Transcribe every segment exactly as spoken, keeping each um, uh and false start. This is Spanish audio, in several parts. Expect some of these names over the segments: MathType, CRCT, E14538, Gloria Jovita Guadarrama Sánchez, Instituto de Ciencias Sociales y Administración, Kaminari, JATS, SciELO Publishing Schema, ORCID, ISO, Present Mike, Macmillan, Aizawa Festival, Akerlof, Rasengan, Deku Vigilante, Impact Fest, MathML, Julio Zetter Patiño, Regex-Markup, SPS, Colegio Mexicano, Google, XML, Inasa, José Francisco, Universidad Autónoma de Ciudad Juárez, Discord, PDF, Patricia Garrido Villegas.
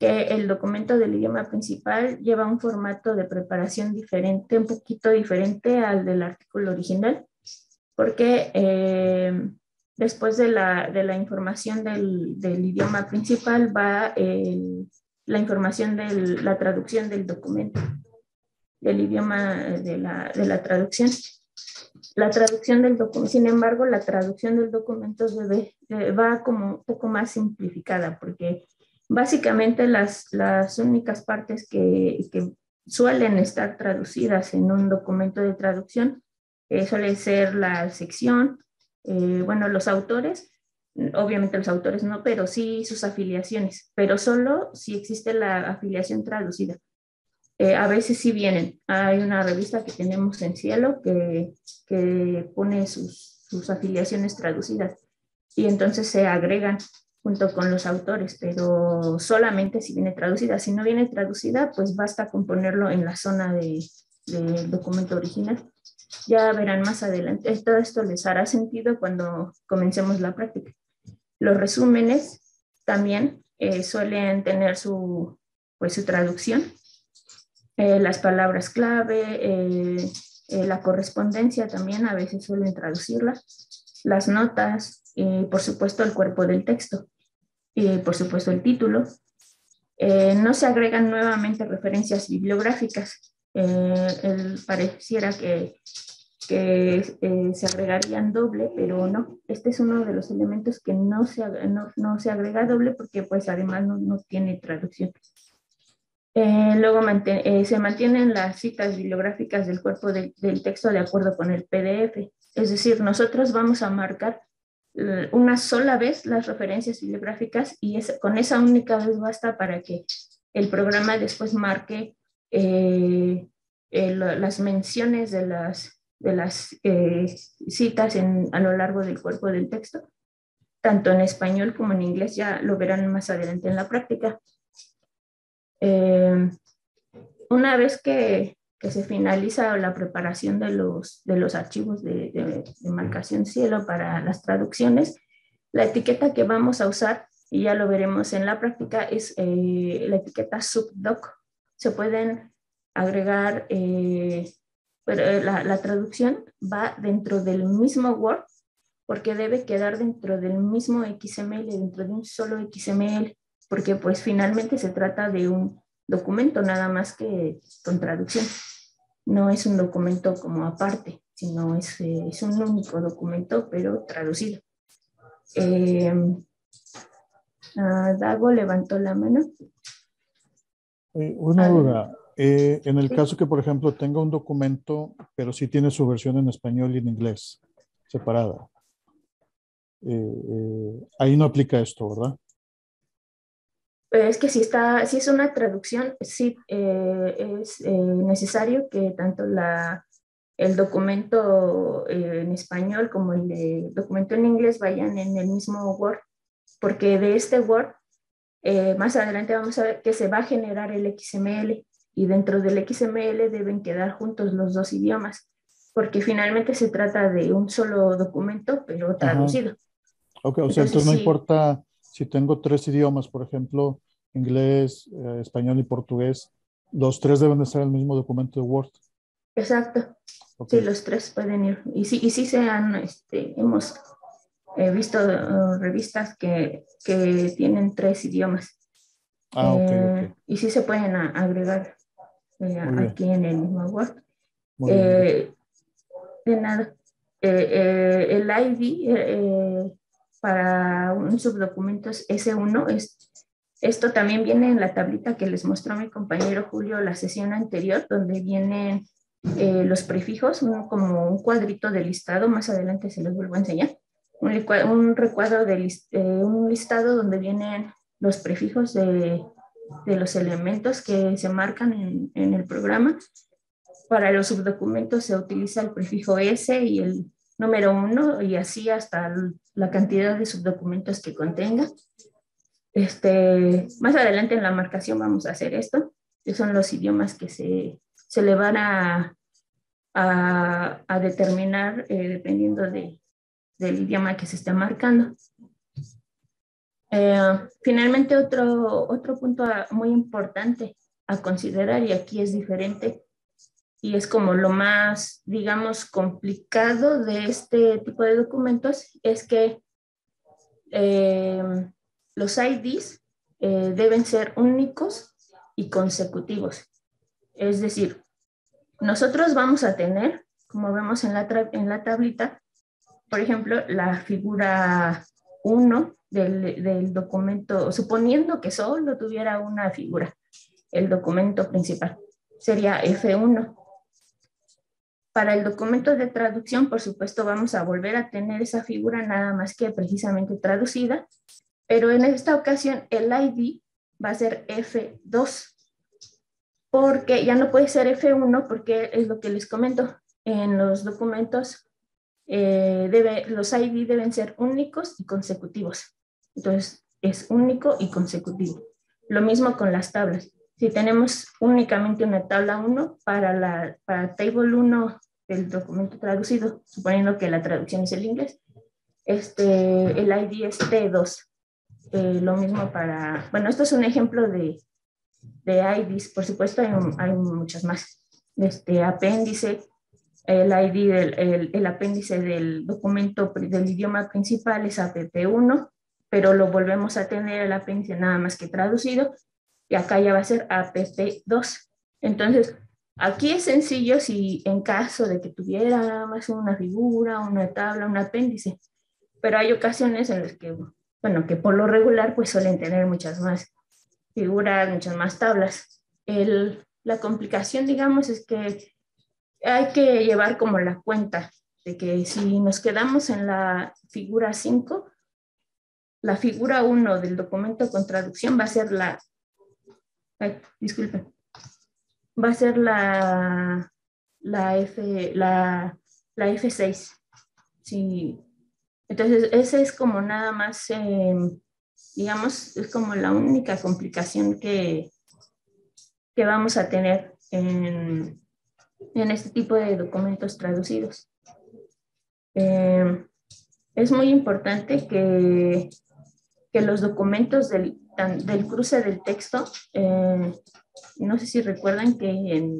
que el documento del idioma principal lleva un formato de preparación diferente, un poquito diferente al del artículo original, porque eh, después de la, de la información del, del idioma principal va el, la información de la traducción del documento, del idioma de la, de la traducción. La traducción del documento, sin embargo, la traducción del documento debe, eh, va como un poco más simplificada, porque básicamente las, las únicas partes que, que suelen estar traducidas en un documento de traducción eh, suele ser la sección, eh, bueno, los autores, obviamente los autores no, pero sí sus afiliaciones, pero solo si existe la afiliación traducida. Eh, a veces sí vienen. Hay una revista que tenemos en SciELO que, que pone sus, sus afiliaciones traducidas y entonces se agregan junto con los autores, pero solamente si viene traducida. Si no viene traducida, pues basta con ponerlo en la zona de, de documento original. Ya verán más adelante. Todo esto les hará sentido cuando comencemos la práctica. Los resúmenes también eh, suelen tener su, pues, su traducción. Eh, las palabras clave, eh, eh, la correspondencia también a veces suelen traducirla. Las notas, y por supuesto el cuerpo del texto y por supuesto el título. Eh, no se agregan nuevamente referencias bibliográficas. Eh, el, pareciera que, que eh, se agregarían doble, pero no. Este es uno de los elementos que no se, no, no se agrega doble porque pues además no, no tiene traducción. Eh, luego manten, eh, se mantienen las citas bibliográficas del cuerpo de, del texto de acuerdo con el P D F. Es decir, nosotros vamos a marcar una sola vez las referencias bibliográficas y es, con esa única vez basta para que el programa después marque eh, eh, lo, las menciones de las, de las eh, citas en, a lo largo del cuerpo del texto, tanto en español como en inglés, ya lo verán más adelante en la práctica. Eh, una vez que, que se finaliza la preparación de los, de los archivos de, de, de marcación SciELO para las traducciones, la etiqueta que vamos a usar, y ya lo veremos en la práctica, es eh, la etiqueta subdoc. Se pueden agregar, eh, pero la, la traducción va dentro del mismo Word, porque debe quedar dentro del mismo X M L, dentro de un solo X M L, porque pues finalmente se trata de un documento nada más que con traducción. No es un documento como aparte, sino es, eh, es un único documento, pero traducido. Eh, Dago levantó la mano. Eh, una ah, duda. Eh, en el sí. caso que, por ejemplo, tenga un documento, pero sí tiene su versión en español y en inglés, separada. Eh, eh, ahí no aplica esto, ¿verdad? Es que si, está, si es una traducción, sí eh, es eh, necesario que tanto la, el documento eh, en español como el de documento en inglés vayan en el mismo Word, porque de este Word, eh, más adelante vamos a ver que se va a generar el X M L y dentro del X M L deben quedar juntos los dos idiomas, porque finalmente se trata de un solo documento, pero traducido. Ajá. Ok, o entonces, sea, entonces no sí, importa... Si tengo tres idiomas, por ejemplo, inglés, eh, español y portugués, los tres deben de estar en el mismo documento de Word. Exacto. Okay. Sí, los tres pueden ir. Y sí, y sí se han, este, hemos eh, visto uh, revistas que, que tienen tres idiomas. Ah, ok. Eh, okay. Y sí se pueden a, agregar eh, aquí en el mismo Word. Muy eh, bien. De nada. Eh, eh, el I D... Eh, para un subdocumento S uno, es, esto también viene en la tablita que les mostró mi compañero Julio la sesión anterior, donde vienen eh, los prefijos, un, como un cuadrito de listado, más adelante se los vuelvo a enseñar, un, un recuadro de list, eh, un listado donde vienen los prefijos de, de los elementos que se marcan en, en el programa. Para los subdocumentos se utiliza el prefijo S y el número uno y así hasta la cantidad de subdocumentos que contenga. Este, más adelante en la marcación vamos a hacer esto, que son los idiomas que se, se le van a, a, a determinar eh, dependiendo de, del idioma que se esté marcando. Eh, finalmente, otro, otro punto muy importante a considerar, y aquí es diferente, y es como lo más, digamos, complicado de este tipo de documentos, es que eh, los I Ds eh, deben ser únicos y consecutivos. Es decir, nosotros vamos a tener, como vemos en la, en la tablita, por ejemplo, la figura uno del, del documento, suponiendo que solo tuviera una figura, el documento principal, sería F uno. Para el documento de traducción, por supuesto, vamos a volver a tener esa figura, nada más que precisamente traducida, pero en esta ocasión el I D va a ser F dos, porque ya no puede ser F uno, porque es lo que les comento, en los documentos eh, debe, los I D deben ser únicos y consecutivos. Entonces, es único y consecutivo. Lo mismo con las tablas. Si tenemos únicamente una tabla uno para la para table uno del documento traducido, suponiendo que la traducción es el inglés, este, el I D es T dos. Eh, lo mismo para... Bueno, esto es un ejemplo de, de I Ds. Por supuesto, hay, hay muchos más. Este apéndice, el I D, del, el, el apéndice del documento del idioma principal es A P P uno, pero lo volvemos a tener el apéndice nada más que traducido, y acá ya va a ser A P P dos. Entonces, aquí es sencillo si en caso de que tuviera nada más una figura, una tabla, un apéndice, pero hay ocasiones en las que, bueno, que por lo regular pues suelen tener muchas más figuras, muchas más tablas. El, la complicación, digamos, es que hay que llevar como la cuenta de que si nos quedamos en la figura cinco, la figura uno del documento con traducción va a ser la... Ay, disculpen. Va a ser la, la, F, la, la F seis. Sí. Entonces, ese es como nada más, eh, digamos, es como la única complicación que, que vamos a tener en, en este tipo de documentos traducidos. Eh, es muy importante que, que los documentos del... del cruce del texto, eh, no sé si recuerdan que en,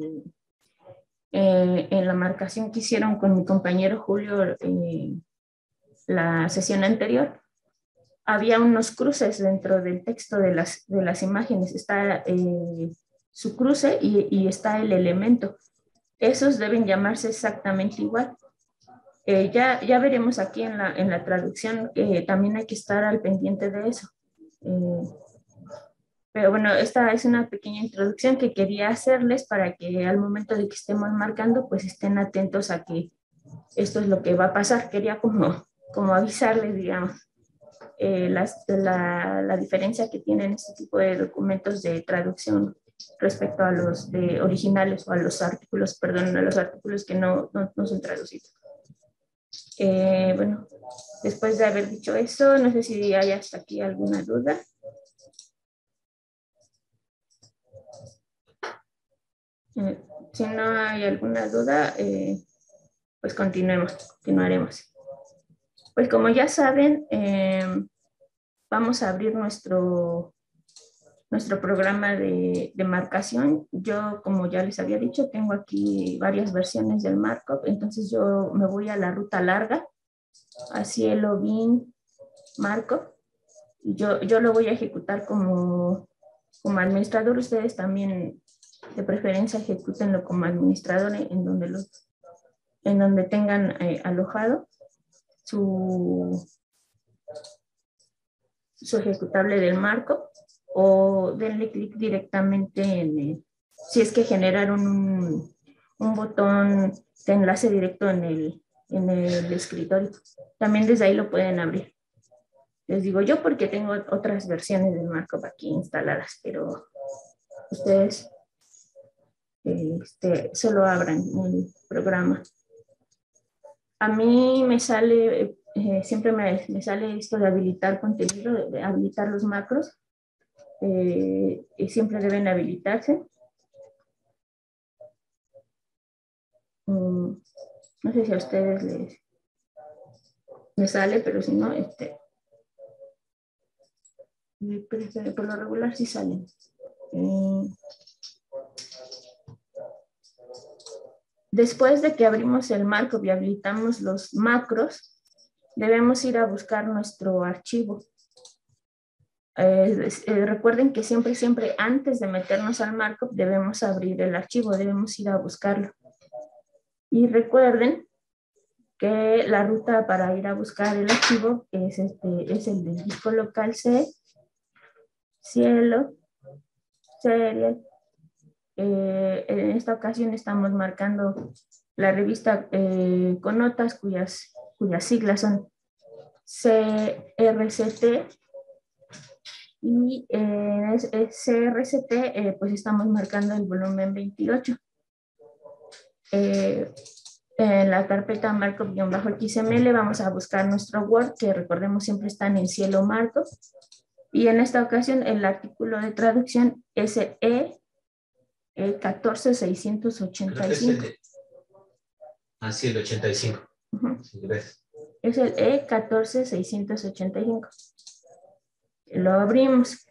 eh, en la marcación que hicieron con mi compañero Julio eh, la sesión anterior, había unos cruces dentro del texto de las, de las imágenes, está eh, su cruce y, y está el elemento. Esos deben llamarse exactamente igual. Eh, ya, ya veremos aquí en la, en la traducción, eh, también hay que estar al pendiente de eso. Eh, pero bueno, esta es una pequeña introducción que quería hacerles para que al momento de que estemos marcando, pues estén atentos a que esto es lo que va a pasar. Quería como, como avisarles, digamos, eh, las, la, la diferencia que tienen este tipo de documentos de traducción respecto a los de originales o a los artículos, perdón, a los artículos que no, no, no son traducidos. Eh, bueno, después de haber dicho eso, no sé si hay hasta aquí alguna duda. Eh, si no hay alguna duda, eh, pues continuemos, continuaremos. Pues como ya saben, eh, vamos a abrir nuestro, nuestro programa de, de marcación. Yo, como ya les había dicho, tengo aquí varias versiones del markup, entonces yo me voy a la ruta larga, a SciELO bin markup. Yo, yo lo voy a ejecutar como, como administrador. Ustedes también, de preferencia, ejecútenlo como administrador en donde, los, en donde tengan eh, alojado su, su ejecutable del markup, o denle clic directamente en, eh, si es que generaron un, un botón de enlace directo en el en el escritorio. También desde ahí lo pueden abrir. Les digo yo porque tengo otras versiones del markup aquí instaladas, pero ustedes este, solo abran el programa. A mí me sale, eh, siempre me, me sale esto de habilitar contenido, de habilitar los macros. Eh, y siempre deben habilitarse. Mm. No sé si a ustedes les, les sale, pero si no, este, Por lo regular sí salen. Eh, después de que abrimos el marco y habilitamos los macros, debemos ir a buscar nuestro archivo. Eh, eh, recuerden que siempre, siempre antes de meternos al markup debemos abrir el archivo, debemos ir a buscarlo. Y recuerden que la ruta para ir a buscar el archivo es, este, es el del disco local C, cielo, serial. Eh, en esta ocasión estamos marcando la revista eh, con notas cuyas, cuyas siglas son C R C T. Y en eh, C R C T, eh, pues estamos marcando el volumen veintiocho. Eh, en la carpeta markup-xml vamos a buscar nuestro Word, que recordemos siempre está en el cielo markup. Y en esta ocasión el artículo de traducción es E uno cuatro seis ocho cinco. Ah, sí, el ochenta y cinco. Uh-huh. Sí, gracias. Es el E uno cuatro seis ocho cinco. Lo abrimos.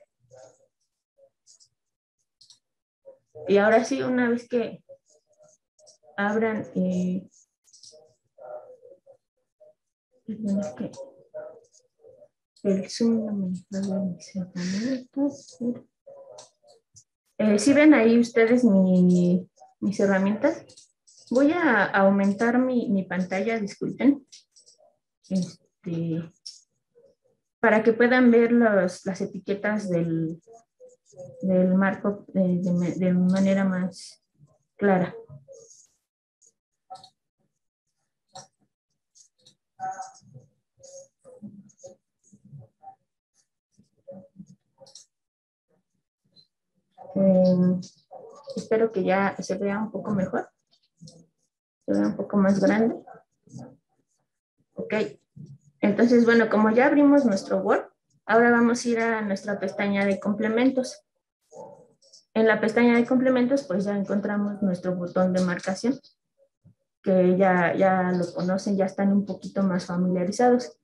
Y ahora sí, una vez que abran, eh, es que el zoom no me paga mis herramientas. Eh, ¿sí ven ahí ustedes mi, mis herramientas? Voy a aumentar mi, mi pantalla, disculpen. Este... para que puedan ver los, las etiquetas del, del marco de, de, de manera más clara. Eh, espero que ya se vea un poco mejor. Se vea un poco más grande. Ok. Entonces, bueno, como ya abrimos nuestro Word, ahora vamos a ir a nuestra pestaña de complementos. En la pestaña de complementos, pues ya encontramos nuestro botón de marcación, que ya, ya lo conocen, ya están un poquito más familiarizados.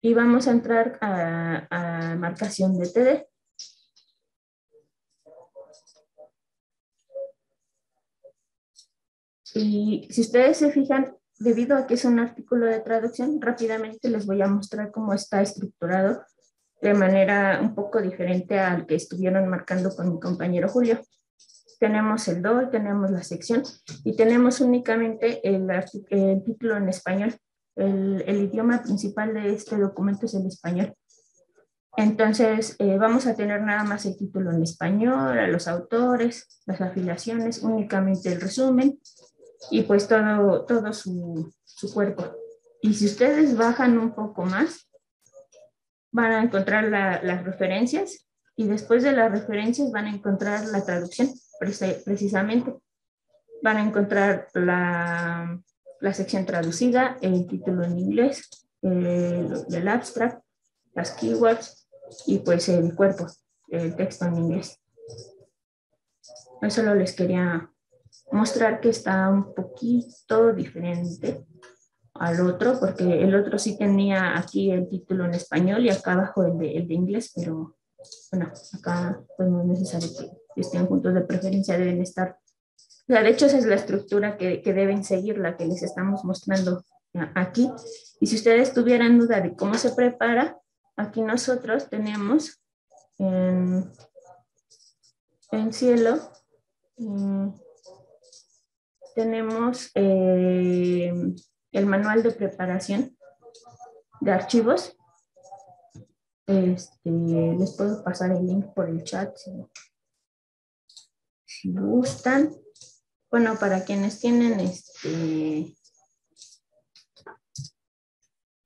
Y vamos a entrar a, a marcación de T D. Y si ustedes se fijan, debido a que es un artículo de traducción, rápidamente les voy a mostrar cómo está estructurado de manera un poco diferente al que estuvieron marcando con mi compañero Julio. Tenemos el D O I, tenemos la sección y tenemos únicamente el, el título en español. El, el idioma principal de este documento es el español. Entonces eh, vamos a tener nada más el título en español, a los autores, las afiliaciones, únicamente el resumen, y pues todo, todo su, su cuerpo. Y si ustedes bajan un poco más, van a encontrar la, las referencias, y después de las referencias van a encontrar la traducción, precisamente. Van a encontrar la, la sección traducida, el título en inglés, el, el abstract, las keywords, y pues el cuerpo, el texto en inglés. Eso lo les quería mostrar, que está un poquito diferente al otro, porque el otro sí tenía aquí el título en español y acá abajo el de, el de inglés, pero bueno, acá pues no es necesario que estén juntos, de preferencia deben estar. O sea, de hecho esa es la estructura que, que deben seguir, la que les estamos mostrando aquí. Y si ustedes tuvieran duda de cómo se prepara, aquí nosotros tenemos en, en cielo, en, tenemos eh, el manual de preparación de archivos. Este, les puedo pasar el link por el chat si, si gustan. Bueno, para quienes tienen, este,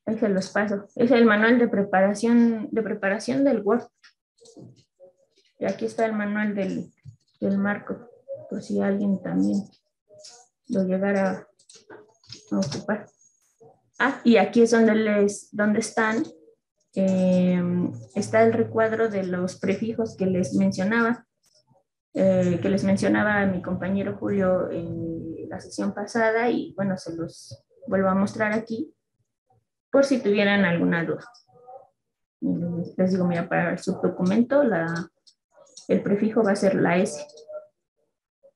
ahí se los paso. Es el manual de preparación, de preparación del Word. Y aquí está el manual del, del marco, por si alguien también lo llegara a ocupar. Ah, y aquí es donde, les, donde están, eh, está el recuadro de los prefijos que les mencionaba, eh, que les mencionaba a mi compañero Julio en la sesión pasada, y bueno, se los vuelvo a mostrar aquí, por si tuvieran alguna duda. Les digo, mira, para el subdocumento, la, el prefijo va a ser la S.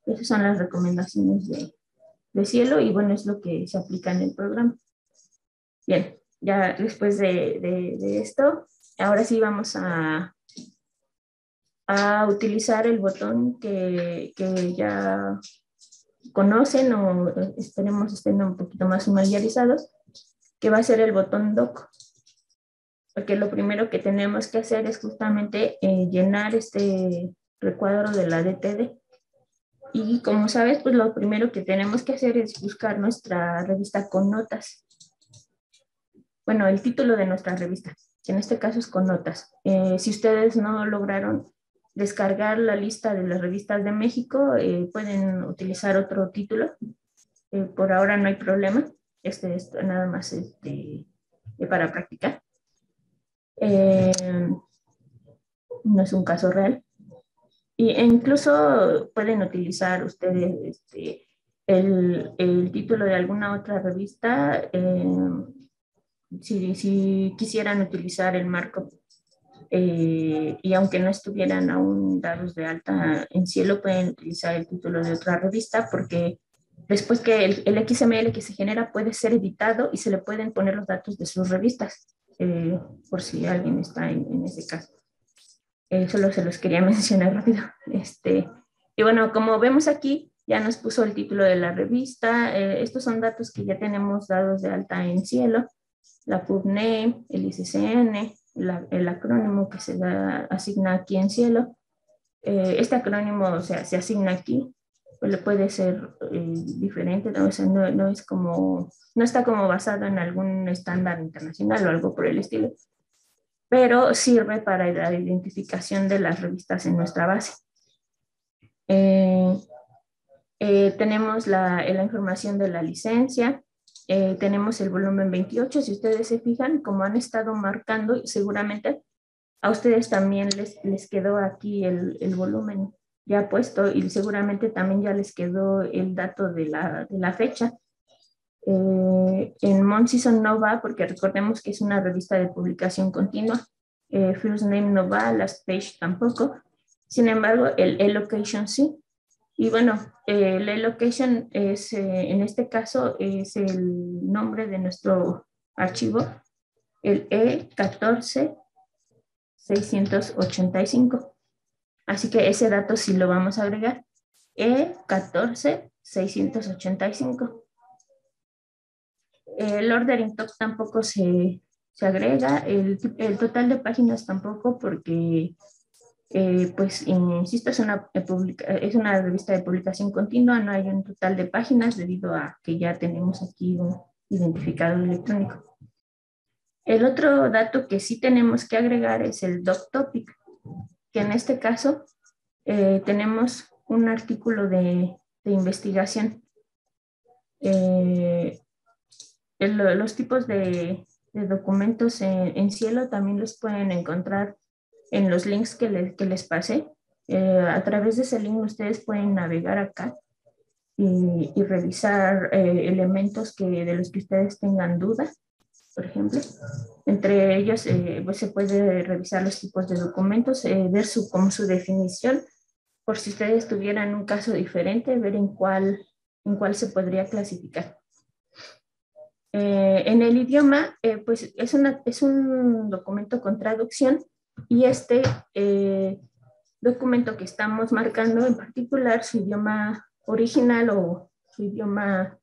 Esas son las recomendaciones de, de SciELO y bueno, es lo que se aplica en el programa. Bien, ya después de, de, de esto, ahora sí vamos a, a utilizar el botón que, que ya conocen o esperemos estén un poquito más familiarizados, que va a ser el botón Doc. Porque lo primero que tenemos que hacer es justamente eh, llenar este recuadro de la D T D. Y como sabes, pues lo primero que tenemos que hacer es buscar nuestra revista con notas. Bueno, el título de nuestra revista, que en este caso es con notas. Eh, si ustedes no lograron descargar la lista de las revistas de México, eh, pueden utilizar otro título. Eh, por ahora no hay problema. Este es nada más este, para practicar. Eh, no es un caso real. E incluso pueden utilizar ustedes este, el, el título de alguna otra revista eh, si, si quisieran utilizar el marco eh, y aunque no estuvieran aún dados de alta en SciELO, pueden utilizar el título de otra revista porque después que el, el X M L que se genera puede ser editado y se le pueden poner los datos de sus revistas. Eh, por si alguien está en, en ese caso. Eh, solo se los quería mencionar rápido. Este, y bueno, como vemos aquí, ya nos puso el título de la revista. Eh, estos son datos que ya tenemos dados de alta en SciELO. La pubname, el I C C N, la, el acrónimo que se da, asigna aquí en SciELO. Eh, este acrónimo, o sea, se asigna aquí. Pues puede ser eh, diferente, ¿no? O sea, no, no es como, no está como basado en algún estándar internacional o algo por el estilo, pero sirve para la identificación de las revistas en nuestra base. Eh, eh, tenemos la, la información de la licencia, eh, tenemos el volumen veintiocho, si ustedes se fijan, como han estado marcando, seguramente a ustedes también les, les quedó aquí el, el volumen ya puesto y seguramente también ya les quedó el dato de la, de la fecha. Eh, en Month Season no va porque recordemos que es una revista de publicación continua. Eh, first Name no va, Last Page tampoco. Sin embargo, el E-Location sí. Y bueno, eh, el E-Location es, eh, en este caso, es el nombre de nuestro archivo, el E uno cuatro seis ocho cinco. Así que ese dato sí lo vamos a agregar. E uno cuatro seis ocho cinco. El ordering top tampoco se, se agrega. El, el total de páginas tampoco porque, eh, pues, insisto, es una, es una revista de publicación continua. No hay un total de páginas debido a que ya tenemos aquí un identificador electrónico. El otro dato que sí tenemos que agregar es el doc topic, que en este caso eh, tenemos un artículo de, de investigación. Eh, el, los tipos de, de documentos en, en SciELO también los pueden encontrar en los links que, le, que les pasé. Eh, a través de ese link ustedes pueden navegar acá y, y revisar eh, elementos que, de los que ustedes tengan duda. Por ejemplo, entre ellos eh, pues se puede revisar los tipos de documentos, eh, ver su, como su definición, por si ustedes tuvieran un caso diferente, ver en cuál, en cuál se podría clasificar. Eh, en el idioma, eh, pues es, una, es un documento con traducción y este eh, documento que estamos marcando en particular, su idioma original o su idioma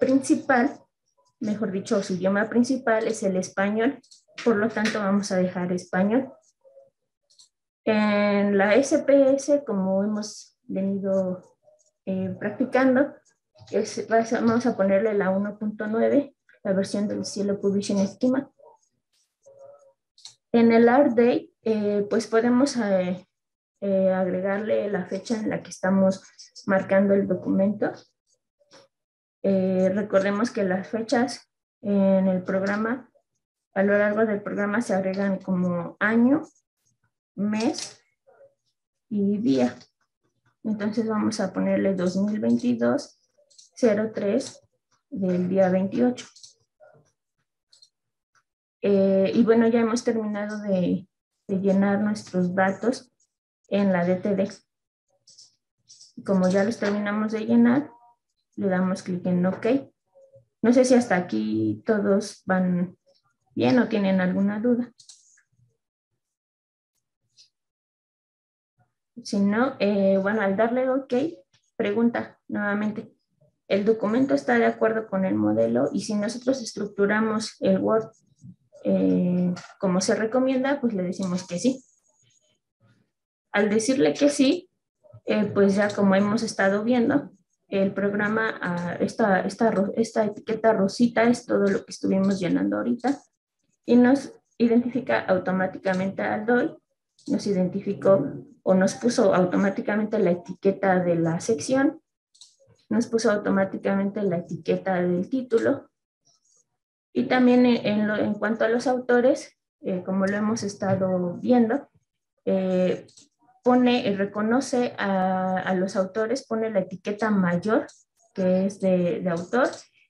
principal, mejor dicho, su idioma principal es el español, por lo tanto vamos a dejar español. En la S P S, como hemos venido eh, practicando, es, vamos a ponerle la uno punto nueve, la versión del SciELO Publishing Schema. En el Art Day, eh, pues podemos eh, eh, agregarle la fecha en la que estamos marcando el documento. Eh, recordemos que las fechas en el programa, a lo largo del programa se agregan como año, mes y día. Entonces vamos a ponerle dos mil veintidós, cero tres del día veintiocho. Eh, y bueno, ya hemos terminado de, de llenar nuestros datos en la D T D. Como ya los terminamos de llenar, le damos clic en OK. No sé si hasta aquí todos van bien o tienen alguna duda. Si no, eh, bueno, al darle OK, pregunta nuevamente. ¿El documento está de acuerdo con el modelo? Y si nosotros estructuramos el Word eh, como se recomienda, pues le decimos que sí. Al decirle que sí, eh, pues ya como hemos estado viendo, el programa, ah, esta, esta, esta etiqueta rosita es todo lo que estuvimos llenando ahorita y nos identifica automáticamente al D O I, nos identificó o nos puso automáticamente la etiqueta de la sección, nos puso automáticamente la etiqueta del título y también en, lo, en cuanto a los autores, eh, como lo hemos estado viendo, eh, pone, reconoce a, a los autores, pone la etiqueta mayor que es de, de autor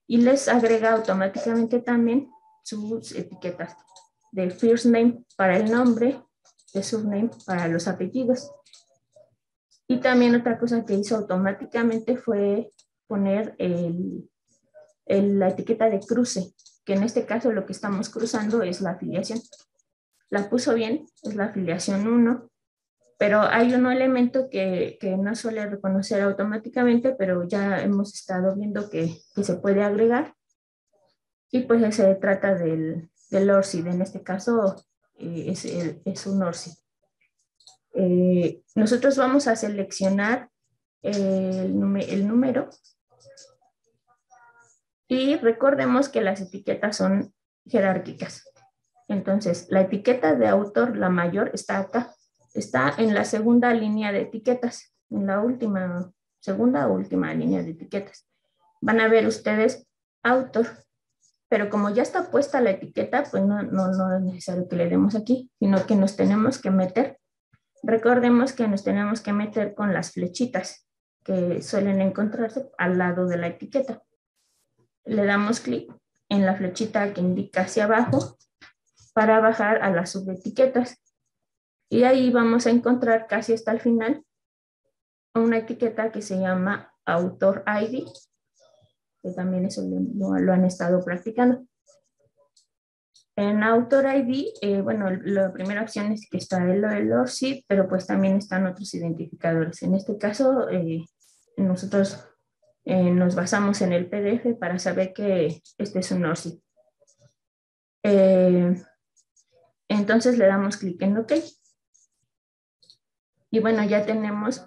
y les agrega automáticamente también sus etiquetas de first name para el nombre, de surname para los apellidos. Y también otra cosa que hizo automáticamente fue poner el, el, la etiqueta de cruce, que en este caso lo que estamos cruzando es la afiliación. La puso bien, es la afiliación uno, pero hay un elemento que, que no suele reconocer automáticamente, pero ya hemos estado viendo que, que se puede agregar. Y pues se trata del, del O R C I D, en este caso eh, es, el, es un O R C I D. Eh, nosotros vamos a seleccionar el, el número y recordemos que las etiquetas son jerárquicas. Entonces, la etiqueta de autor, la mayor, está acá. Está en la segunda línea de etiquetas, en la última, segunda o última línea de etiquetas. Van a ver ustedes autor, pero como ya está puesta la etiqueta, pues no, no, no es necesario que le demos aquí, sino que nos tenemos que meter. Recordemos que nos tenemos que meter con las flechitas que suelen encontrarse al lado de la etiqueta. Le damos clic en la flechita que indica hacia abajo para bajar a las subetiquetas. Y ahí vamos a encontrar casi hasta el final una etiqueta que se llama Autor I D, que también eso lo, lo han estado practicando. En Autor I D, eh, bueno, la primera opción es que está el, el O R C I D, pero pues también están otros identificadores. En este caso, eh, nosotros eh, nos basamos en el P D F para saber que este es un O R C I D. Eh, entonces le damos clic en OK. Y bueno, ya tenemos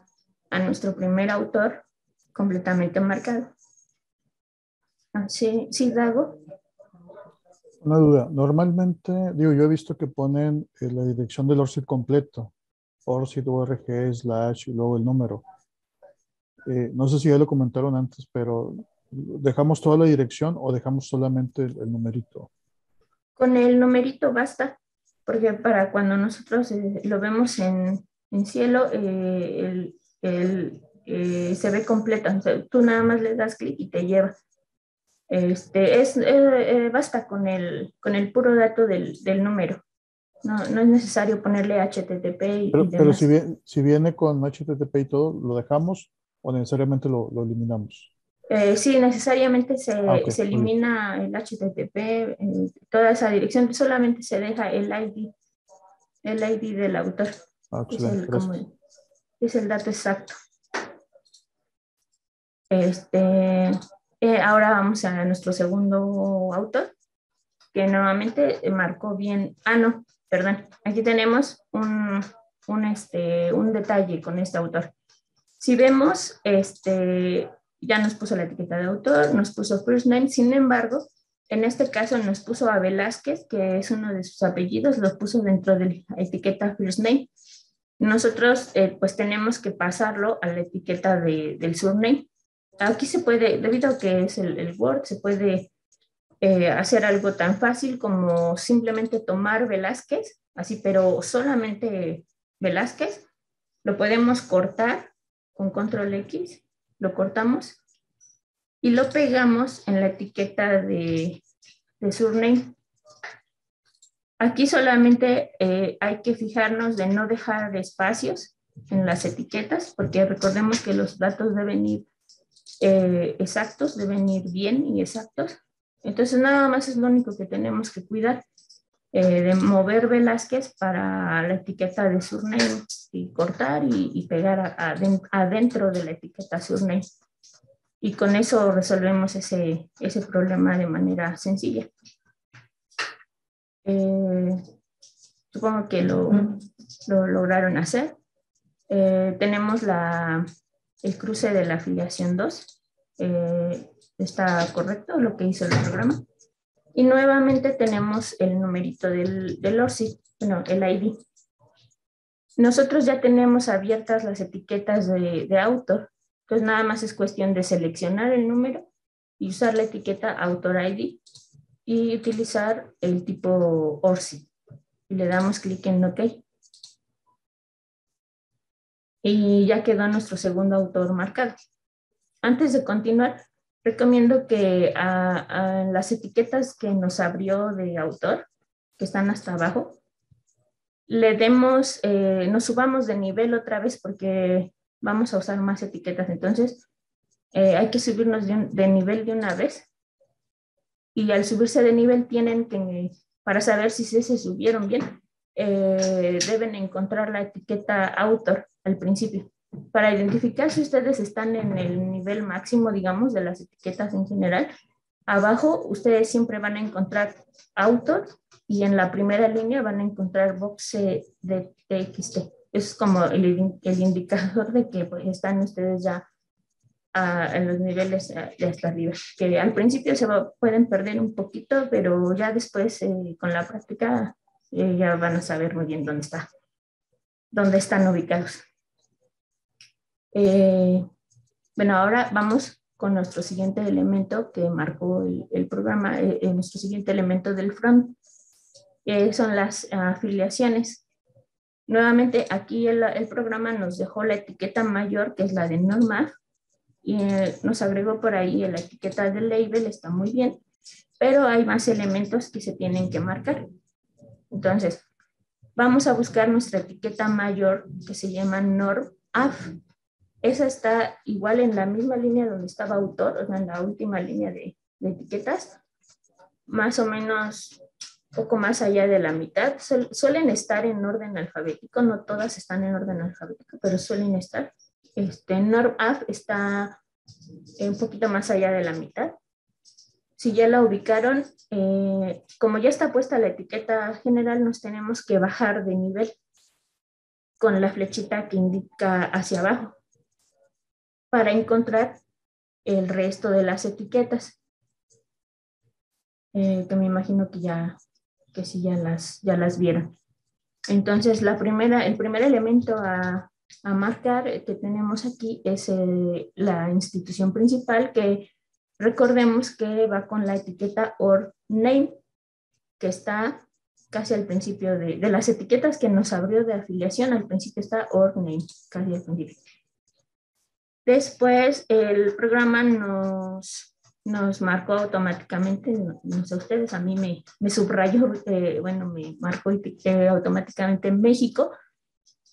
a nuestro primer autor completamente marcado. Ah, sí, sí, Dago. Una duda. Normalmente, digo, yo he visto que ponen eh, la dirección del O R C I D completo. O R C I D punto org slash y luego el número. Eh, no sé si ya lo comentaron antes, pero ¿dejamos toda la dirección o dejamos solamente el, el numerito? Con el numerito basta, porque para cuando nosotros eh, lo vemos en, en SciELO, eh, el, el, eh, se ve completo. O sea, tú nada más le das clic y te lleva. Este, es, eh, eh, basta con el, con el puro dato del, del número. No, no es necesario ponerle H T T P y, pero, y demás. Pero si, bien, si viene con H T T P y todo, ¿lo dejamos o necesariamente lo, lo eliminamos? Eh, sí, necesariamente se, ah, okay, se elimina el H T T P, eh, toda esa dirección, solamente se deja el I D, el I D del autor. Ah, es, el, como el, es el dato exacto. Este... Eh, ahora vamos a nuestro segundo autor, que nuevamente marcó bien. Ah, no, perdón. Aquí tenemos un, un, este, un detalle con este autor. Si vemos, este, ya nos puso la etiqueta de autor, nos puso first name. Sin embargo, en este caso nos puso a Velázquez, que es uno de sus apellidos, lo puso dentro de la etiqueta first name. Nosotros eh, pues tenemos que pasarlo a la etiqueta de, del surname. Aquí se puede, debido a que es el, el Word, se puede eh, hacer algo tan fácil como simplemente tomar Velázquez, así, pero solamente Velázquez. Lo podemos cortar con control X, lo cortamos y lo pegamos en la etiqueta de, de surname. Aquí solamente eh, hay que fijarnos de no dejar espacios en las etiquetas, porque recordemos que los datos deben ir eh, exactos, deben ir bien y exactos. Entonces nada más es lo único que tenemos que cuidar, eh, de mover Velázquez para la etiqueta de surname y cortar y, y pegar a, a, adentro de la etiqueta surname. Y con eso resolvemos ese, ese problema de manera sencilla. Eh, supongo que lo, lo lograron hacer. Eh, tenemos la, el cruce de la afiliación dos. Eh, está correcto lo que hizo el programa. Y nuevamente tenemos el numerito del, del O R C I, bueno, el I D. Nosotros ya tenemos abiertas las etiquetas de, de autor. Entonces nada más es cuestión de seleccionar el número y usar la etiqueta autor I D. Y utilizar el tipo O R C I. Y le damos clic en OK. Y ya quedó nuestro segundo autor marcado. Antes de continuar, recomiendo que a, a las etiquetas que nos abrió de autor, que están hasta abajo, le demos, eh, nos subamos de nivel otra vez porque vamos a usar más etiquetas. Entonces, eh, hay que subirnos de, un, de nivel de una vez. Y al subirse de nivel tienen que, para saber si se, se subieron bien, eh, deben encontrar la etiqueta autor al principio. Para identificar si ustedes están en el nivel máximo, digamos, de las etiquetas en general, abajo ustedes siempre van a encontrar autor y en la primera línea van a encontrar box de T X T. Eso es como el, el indicador de que pues, están ustedes ya A, a los niveles de hasta arriba, que al principio se va, pueden perder un poquito, pero ya después eh, con la práctica eh, ya van a saber muy bien dónde está, dónde están ubicados. Eh, bueno, ahora vamos con nuestro siguiente elemento que marcó el, el programa, eh, eh, nuestro siguiente elemento del front, que eh, son las afiliaciones. Nuevamente aquí el, el programa nos dejó la etiqueta mayor, que es la de normal, y nos agregó por ahí la etiqueta del label, está muy bien, pero hay más elementos que se tienen que marcar. Entonces, vamos a buscar nuestra etiqueta mayor que se llama norm A F. Esa está igual en la misma línea donde estaba autor, o sea, en la última línea de, de etiquetas, más o menos poco más allá de la mitad. Suelen estar en orden alfabético, no todas están en orden alfabético, pero suelen estar. Este, norm A F está un poquito más allá de la mitad. Si ya la ubicaron, eh, como ya está puesta la etiqueta general, nos tenemos que bajar de nivel con la flechita que indica hacia abajo para encontrar el resto de las etiquetas. Eh, que me imagino que ya, que sí ya las, ya las vieron. Entonces, la primera, el primer elemento a... a marcar que tenemos aquí es eh, la institución principal, que recordemos que va con la etiqueta or name, que está casi al principio de, de las etiquetas que nos abrió de afiliación, al principio está or name, casi al principio. Después el programa nos, nos marcó automáticamente, no sé ustedes, a mí me, me subrayó, eh, bueno, me marcó eh, automáticamente México.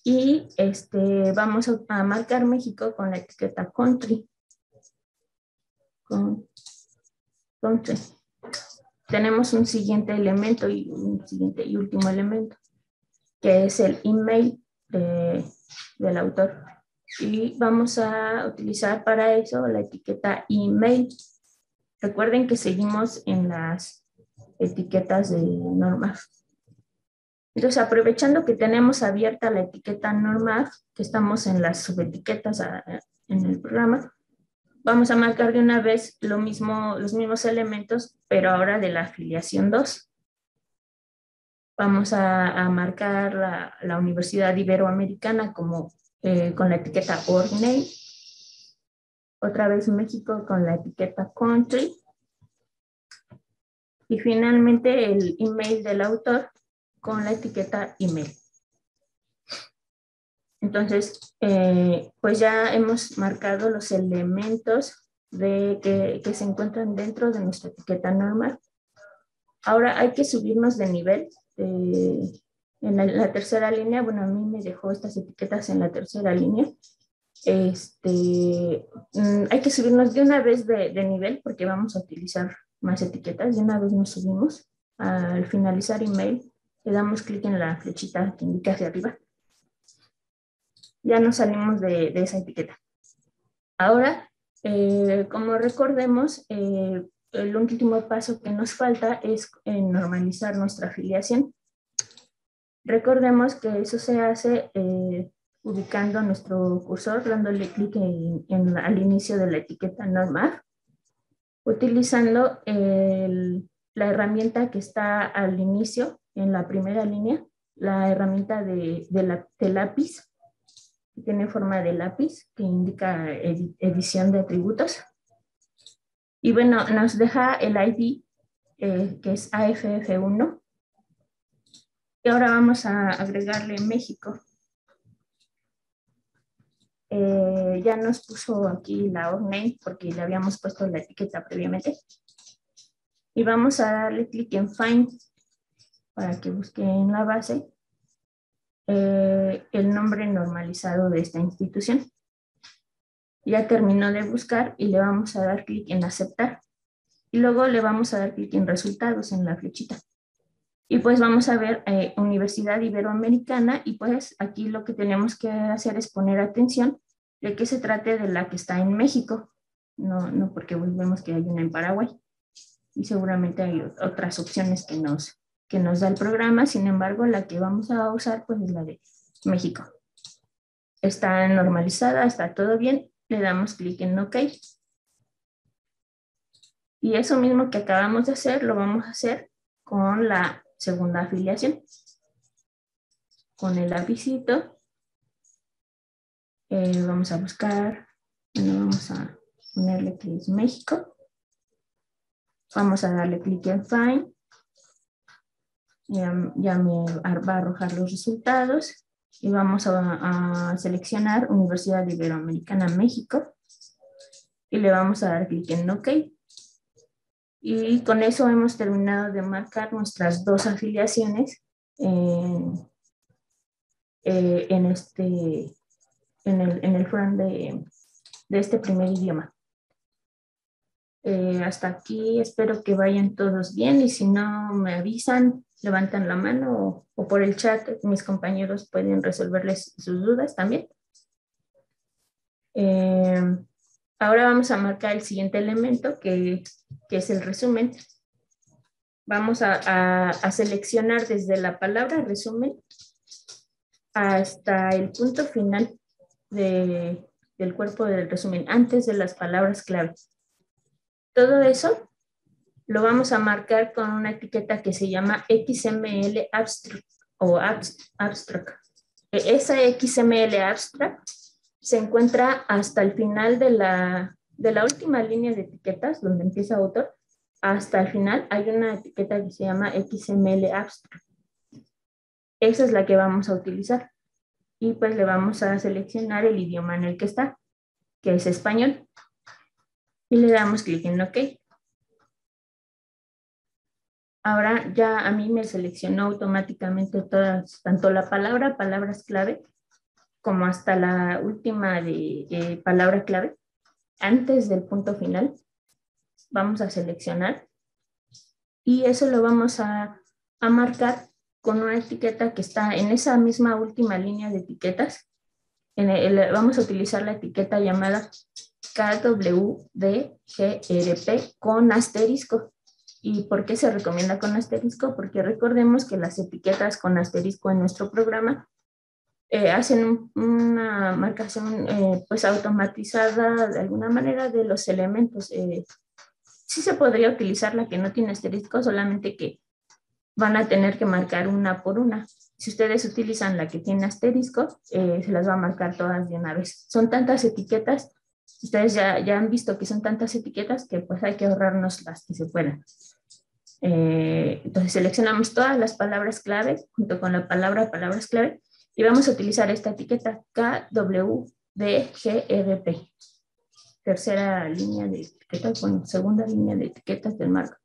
Y este, vamos a marcar México con la etiqueta country. Con, country. Tenemos un siguiente elemento y un siguiente y último elemento, que es el email de, del autor. Y vamos a utilizar para eso la etiqueta email. Recuerden que seguimos en las etiquetas de normas. Entonces, aprovechando que tenemos abierta la etiqueta normal, que estamos en las subetiquetas a, a, en el programa, vamos a marcar de una vez lo mismo, los mismos elementos, pero ahora de la afiliación dos. Vamos a, a marcar la, la Universidad Iberoamericana como, eh, con la etiqueta O R G N A M E. Otra vez México con la etiqueta country. Y finalmente el email del autor con la etiqueta email. Entonces, eh, pues ya hemos marcado los elementos de que, que se encuentran dentro de nuestra etiqueta normal. Ahora hay que subirnos de nivel este, en la, la tercera línea, bueno, a mí me dejó estas etiquetas en la tercera línea. Este, hay que subirnos de una vez de, de nivel porque vamos a utilizar más etiquetas. De una vez nos subimos. Al finalizar email, le damos clic en la flechita que indica hacia arriba. Ya nos salimos de, de esa etiqueta. Ahora, eh, como recordemos, eh, el último paso que nos falta es eh, normalizar nuestra afiliación. Recordemos que eso se hace eh, ubicando nuestro cursor, dándole clic en, en, al inicio de la etiqueta normal, utilizando el, la herramienta que está al inicio, en la primera línea, la herramienta de, de, la, de lápiz, que tiene forma de lápiz, que indica ed, edición de atributos. Y bueno, nos deja el I D, eh, que es A F F uno. Y ahora vamos a agregarle México. Eh, ya nos puso aquí la org name porque le habíamos puesto la etiqueta previamente. Y vamos a darle clic en Find para que busque en la base eh, el nombre normalizado de esta institución. Ya terminó de buscar y le vamos a dar clic en aceptar. Y luego le vamos a dar clic en resultados en la flechita. Y pues vamos a ver eh, Universidad Iberoamericana, y pues aquí lo que tenemos que hacer es poner atención de que se trate de la que está en México, no, no porque vemos que hay una en Paraguay y seguramente hay otras opciones que nos, que nos da el programa. Sin embargo, la que vamos a usar pues es la de México. Está normalizada, está todo bien, le damos clic en OK. Y eso mismo que acabamos de hacer lo vamos a hacer con la segunda afiliación, con el lapicito. Eh, vamos a buscar, bueno, vamos a ponerle que es México, vamos a darle clic en Find, ya, ya me va a arrojar los resultados y vamos a, a seleccionar Universidad Iberoamericana México y le vamos a dar clic en OK. Y con eso hemos terminado de marcar nuestras dos afiliaciones en, en, este, en, el, en el front de, de este primer idioma. Eh, hasta aquí espero que vayan todos bien y si no me avisan, levantan la mano o, o por el chat mis compañeros pueden resolverles sus dudas también. Eh, Ahora vamos a marcar el siguiente elemento, que, que es el resumen. Vamos a, a, a seleccionar desde la palabra resumen hasta el punto final de, del cuerpo del resumen, antes de las palabras clave. Todo eso lo vamos a marcar con una etiqueta que se llama X M L Abstract o Abstract. Esa X M L Abstract se encuentra hasta el final de la, de la última línea de etiquetas, donde empieza autor, hasta el final hay una etiqueta que se llama X M L Abstract. Esa es la que vamos a utilizar. Y pues le vamos a seleccionar el idioma en el que está, que es español. Y le damos clic en OK. Ahora ya a mí me seleccionó automáticamente todas, tanto la palabra, palabras clave, como hasta la última de, de palabra clave, antes del punto final. Vamos a seleccionar y eso lo vamos a, a marcar con una etiqueta que está en esa misma última línea de etiquetas. En el, vamos a utilizar la etiqueta llamada K W D G R P con asterisco. ¿Y por qué se recomienda con asterisco? Porque recordemos que las etiquetas con asterisco en nuestro programa Eh, hacen una marcación eh, pues automatizada de alguna manera de los elementos. Eh, sí se podría utilizar la que no tiene asterisco, solamente que van a tener que marcar una por una. Si ustedes utilizan la que tiene asterisco, eh, se las va a marcar todas de una vez. Son tantas etiquetas, ustedes ya, ya han visto que son tantas etiquetas que pues hay que ahorrarnos las que se puedan. Eh, entonces seleccionamos todas las palabras clave junto con la palabra palabras clave. Y vamos a utilizar esta etiqueta K W D G R P. Tercera línea de etiquetas, bueno, segunda línea de etiquetas del marco.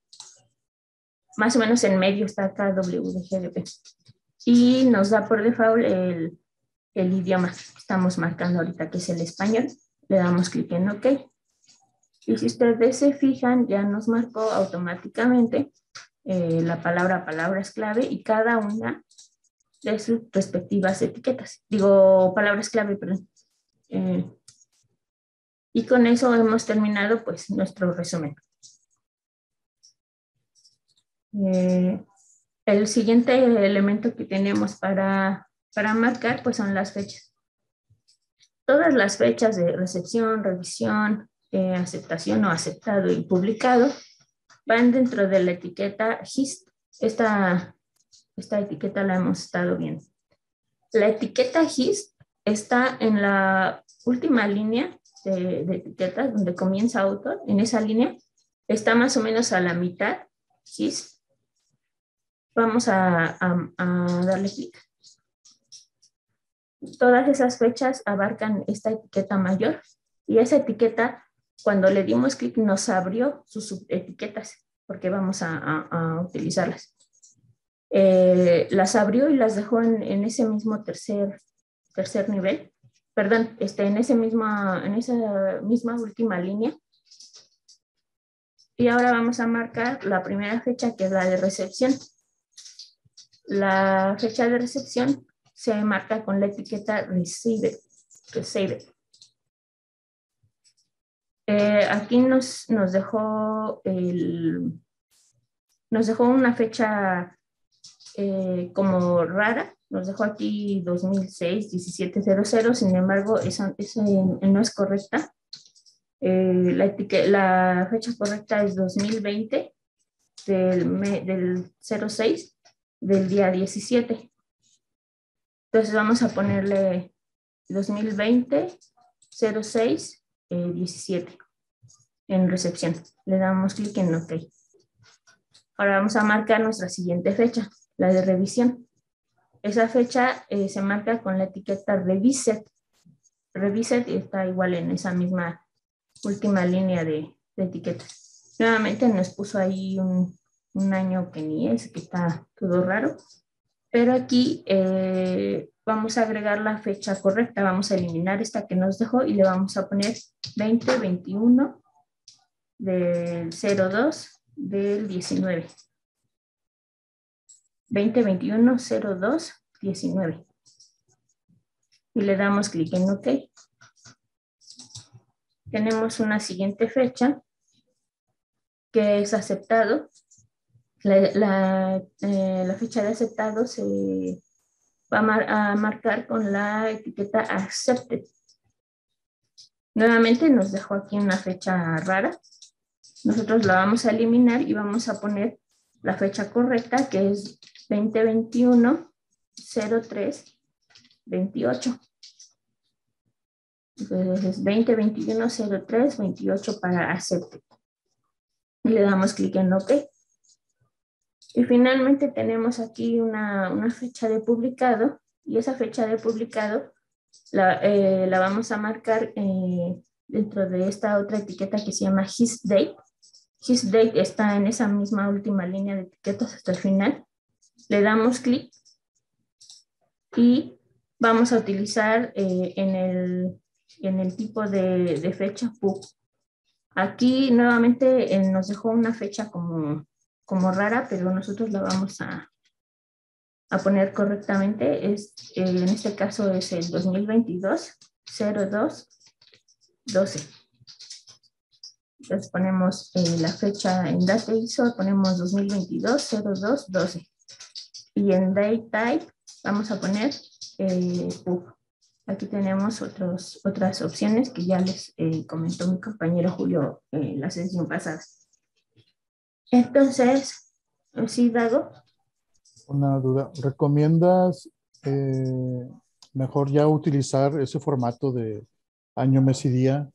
más o menos en medio está acá W D G D P. Y nos da por default el, el idioma que estamos marcando ahorita, que es el español. Le damos clic en OK. Y si ustedes se fijan, ya nos marcó automáticamente eh, la palabra, palabras clave y cada una de sus respectivas etiquetas. Digo, palabras clave, perdón. Eh, y con eso hemos terminado pues nuestro resumen. Eh, el siguiente elemento que tenemos para, para marcar pues son las fechas. Todas las fechas de recepción, revisión, eh, aceptación o aceptado y publicado van dentro de la etiqueta H I S T. Esta, esta etiqueta la hemos estado viendo. La etiqueta H I S T está en la última línea de, de etiqueta donde comienza autor. En esa línea está más o menos a la mitad. H I S T. Vamos a, a, a darle clic. Todas esas fechas abarcan esta etiqueta mayor y esa etiqueta, cuando le dimos clic, nos abrió sus subetiquetas porque vamos a, a, a utilizarlas. Eh, las abrió y las dejó en, en ese mismo tercer, tercer nivel, perdón, este, en, ese misma, en esa misma última línea. Y ahora vamos a marcar la primera fecha, que es la de recepción. La fecha de recepción se marca con la etiqueta Received. Received. Eh, aquí nos, nos, dejó el, nos dejó una fecha eh, como rara. Nos dejó aquí dos mil seis diecisiete cero cero. Sin embargo, esa, esa no es correcta. Eh, la, etiqueta, la fecha correcta es dos mil veinte del, del seis del día diecisiete. Entonces vamos a ponerle dos mil veinte cero seis diecisiete eh, en recepción. Le damos clic en OK. Ahora vamos a marcar nuestra siguiente fecha, la de revisión. Esa fecha eh, se marca con la etiqueta Reviset. Reviset está igual en esa misma última línea de, de etiquetas. Nuevamente nos puso ahí un, un año que ni es, que está todo raro. Pero aquí eh, vamos a agregar la fecha correcta. Vamos a eliminar esta que nos dejó y le vamos a poner veinte veintiuno del dos del diecinueve. veinte veintiuno cero dos diecinueve. Y le damos clic en OK. Tenemos una siguiente fecha que es aceptado. La, la, eh, la fecha de aceptado se va a, mar, a marcar con la etiqueta Accepted. Nuevamente nos dejó aquí una fecha rara. Nosotros la vamos a eliminar y vamos a poner la fecha correcta, que es veinte veintiuno cero tres veintiocho. Entonces, veinte veintiuno cero tres veintiocho para acepte. Le damos clic en OK. Y finalmente tenemos aquí una, una fecha de publicado. Y esa fecha de publicado la, eh, la vamos a marcar eh, dentro de esta otra etiqueta que se llama His Date. His Date está en esa misma última línea de etiquetas hasta el final. Le damos clic. Y vamos a utilizar eh, en el... en el tipo de, de fecha P U B. Aquí nuevamente eh, nos dejó una fecha como, como rara, pero nosotros la vamos a, a poner correctamente. Es, eh, en este caso es el dos mil veintidós cero dos doce. Entonces ponemos eh, la fecha en date I S O, ponemos dos mil veintidós cero dos doce. Y en date type vamos a poner eh, P U B. Aquí tenemos otros, otras opciones que ya les eh, comentó mi compañero Julio en eh, la sesión pasada. Entonces, sí, Dago. Una duda. ¿Recomiendas eh, mejor ya utilizar ese formato de año, mes y día?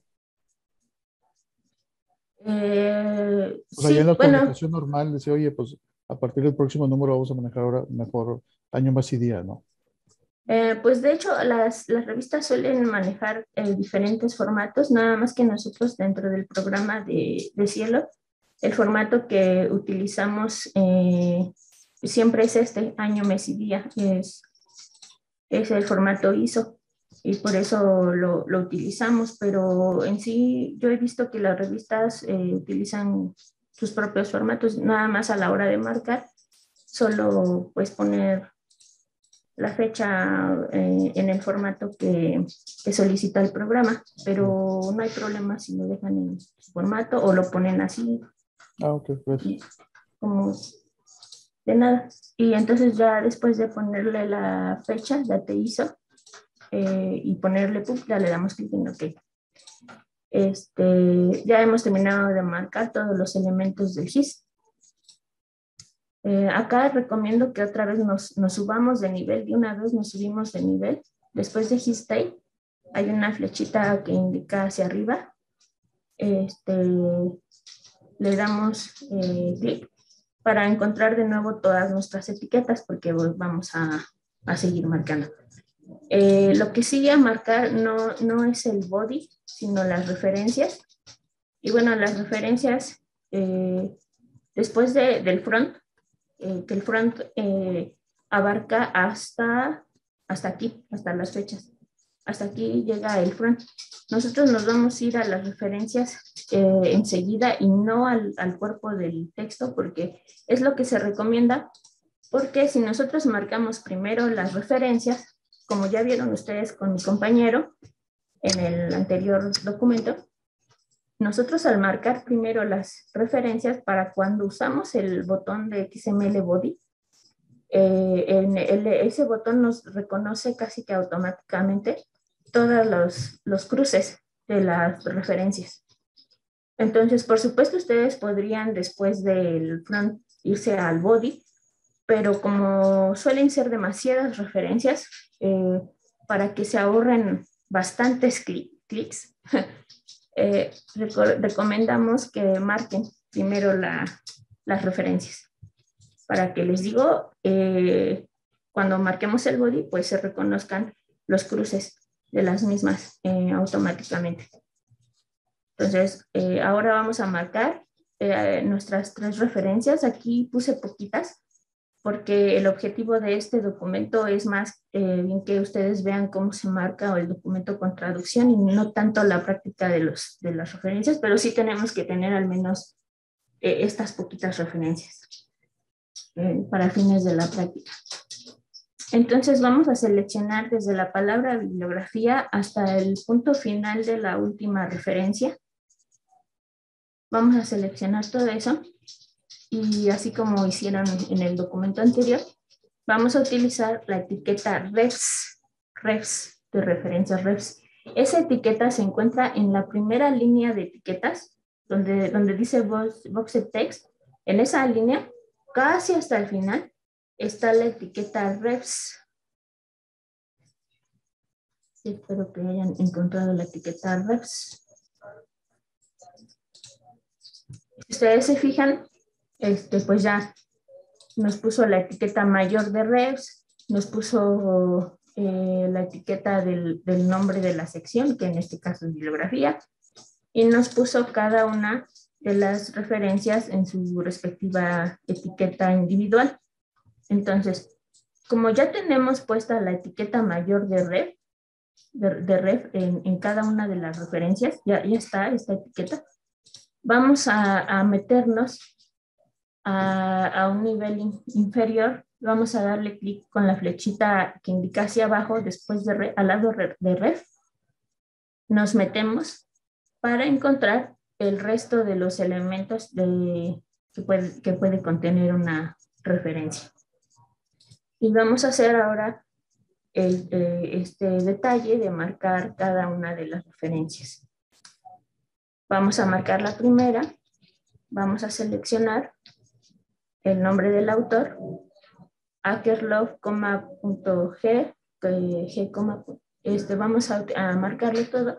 Eh, o sea, sí, ya en la bueno, comunicación normal decía, oye, pues a partir del próximo número vamos a manejar ahora mejor año, mes y día, ¿no? Eh, pues de hecho las, las revistas suelen manejar eh, diferentes formatos, nada más que nosotros dentro del programa de, de SciELO El formato que utilizamos eh, siempre es este, año, mes y día. Es, es el formato I S O y por eso lo, lo utilizamos. Pero en sí yo he visto que las revistas eh, utilizan sus propios formatos, nada más a la hora de marcar. Solo pues poner la fecha eh, en el formato que, que solicita el programa, pero no hay problema si lo dejan en su formato o lo ponen así. Ah, ok, gracias. Como de nada. Y entonces ya después de ponerle la fecha, la te hizo, eh, y ponerle pub, ya le damos clic en OK. Este, ya hemos terminado de marcar todos los elementos del G I S. Eh, acá recomiendo que otra vez nos, nos subamos de nivel, de una vez nos subimos de nivel. Después de G I S Type hay una flechita que indica hacia arriba. Este, le damos eh, clic para encontrar de nuevo todas nuestras etiquetas porque vamos a, a seguir marcando. Eh, lo que sigue a marcar no, no es el body, sino las referencias. Y bueno, las referencias, eh, después de, del front, Eh, que el front eh, abarca hasta, hasta aquí, hasta las fechas. Hasta aquí llega el front. Nosotros nos vamos a ir a las referencias eh, enseguida y no al, al cuerpo del texto porque es lo que se recomienda, porque si nosotros marcamos primero las referencias, como ya vieron ustedes con mi compañero en el anterior documento, nosotros al marcar primero las referencias para cuando usamos el botón de X M L Body, eh, en el, ese botón nos reconoce casi que automáticamente todos los, los cruces de las referencias. Entonces, por supuesto, ustedes podrían después del front irse al body, pero como suelen ser demasiadas referencias, eh, para que se ahorren bastantes clics, Eh, recomendamos que marquen primero la, las referencias para que les digo eh, cuando marquemos el body pues se reconozcan los cruces de las mismas eh, automáticamente. Entonces eh, ahora vamos a marcar eh, nuestras tres referencias. Aquí puse poquitas porque el objetivo de este documento es más eh, que ustedes vean cómo se marca el documento con traducción y no tanto la práctica de, los, de las referencias, pero sí tenemos que tener al menos eh, estas poquitas referencias eh, para fines de la práctica. Entonces vamos a seleccionar desde la palabra bibliografía hasta el punto final de la última referencia. Vamos a seleccionar todo eso. Y así como hicieron en el documento anterior, vamos a utilizar la etiqueta refs, refs de referencias refs. Esa etiqueta se encuentra en la primera línea de etiquetas, donde, donde dice Boxed Text. En esa línea, casi hasta el final, está la etiqueta refs. Espero que hayan encontrado la etiqueta refs. Si ustedes se fijan, Este, pues ya nos puso la etiqueta mayor de refs, nos puso eh, la etiqueta del, del nombre de la sección, que en este caso es bibliografía, y nos puso cada una de las referencias en su respectiva etiqueta individual. Entonces, como ya tenemos puesta la etiqueta mayor de ref, de, de ref en, en cada una de las referencias, ya, ya está esta etiqueta, vamos a, a meternos A, a un nivel in, inferior, vamos a darle clic con la flechita que indica hacia abajo, después de re, al lado de ref, nos metemos para encontrar el resto de los elementos de, que, puede, que puede contener una referencia. Y vamos a hacer ahora el, eh, este detalle de marcar cada una de las referencias. Vamos a marcar la primera, vamos a seleccionar el nombre del autor, Akerlof punto G, G, este, vamos a, a marcarlo todo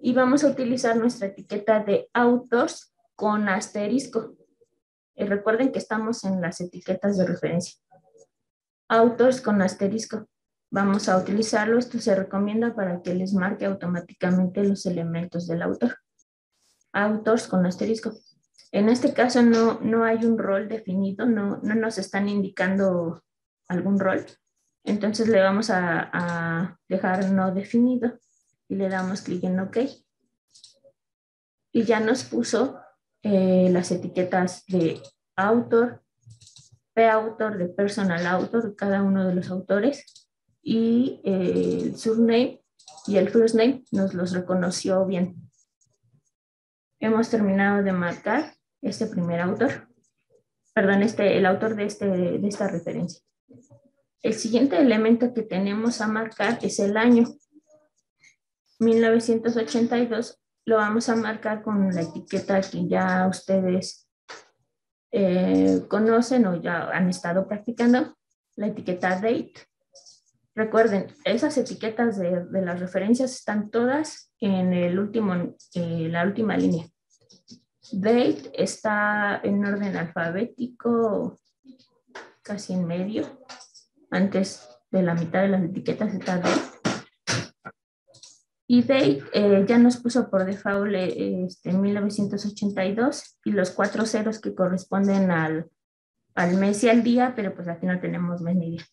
y vamos a utilizar nuestra etiqueta de autors con asterisco. Y recuerden que estamos en las etiquetas de referencia. Autors con asterisco. Vamos a utilizarlo. Esto se recomienda para que les marque automáticamente los elementos del autor. Autors con asterisco. En este caso no, no hay un rol definido, no, no nos están indicando algún rol. Entonces le vamos a, a dejar no definido y le damos clic en OK. Y ya nos puso eh, las etiquetas de autor, p-autor, de personal author, cada uno de los autores, y eh, el surname y el first name nos los reconoció bien. Hemos terminado de marcar este primer autor, perdón, este, el autor de, este, de esta referencia. El siguiente elemento que tenemos a marcar es el año. mil novecientos ochenta y dos lo vamos a marcar con la etiqueta que ya ustedes eh, conocen o ya han estado practicando, la etiqueta date. Recuerden, esas etiquetas de, de las referencias están todas en el último, eh, la última línea. Date está en orden alfabético, casi en medio. Antes de la mitad de las etiquetas está date. Y date eh, ya nos puso por default eh, este, mil novecientos ochenta y dos y los cuatro ceros que corresponden al, al mes y al día, pero pues aquí no tenemos mes ni día.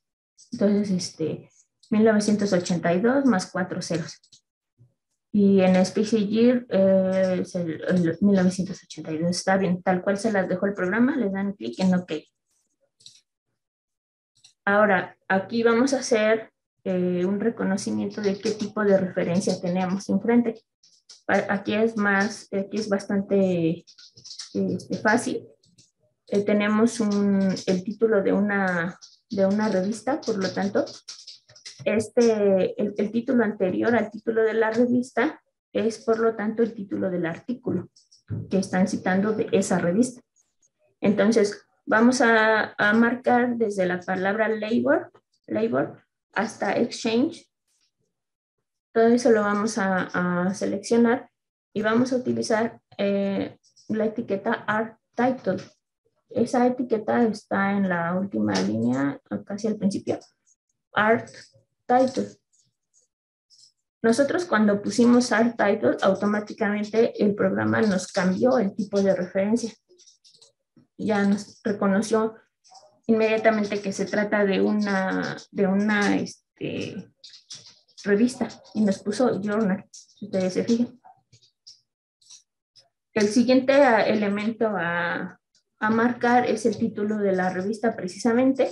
Entonces, este, mil novecientos ochenta y dos más cuatro ceros. Y en Space Year, eh, es el, el mil novecientos ochenta y dos, está bien, tal cual se las dejó el programa, le dan clic en OK. Ahora, aquí vamos a hacer eh, un reconocimiento de qué tipo de referencia tenemos enfrente. Aquí es más, aquí es bastante este, fácil. Eh, tenemos un, el título de una... de una revista, por lo tanto, este, el, el título anterior al título de la revista es, por lo tanto, el título del artículo que están citando de esa revista. Entonces, vamos a, a marcar desde la palabra labor, labor hasta exchange. Todo eso lo vamos a, a seleccionar y vamos a utilizar eh, la etiqueta art title. Esa etiqueta está en la última línea, casi al principio, Art Title. Nosotros cuando pusimos Art Title, automáticamente el programa nos cambió el tipo de referencia. Ya nos reconoció inmediatamente que se trata de una, de una este, revista y nos puso Journal, si ustedes se fijan. El siguiente elemento a... a marcar es el título de la revista precisamente,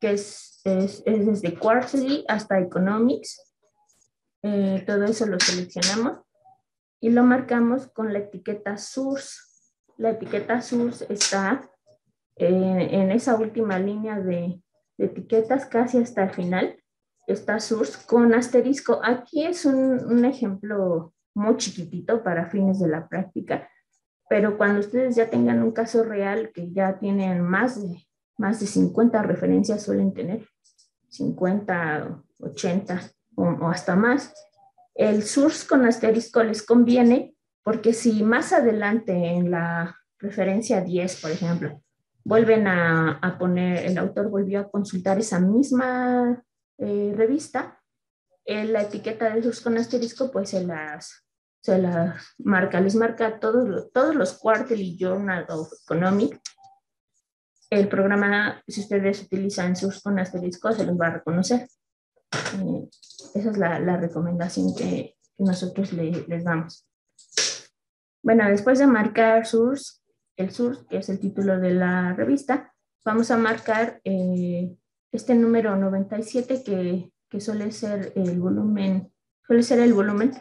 que es, es, es desde Quarterly hasta Economics. Eh, todo eso lo seleccionamos y lo marcamos con la etiqueta Source. La etiqueta Source está eh, en esa última línea de, de etiquetas, casi hasta el final. Está Source con asterisco. Aquí es un, un ejemplo muy chiquitito para fines de la práctica. Pero cuando ustedes ya tengan un caso real que ya tienen más de, más de cincuenta referencias, suelen tener cincuenta, ochenta o, o hasta más, el source con asterisco les conviene porque si más adelante en la referencia diez, por ejemplo, vuelven a, a poner, el autor volvió a consultar esa misma eh, revista, eh, la etiqueta de source con asterisco pues se las... se las marca, les marca todos los, todos los Quarterly Journal of Economics. El programa, si ustedes utilizan sus con asterisco, se los va a reconocer. Eh, esa es la, la recomendación que, que nosotros le, les damos. Bueno, después de marcar source, el source, que es el título de la revista, vamos a marcar eh, este número noventa y siete, que, que suele ser el volumen, suele ser el volumen.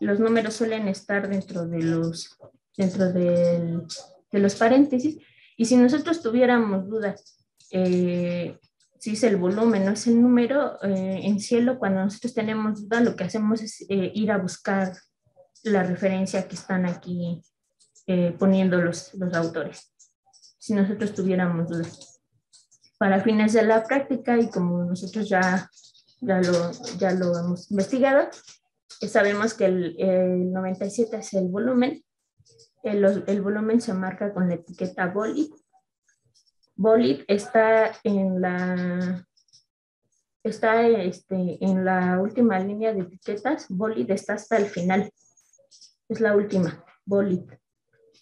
Los números suelen estar dentro de los, dentro del, de los paréntesis. Y si nosotros tuviéramos dudas, eh, si es el volumen, no es el número, eh, en SciELO cuando nosotros tenemos dudas, lo que hacemos es eh, ir a buscar la referencia que están aquí eh, poniendo los, los autores. Si nosotros tuviéramos dudas. Para fines de la práctica, y como nosotros ya, ya, lo, ya lo hemos investigado, sabemos que el, el noventa y siete es el volumen. El, el volumen se marca con la etiqueta Bolid. Bolid está en la está este, en la última línea de etiquetas. Bolid está hasta el final. Es la última, Bolid.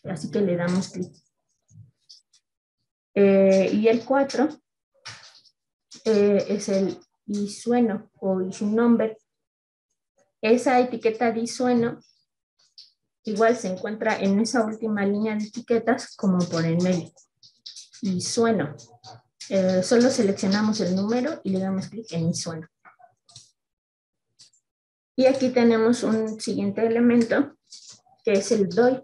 así que le damos clic. Eh, y el cuatro eh, es el isueno o isunumber. Esa etiqueta de isueno igual se encuentra en esa última línea de etiquetas como por el medio. Isueno. Eh, solo seleccionamos el número y le damos clic en isueno. Y aquí tenemos un siguiente elemento que es el D O I.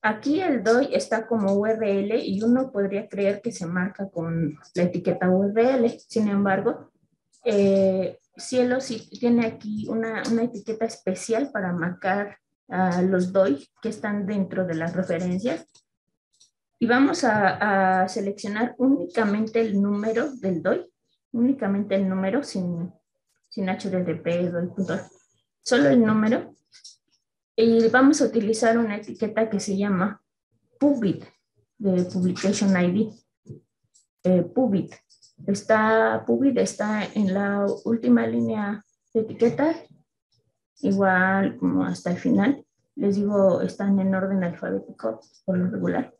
Aquí el D O I está como U R L y uno podría creer que se marca con la etiqueta U R L. Sin embargo, eh, SciELO sí tiene aquí una, una etiqueta especial para marcar uh, los D O I que están dentro de las referencias. Y vamos a, a seleccionar únicamente el número del D O I, únicamente el número sin, sin H T T P, D O I punto org, solo el número. Y vamos a utilizar una etiqueta que se llama P U B I D, de Publication I D. Eh, P U B I D. Está, P U B I D está en la última línea de etiqueta, igual como hasta el final. Les digo, están en orden alfabético por lo regular.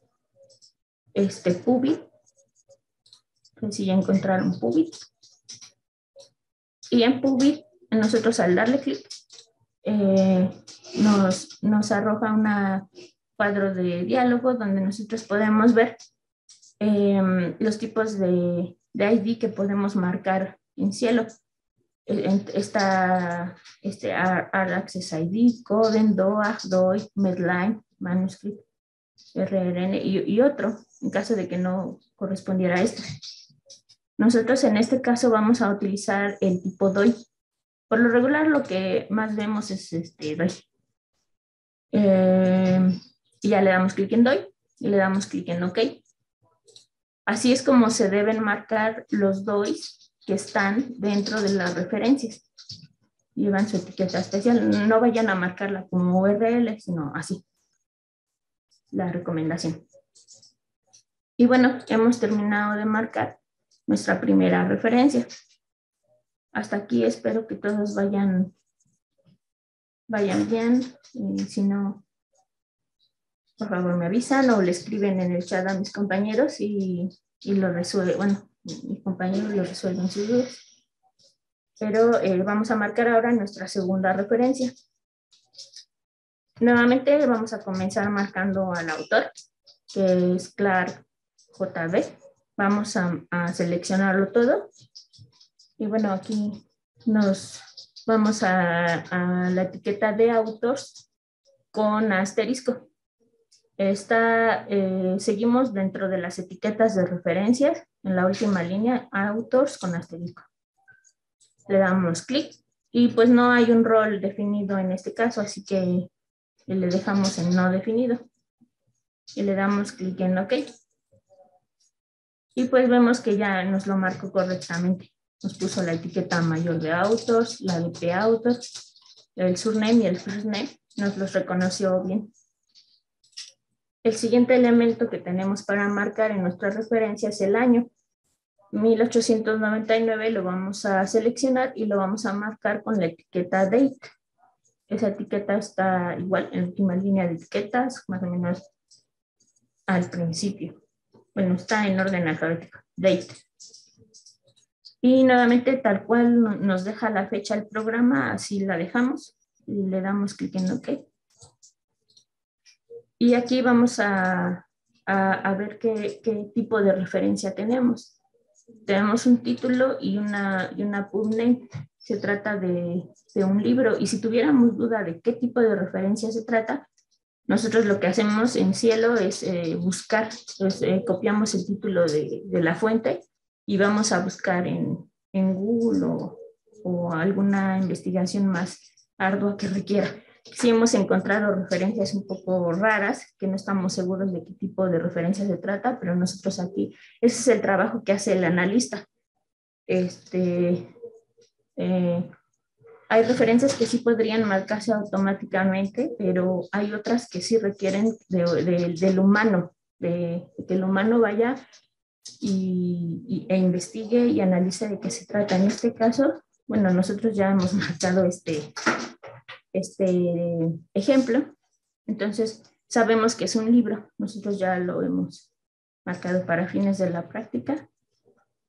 Este P U B I D. Entonces ya encontraron P U B I D. Y en P U B I D, nosotros al darle clic, Eh, nos, nos arroja un cuadro de diálogo donde nosotros podemos ver eh, los tipos de, de I D que podemos marcar en SciELO. Está este R Access I D, Coden, D O A, D O I, Medline, Manuscript, R R N y, y otro, en caso de que no correspondiera a este. Nosotros en este caso vamos a utilizar el tipo D O I. Por lo regular, lo que más vemos es este D O I. Eh, y ya le damos clic en D O I y le damos clic en OK. Así es como se deben marcar los D O Is que están dentro de las referencias. Llevan su etiqueta especial. No vayan a marcarla como U R L, sino así. La recomendación. Y bueno, hemos terminado de marcar nuestra primera referencia. Hasta aquí espero que todos vayan, vayan bien. Y si no, por favor me avisan o le escriben en el chat a mis compañeros y, y lo resuelven. Bueno, mis compañeros lo resuelven sus dudas. Pero eh, vamos a marcar ahora nuestra segunda referencia. Nuevamente vamos a comenzar marcando al autor, que es Clark J B. Vamos a, a seleccionarlo todo. Y bueno, aquí nos vamos a, a la etiqueta de autores con asterisco. Está, eh, seguimos dentro de las etiquetas de referencias, en la última línea, autores con asterisco. Le damos clic y pues no hay un rol definido en este caso, así que le dejamos en no definido. Y le damos clic en OK. Y pues vemos que ya nos lo marcó correctamente. Nos puso la etiqueta mayor de autos, la de P autos, el surname y el first name. Nos los reconoció bien. El siguiente elemento que tenemos para marcar en nuestra referencia es el año. mil ochocientos noventa y nueve lo vamos a seleccionar y lo vamos a marcar con la etiqueta date. Esa etiqueta está igual en la última línea de etiquetas, más o menos al principio. Bueno, está en orden alfabético. Date. Y nuevamente, tal cual nos deja la fecha del programa, así la dejamos. Le damos clic en OK. Y aquí vamos a, a, a ver qué, qué tipo de referencia tenemos. Tenemos un título y una, y una pubname. Se trata de, de un libro. Y si tuviéramos duda de qué tipo de referencia se trata, nosotros lo que hacemos en SciELO es eh, buscar, es, eh, copiamos el título de, de la fuente. Y vamos a buscar en, en Google o, o alguna investigación más ardua que requiera. Si hemos encontrado referencias un poco raras, que no estamos seguros de qué tipo de referencia se trata, pero nosotros aquí, ese es el trabajo que hace el analista. Este, eh, hay referencias que sí podrían marcarse automáticamente, pero hay otras que sí requieren de, de, del humano, de, de que el humano vaya Y, y, e investigue y analice de qué se trata. En este caso, bueno, nosotros ya hemos marcado este, este ejemplo. Entonces, sabemos que es un libro. Nosotros ya lo hemos marcado para fines de la práctica.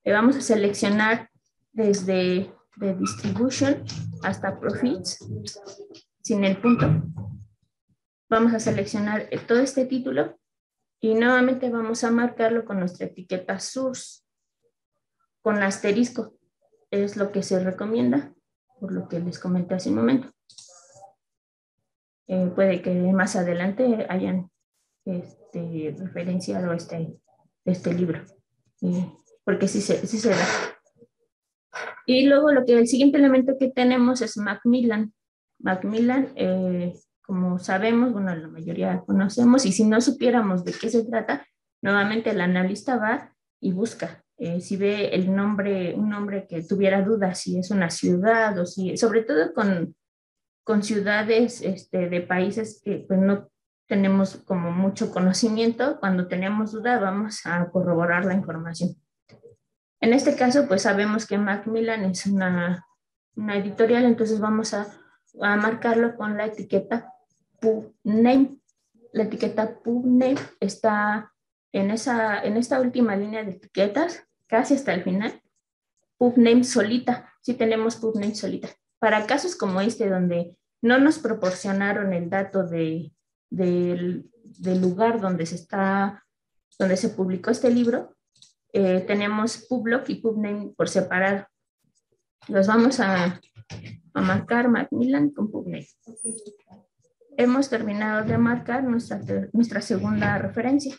Le vamos a seleccionar desde de distribution hasta profits, sin el punto. Vamos a seleccionar todo este título y nuevamente vamos a marcarlo con nuestra etiqueta source, con asterisco. Es lo que se recomienda, por lo que les comenté hace un momento. Eh, puede que más adelante hayan este, referenciado este, este libro, eh, porque sí se, sí se da. Y luego lo que, el siguiente elemento que tenemos es Macmillan. Macmillan, eh, como sabemos, bueno, la mayoría conocemos, y si no supiéramos de qué se trata, nuevamente el analista va y busca. Eh, si ve el nombre, un nombre que tuviera dudas, si es una ciudad o si, sobre todo con, con ciudades este, de países que pues, no tenemos como mucho conocimiento, cuando tenemos duda vamos a corroborar la información. En este caso, pues sabemos que Macmillan es una, una editorial, entonces vamos a, a marcarlo con la etiqueta pubname. La etiqueta pubname está en, esa, en esta última línea de etiquetas, casi hasta el final. Pubname solita, sí tenemos pubname solita. Para casos como este, donde no nos proporcionaron el dato de, de, del lugar donde se, está, donde se publicó este libro, Eh, tenemos PubLoc y PubName por separado. Los vamos a, a marcar Macmillan con PubName. Hemos terminado de marcar nuestra, nuestra segunda referencia.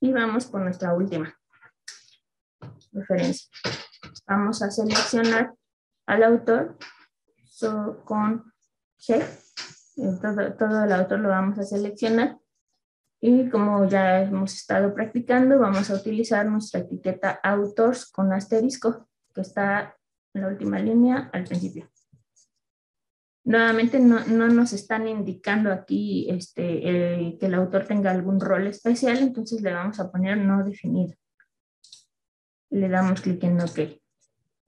Y vamos por nuestra última referencia. Vamos a seleccionar al autor so, con G. Todo, todo el autor lo vamos a seleccionar. Y como ya hemos estado practicando, vamos a utilizar nuestra etiqueta Autors con asterisco, que está en la última línea al principio. Nuevamente no, no nos están indicando aquí este, eh, que el autor tenga algún rol especial, entonces le vamos a poner no definido. Le damos clic en OK.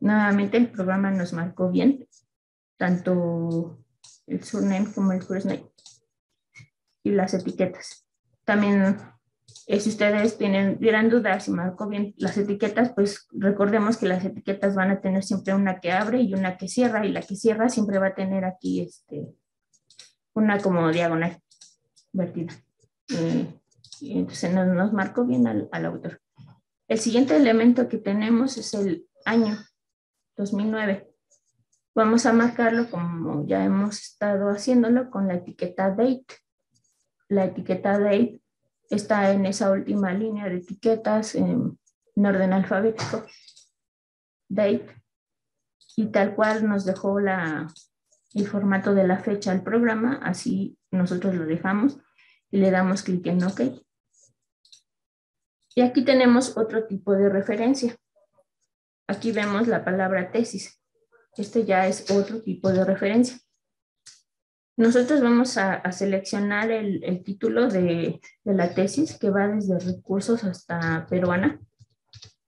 Nuevamente el programa nos marcó bien, tanto el surname como el first name y las etiquetas. También, eh, si ustedes tienen gran duda si marco bien las etiquetas, pues recordemos que las etiquetas van a tener siempre una que abre y una que cierra, y la que cierra siempre va a tener aquí este, una como diagonal vertida. Eh, y entonces nos, nos marcó bien al, al autor. El siguiente elemento que tenemos es el año dos mil nueve. Vamos a marcarlo como ya hemos estado haciéndolo con la etiqueta date. La etiqueta date está en esa última línea de etiquetas en, en orden alfabético. Date. Y tal cual nos dejó la, el formato de la fecha al programa, así nosotros lo dejamos y le damos clic en OK. Y aquí tenemos otro tipo de referencia. Aquí vemos la palabra tesis. Este ya es otro tipo de referencia. Nosotros vamos a, a seleccionar el, el título de, de la tesis, que va desde recursos hasta peruana.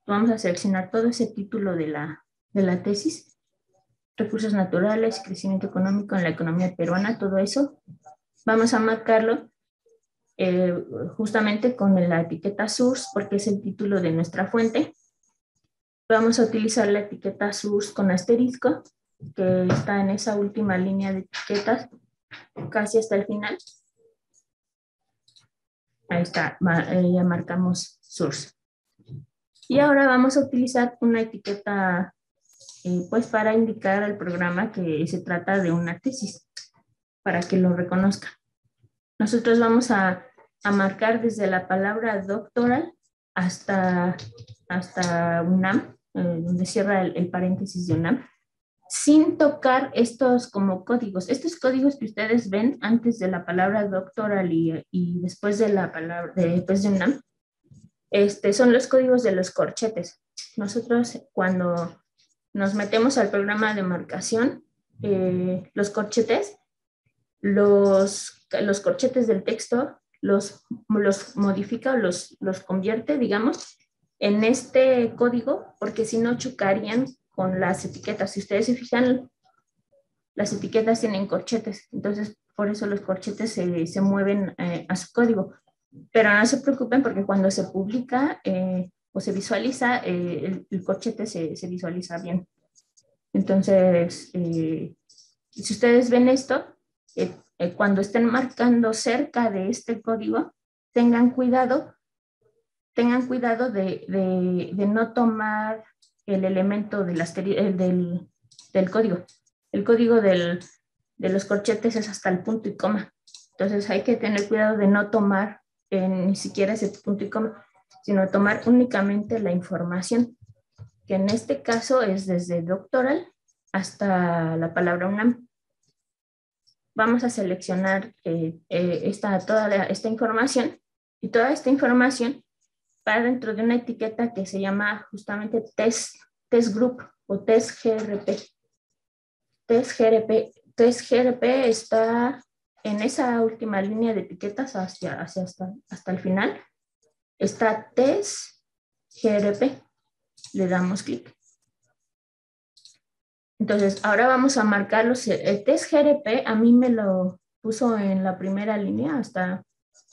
Vamos a seleccionar todo ese título de la, de la tesis. Recursos naturales, crecimiento económico en la economía peruana, todo eso. Vamos a marcarlo eh, justamente con la etiqueta source, porque es el título de nuestra fuente. Vamos a utilizar la etiqueta source con asterisco, que está en esa última línea de etiquetas, casi hasta el final. Ahí está, ya marcamos source. Y ahora vamos a utilizar una etiqueta eh, pues para indicar al programa que se trata de una tesis, para que lo reconozca. Nosotros vamos a, a marcar desde la palabra doctoral hasta, hasta UNAM, eh, donde cierra el, el paréntesis de UNAM, sin tocar estos como códigos. Estos códigos que ustedes ven antes de la palabra doctoral y, y después de la palabra, de, después de UNAM, este, son los códigos de los corchetes. Nosotros cuando nos metemos al programa de marcación, eh, los corchetes, los, los corchetes del texto, los, los modifica o los, los convierte, digamos, en este código, porque si no chocarían con las etiquetas. Si ustedes se fijan, las etiquetas tienen corchetes, entonces por eso los corchetes se, se mueven eh, a su código. Pero no se preocupen porque cuando se publica eh, o se visualiza, eh, el, el corchete se, se visualiza bien. Entonces, eh, si ustedes ven esto, eh, eh, cuando estén marcando cerca de este código, tengan cuidado, tengan cuidado de, de, de no tomar el elemento del, el del, del código. El código del, de los corchetes es hasta el punto y coma. Entonces hay que tener cuidado de no tomar eh, ni siquiera ese punto y coma, sino tomar únicamente la información, que en este caso es desde doctoral hasta la palabra UNAM. Vamos a seleccionar eh, eh, esta, toda la, esta información y toda esta información para dentro de una etiqueta que se llama justamente test, test group o test G R P. Test G R P, test G R P está en esa última línea de etiquetas hacia, hacia hasta, hasta el final. Está test G R P. Le damos clic. Entonces, ahora vamos a marcar los... El test G R P a mí me lo puso en la primera línea, hasta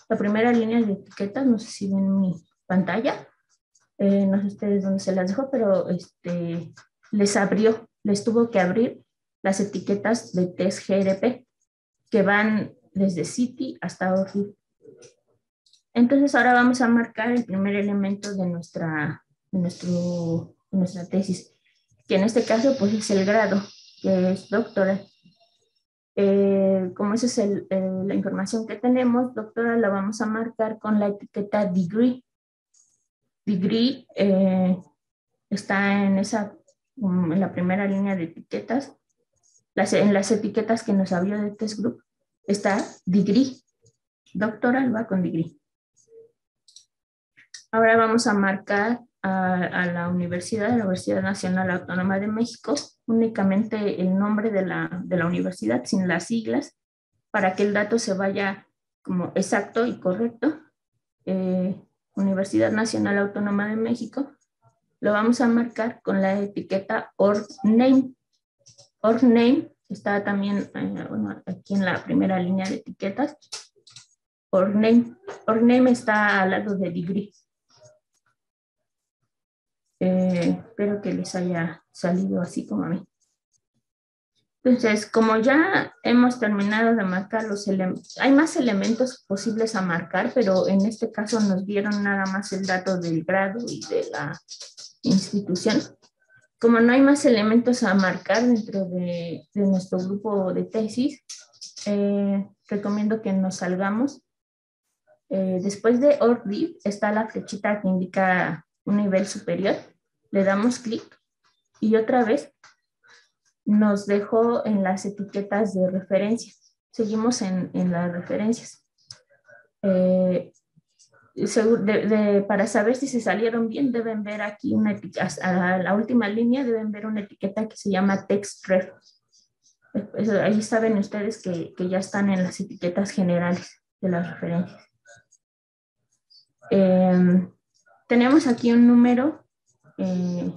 la primera línea de etiquetas. No sé si ven mi pantalla. Eh, no sé ustedes dónde se las dejó, pero este, les abrió, les tuvo que abrir las etiquetas de test G R P que van desde City hasta Orly. Entonces, ahora vamos a marcar el primer elemento de nuestra... Nuestro, nuestra tesis, que en este caso pues es el grado, que es doctoral. Eh, como esa es el, el, la información que tenemos, doctoral la vamos a marcar con la etiqueta degree. Degree eh, está en, esa, en la primera línea de etiquetas. Las, en las etiquetas que nos abrió de test group está degree. Doctoral va con degree. Ahora vamos a marcar a, a la universidad, la Universidad Nacional Autónoma de México, únicamente el nombre de la, de la universidad, sin las siglas, para que el dato se vaya como exacto y correcto. Eh, Universidad Nacional Autónoma de México, lo vamos a marcar con la etiqueta org name. Org name está también eh, bueno, aquí en la primera línea de etiquetas. Org name, org name está al lado de degree. Eh, espero que les haya salido así como a mí. Entonces, como ya hemos terminado de marcar los elementos, hay más elementos posibles a marcar, pero en este caso nos dieron nada más el dato del grado y de la institución. Como no hay más elementos a marcar dentro de, de nuestro grupo de tesis, eh, recomiendo que nos salgamos. Eh, después de O R D I V está la flechita que indica un nivel superior, le damos clic y otra vez nos dejó en las etiquetas de referencia. Seguimos en, en las referencias. Eh, de, de, para saber si se salieron bien, deben ver aquí una etiqueta, a la última línea deben ver una etiqueta que se llama TextRef. Ahí saben ustedes que, que ya están en las etiquetas generales de las referencias. Eh, Tenemos aquí un número eh,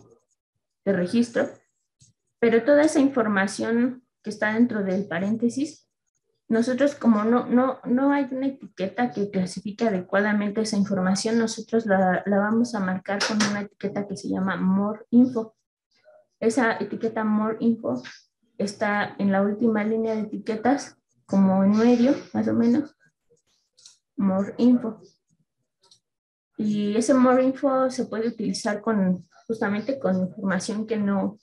de registro, pero toda esa información que está dentro del paréntesis, nosotros como no, no, no hay una etiqueta que clasifique adecuadamente esa información, nosotros la, la vamos a marcar con una etiqueta que se llama More Info. Esa etiqueta More Info está en la última línea de etiquetas, como en medio, más o menos. More Info. Y ese more info se puede utilizar con, justamente con información que no,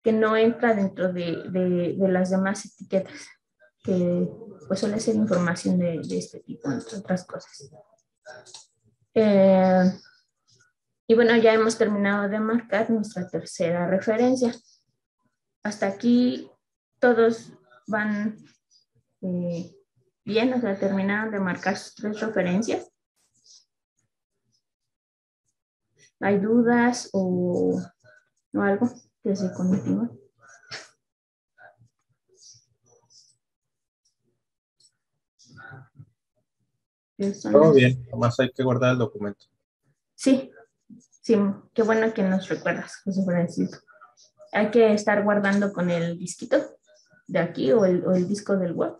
que no entra dentro de, de, de las demás etiquetas, que pues suele ser información de, de este tipo, entre otras cosas. Eh, y bueno, ya hemos terminado de marcar nuestra tercera referencia. Hasta aquí todos van eh, bien, o sea, terminaron de marcar sus tres referencias. ¿Hay dudas o, o algo que se continúa? Todo bien, nomás hay que guardar el documento. Sí, sí, qué bueno que nos recuerdas, José Francisco. Hay que estar guardando con el disquito de aquí o el, o el disco del web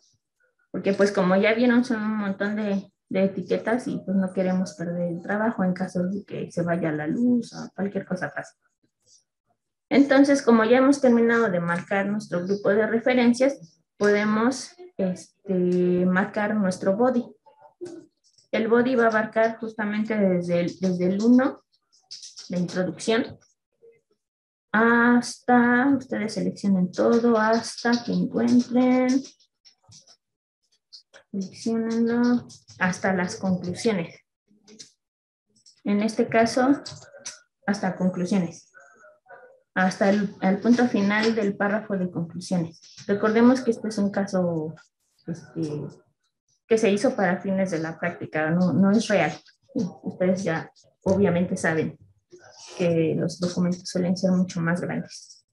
porque pues como ya vieron son un montón de, de etiquetas y pues no queremos perder el trabajo en caso de que se vaya la luz o cualquier cosa pase. Entonces, como ya hemos terminado de marcar nuestro grupo de referencias, podemos este, marcar nuestro body. El body va a abarcar justamente desde el, desde el uno, la introducción, hasta, ustedes seleccionen todo, hasta que encuentren, seleccionenlo, hasta las conclusiones. En este caso, hasta conclusiones. Hasta el, el punto final del párrafo de conclusiones. Recordemos que este es un caso este, que se hizo para fines de la práctica, no, no es real. Ustedes ya obviamente saben que los documentos suelen ser mucho más grandes.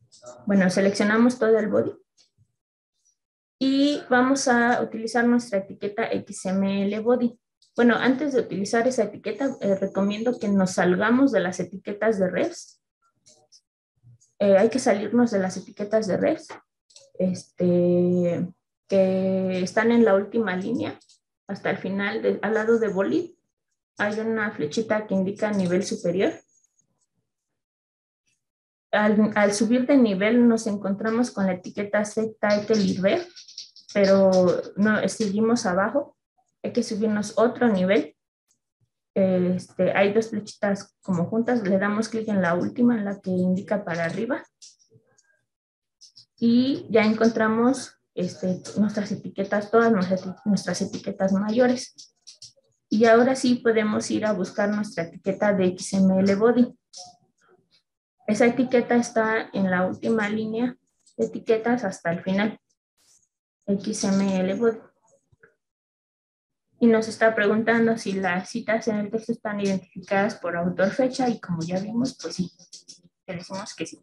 Bueno, seleccionamos todo el body y vamos a utilizar nuestra etiqueta X M L body. Bueno, antes de utilizar esa etiqueta, eh, recomiendo que nos salgamos de las etiquetas de refs. Eh, hay que salirnos de las etiquetas de red este, que están en la última línea hasta el final, de, al lado de bolid. Hay una flechita que indica nivel superior. Al, al subir de nivel nos encontramos con la etiqueta C-Title y red, pero no, seguimos abajo. Hay que subirnos otro nivel. Este, hay dos flechitas como juntas, le damos clic en la última, en la que indica para arriba, y ya encontramos este, nuestras etiquetas, todas nuestras, nuestras etiquetas mayores. Y ahora sí podemos ir a buscar nuestra etiqueta de X M L Body. Esa etiqueta está en la última línea de etiquetas hasta el final, X M L Body. Y nos está preguntando si las citas en el texto están identificadas por autor, fecha, y como ya vimos, pues sí, le decimos que sí.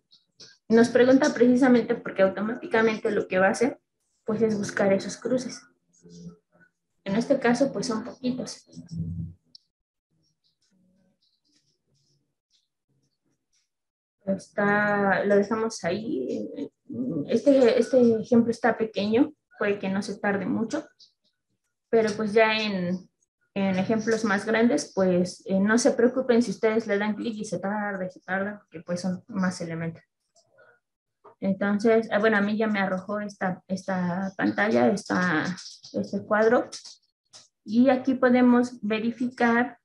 Nos pregunta precisamente porque automáticamente lo que va a hacer, pues es buscar esos cruces. En este caso, pues son poquitos. Está, lo dejamos ahí. Este, este ejemplo está pequeño, puede que no se tarde mucho. Pero pues ya en, en ejemplos más grandes, pues eh, no se preocupen si ustedes le dan clic y se tarda, se tarda, porque pues son más elementos. Entonces, bueno, a mí ya me arrojó esta, esta pantalla, esta, este cuadro. Y aquí podemos verificar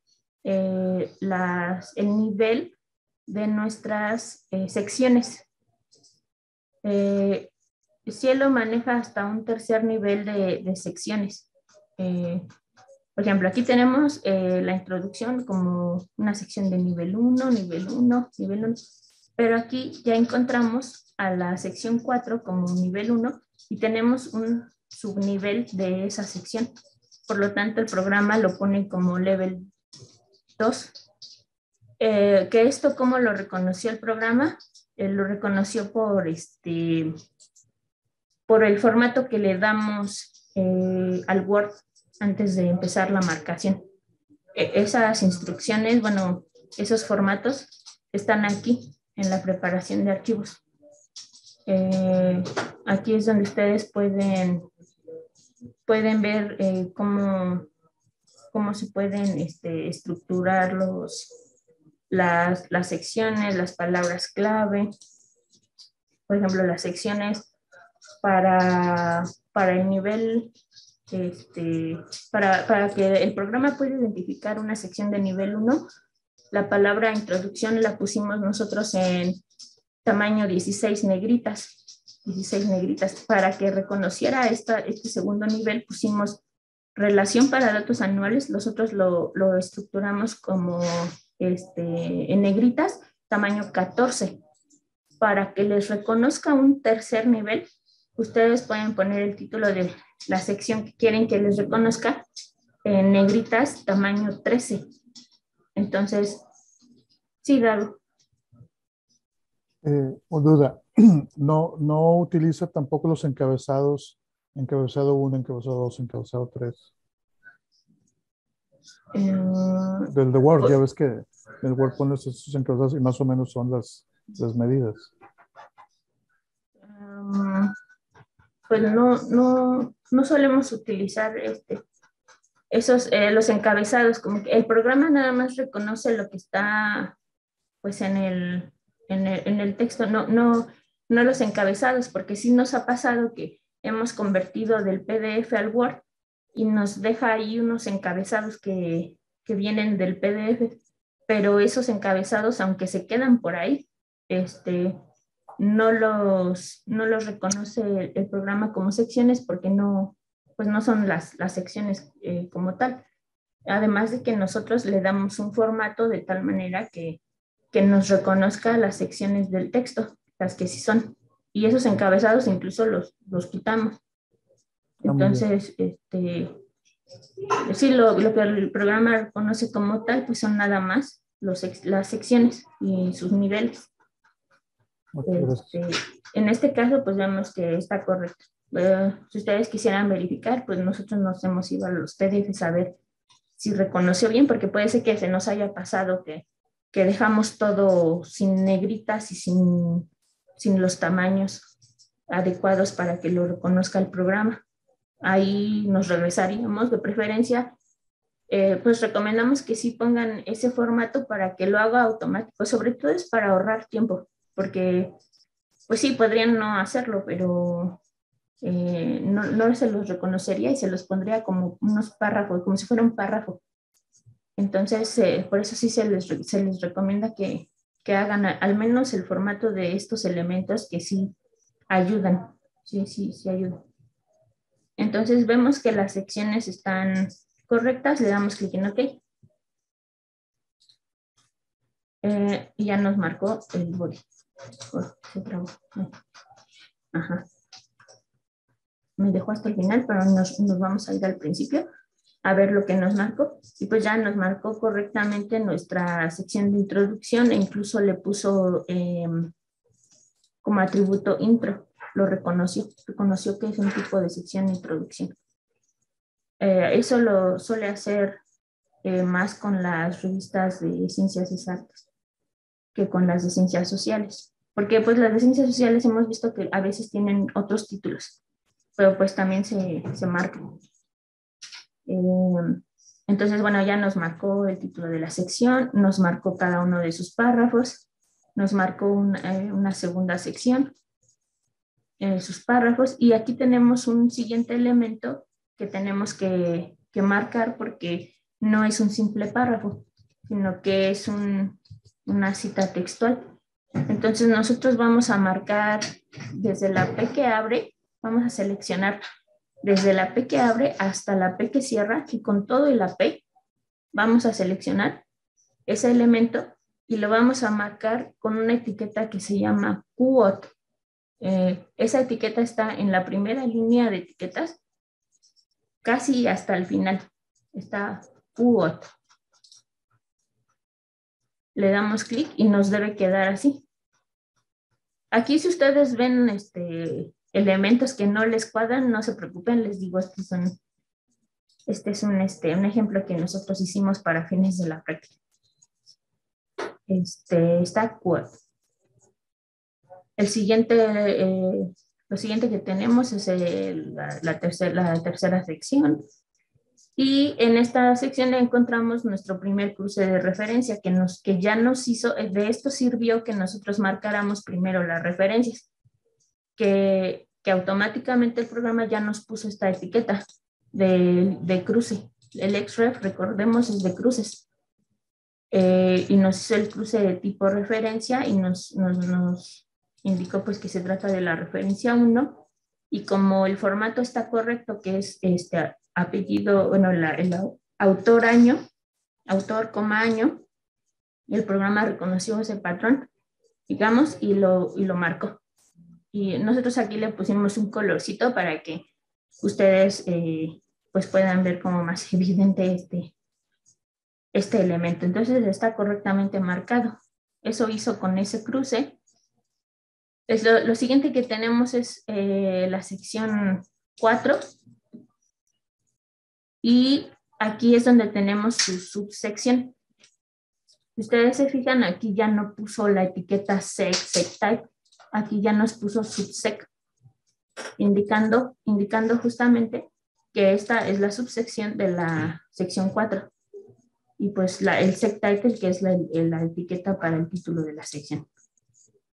eh, las, el nivel de nuestras eh, secciones. Eh, SciELO maneja hasta un tercer nivel de, de secciones. Eh, por ejemplo, aquí tenemos eh, la introducción como una sección de nivel uno, nivel uno, nivel uno, pero aquí ya encontramos a la sección cuatro como nivel uno y tenemos un subnivel de esa sección. Por lo tanto, el programa lo pone como level dos. Eh, ¿Que esto cómo lo reconoció el programa? Eh, lo reconoció por, este, por el formato que le damos Eh, al Word antes de empezar la marcación. Eh, esas instrucciones, bueno, esos formatos están aquí en la preparación de archivos. Eh, aquí es donde ustedes pueden, pueden ver eh, cómo, cómo se pueden este, estructurar los, las, las secciones, las palabras clave. Por ejemplo, las secciones para... para el nivel, este, para, para que el programa pueda identificar una sección de nivel uno, la palabra introducción la pusimos nosotros en tamaño dieciséis negritas, dieciséis negritas. Para que reconociera esta, este segundo nivel pusimos relación para datos anuales, nosotros lo, lo estructuramos como este, en negritas, tamaño catorce. Para que les reconozca un tercer nivel, ustedes pueden poner el título de la sección que quieren que les reconozca en negritas, tamaño trece. Entonces, sí, Dago. Eh, duda, no, no utiliza tampoco los encabezados, encabezado uno, encabezado dos, encabezado tres. Eh, Del de Word, ya ves que el Word pone esos encabezados y más o menos son las, las medidas. Um, Pues no, no, no solemos utilizar este, esos, eh, los encabezados, como que el programa nada más reconoce lo que está pues en el, en el, en el texto, no, no, no los encabezados, porque sí nos ha pasado que hemos convertido del P D F al Word y nos deja ahí unos encabezados que, que vienen del P D F, pero esos encabezados, aunque se quedan por ahí, este, no, los, no los reconoce el, el programa como secciones porque no, pues no son las, las secciones eh, como tal. Además de que nosotros le damos un formato de tal manera que, que nos reconozca las secciones del texto, las que sí son. Y esos encabezados incluso los, los quitamos. Entonces, este, sí, lo, lo que el programa reconoce como tal, pues son nada más los, las secciones y sus niveles. Este, en este caso, pues vemos que está correcto. Eh, si ustedes quisieran verificar, pues nosotros nos hemos ido a los P D Fs a ver si reconoció bien, porque puede ser que se nos haya pasado que, que dejamos todo sin negritas y sin... sin los tamaños adecuados para que lo reconozca el programa. Ahí nos regresaríamos de preferencia. Eh, pues recomendamos que sí pongan ese formato para que lo haga automático, sobre todo es para ahorrar tiempo, porque pues sí, podrían no hacerlo, pero eh, no, no se los reconocería y se los pondría como unos párrafos, como si fuera un párrafo. Entonces, eh, por eso sí se les, se les recomienda que que hagan al menos el formato de estos elementos que sí ayudan, sí, sí, sí ayudan. Entonces vemos que las secciones están correctas, le damos clic en OK. Eh, y ya nos marcó el body. Oh, se trabó. Ajá. Me dejó hasta el final, pero nos, nos vamos a ir al principio a ver lo que nos marcó, y pues ya nos marcó correctamente nuestra sección de introducción e incluso le puso eh, como atributo intro, lo reconoció, reconoció que es un tipo de sección de introducción. Eh, eso lo suele hacer eh, más con las revistas de ciencias exactas que con las de ciencias sociales, porque pues las de ciencias sociales hemos visto que a veces tienen otros títulos, pero pues también se, se marcan. Entonces, bueno, ya nos marcó el título de la sección, nos marcó cada uno de sus párrafos, nos marcó una, una segunda sección, eh, sus párrafos, y aquí tenemos un siguiente elemento que tenemos que, que marcar porque no es un simple párrafo, sino que es un, una cita textual. Entonces nosotros vamos a marcar desde la P que abre, vamos a seleccionar desde la P que abre hasta la P que cierra, y con todo y la P vamos a seleccionar ese elemento y lo vamos a marcar con una etiqueta que se llama Q O T. Eh, esa etiqueta está en la primera línea de etiquetas, casi hasta el final. Está Q O T. Le damos clic y nos debe quedar así. Aquí si ustedes ven este... elementos que no les cuadran, no se preocupen, les digo, este es un, este es un, este, un ejemplo que nosotros hicimos para fines de la práctica. Este, está Q O T. El siguiente, eh, lo siguiente que tenemos es el, la, la, tercer, la tercera sección. Y en esta sección encontramos nuestro primer cruce de referencia que, nos, que ya nos hizo, de esto sirvió que nosotros marcáramos primero las referencias. Que, que automáticamente el programa ya nos puso esta etiqueta de, de cruce. El X ref, recordemos, es de cruces. Eh, y nos hizo el cruce de tipo referencia y nos, nos, nos indicó pues que se trata de la referencia uno. Y como el formato está correcto, que es este apellido, bueno, la, el autor año, autor coma año, el programa reconoció ese patrón, digamos, y lo, y lo marcó. Y nosotros aquí le pusimos un colorcito para que ustedes eh, pues puedan ver como más evidente este, este elemento. Entonces está correctamente marcado. Eso hizo con ese cruce. Pues lo, lo siguiente que tenemos es eh, la sección cuatro. Y aquí es donde tenemos su subsección. Si ustedes se fijan, aquí ya no puso la etiqueta sec, sec type. Aquí ya nos puso subsec. indicando, indicando justamente que esta es la subsección de la sección cuatro. Y pues la, el subtitle, que es la, la etiqueta para el título de la sección.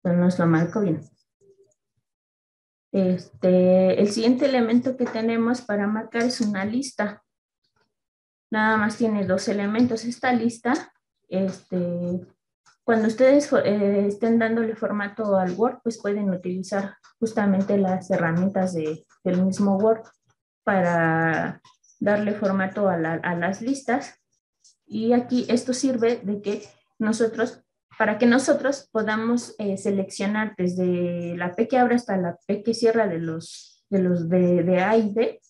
Pero nos lo marco bien. Este, el siguiente elemento que tenemos para marcar es una lista. Nada más tiene dos elementos. Esta lista, este, cuando ustedes eh, estén dándole formato al Word, pues pueden utilizar justamente las herramientas de, del mismo Word para darle formato a, la, a las listas. Y aquí esto sirve de que nosotros, para que nosotros podamos eh, seleccionar desde la P que abre hasta la P que cierra de los de, los de, de A y B,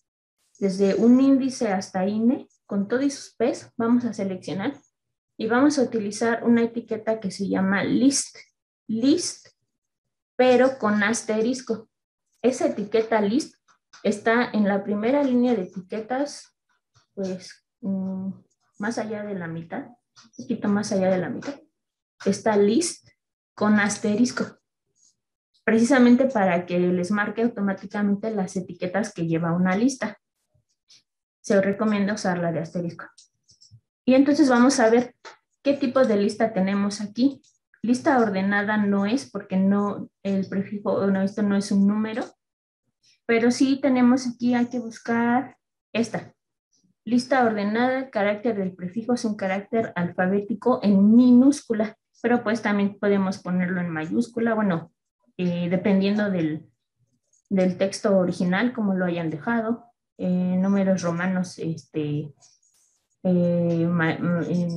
desde un índice hasta I N E, con todos sus P's, vamos a seleccionar y vamos a utilizar una etiqueta que se llama list, list, pero con asterisco. Esa etiqueta list está en la primera línea de etiquetas, pues um, más allá de la mitad, un poquito más allá de la mitad. Está list con asterisco, precisamente para que les marque automáticamente las etiquetas que lleva una lista. Se recomienda usar la de asterisco. Y entonces vamos a ver qué tipo de lista tenemos aquí. Lista ordenada no es, porque no, el prefijo, no, esto no es un número, pero sí tenemos aquí, hay que buscar esta. Lista ordenada, el carácter del prefijo es un carácter alfabético en minúscula, pero pues también podemos ponerlo en mayúscula, bueno, eh, dependiendo del, del texto original, como lo hayan dejado, eh, números romanos, este, eh, ma, eh,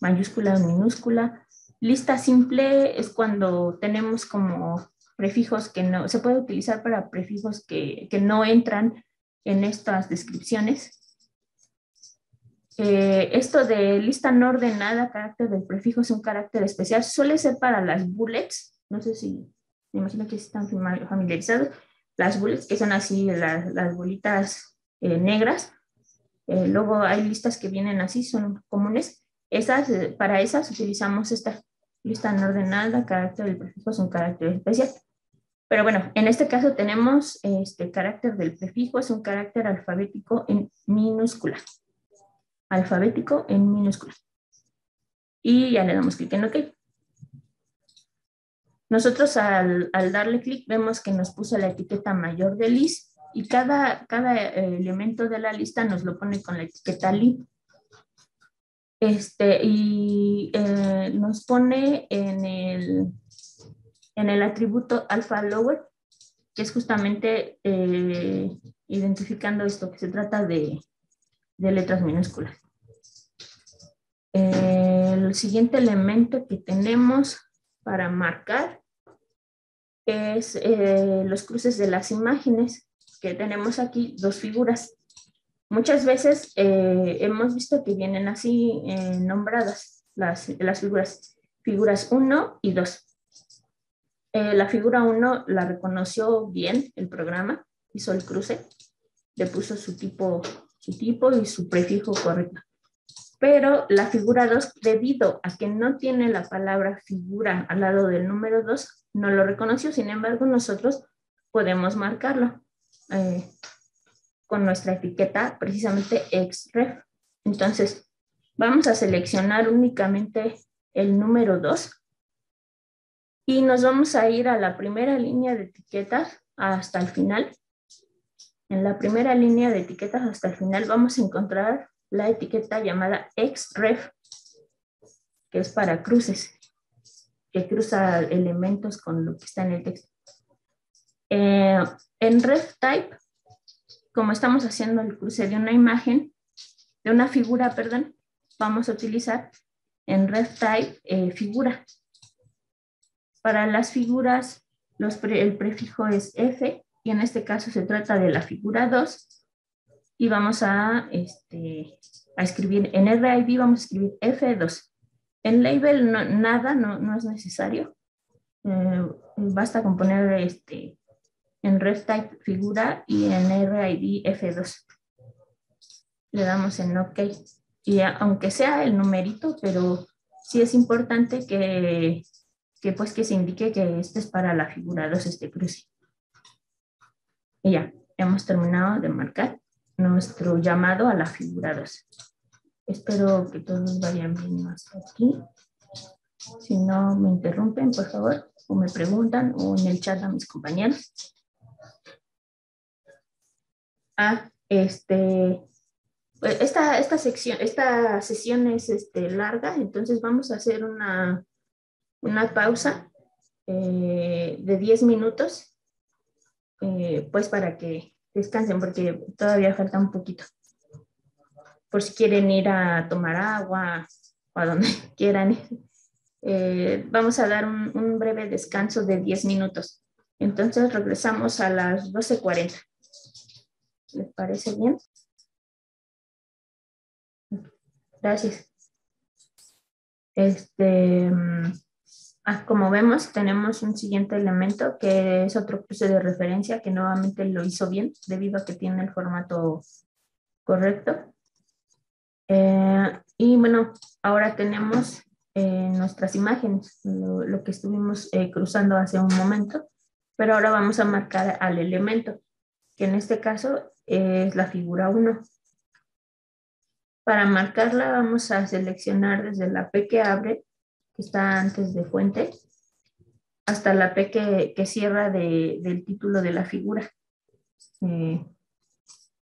mayúscula o minúscula. Lista simple es cuando tenemos como prefijos que no, se puede utilizar para prefijos que, que no entran en estas descripciones. Eh, esto de lista no ordenada, carácter del prefijo es un carácter especial, suele ser para las bullets, no sé si, me imagino que están familiarizados, las bullets que son así, las, las bolitas eh, negras, eh, luego hay listas que vienen así, son comunes, esas, eh, para esas utilizamos esta lista no ordenada, carácter del prefijo es un carácter especial, pero bueno, en este caso tenemos este carácter del prefijo, es un carácter alfabético en minúscula. Alfabético en minúscula. Y ya le damos clic en OK. Nosotros al, al darle clic vemos que nos puso la etiqueta mayor de list y cada, cada elemento de la lista nos lo pone con la etiqueta lib. Este, y eh, nos pone en el, en el atributo alpha lower, que es justamente eh, identificando esto, que se trata de de letras minúsculas. El siguiente elemento que tenemos para marcar es eh, los cruces de las imágenes, que tenemos aquí dos figuras. Muchas veces eh, hemos visto que vienen así eh, nombradas las, las figuras, figuras uno y dos. Eh, la figura uno la reconoció bien el programa, hizo el cruce, le puso su tipo... su tipo y su prefijo correcto. Pero la figura dos, debido a que no tiene la palabra figura al lado del número dos, no lo reconoció, sin embargo nosotros podemos marcarlo eh, con nuestra etiqueta precisamente xref. Entonces vamos a seleccionar únicamente el número dos y nos vamos a ir a la primera línea de etiquetas hasta el final. En la primera línea de etiquetas hasta el final vamos a encontrar la etiqueta llamada xref, que es para cruces, que cruza elementos con lo que está en el texto. Eh, en ref type, como estamos haciendo el cruce de una imagen, de una figura, perdón, vamos a utilizar en ref type eh, figura. Para las figuras, los pre, el prefijo es f. Y en este caso se trata de la figura dos. Y vamos a, este, a escribir en R I D, vamos a escribir F dos. En label no, nada, no, no es necesario. Eh, basta con poner este, en ref type figura y en R I D F dos. Le damos en OK. Y a, aunque sea el numerito, pero sí es importante que, que, pues, que se indique que este es para la figura dos, este cruce. Y ya, hemos terminado de marcar nuestro llamado a la figura dos. Espero que todos vayan bien hasta aquí. Si no me interrumpen, por favor, o me preguntan, o en el chat a mis compañeros. Ah, este, esta, esta sección, esta sesión es este, larga, entonces vamos a hacer una, una pausa eh, de diez minutos, eh, pues para que descansen, porque todavía falta un poquito. Por si quieren ir a tomar agua o a donde quieran. Eh, vamos a dar un, un breve descanso de diez minutos. Entonces regresamos a las doce cuarenta. ¿Les parece bien? Gracias. Este, ah, como vemos, tenemos un siguiente elemento que es otro cruce de referencia que nuevamente lo hizo bien debido a que tiene el formato correcto. Eh, y bueno, ahora tenemos Eh, nuestras imágenes, lo, lo que estuvimos eh, cruzando hace un momento, pero ahora vamos a marcar al elemento, que en este caso es la figura uno. Para marcarla vamos a seleccionar desde la P que abre, que está antes de fuente, hasta la P que, que cierra de, del título de la figura. Eh,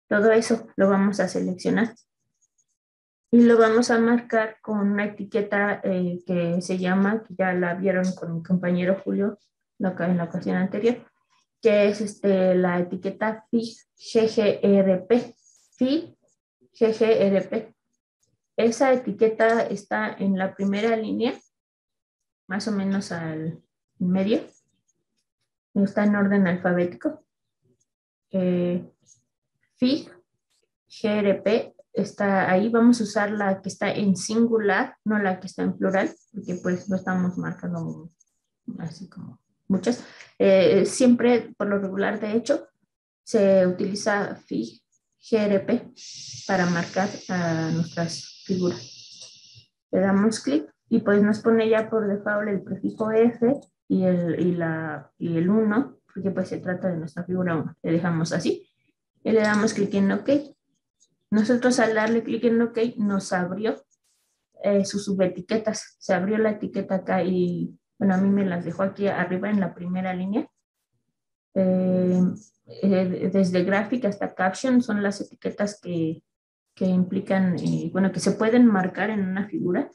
todo eso lo vamos a seleccionar. Y lo vamos a marcar con una etiqueta eh, que se llama, que ya la vieron con mi compañero Julio en la ocasión anterior, que es este, la etiqueta F I G G R P. F I G G R P. Esa etiqueta está en la primera línea, más o menos al medio. Está en orden alfabético. Eh, F I G G R P. Está ahí, vamos a usar la que está en singular, no la que está en plural, porque pues no estamos marcando así como muchas. Eh, siempre, por lo regular, de hecho, se utiliza F I G G R P para marcar a nuestras figuras. Le damos clic y pues nos pone ya por default el prefijo F y el, y la, y el uno, porque pues se trata de nuestra figura uno. Le dejamos así y le damos clic en OK. Nosotros al darle clic en OK nos abrió eh, sus subetiquetas. Se abrió la etiqueta acá y, bueno, a mí me las dejó aquí arriba en la primera línea. Eh, eh, desde Graphic hasta Caption son las etiquetas que, que implican, eh, bueno, que se pueden marcar en una figura.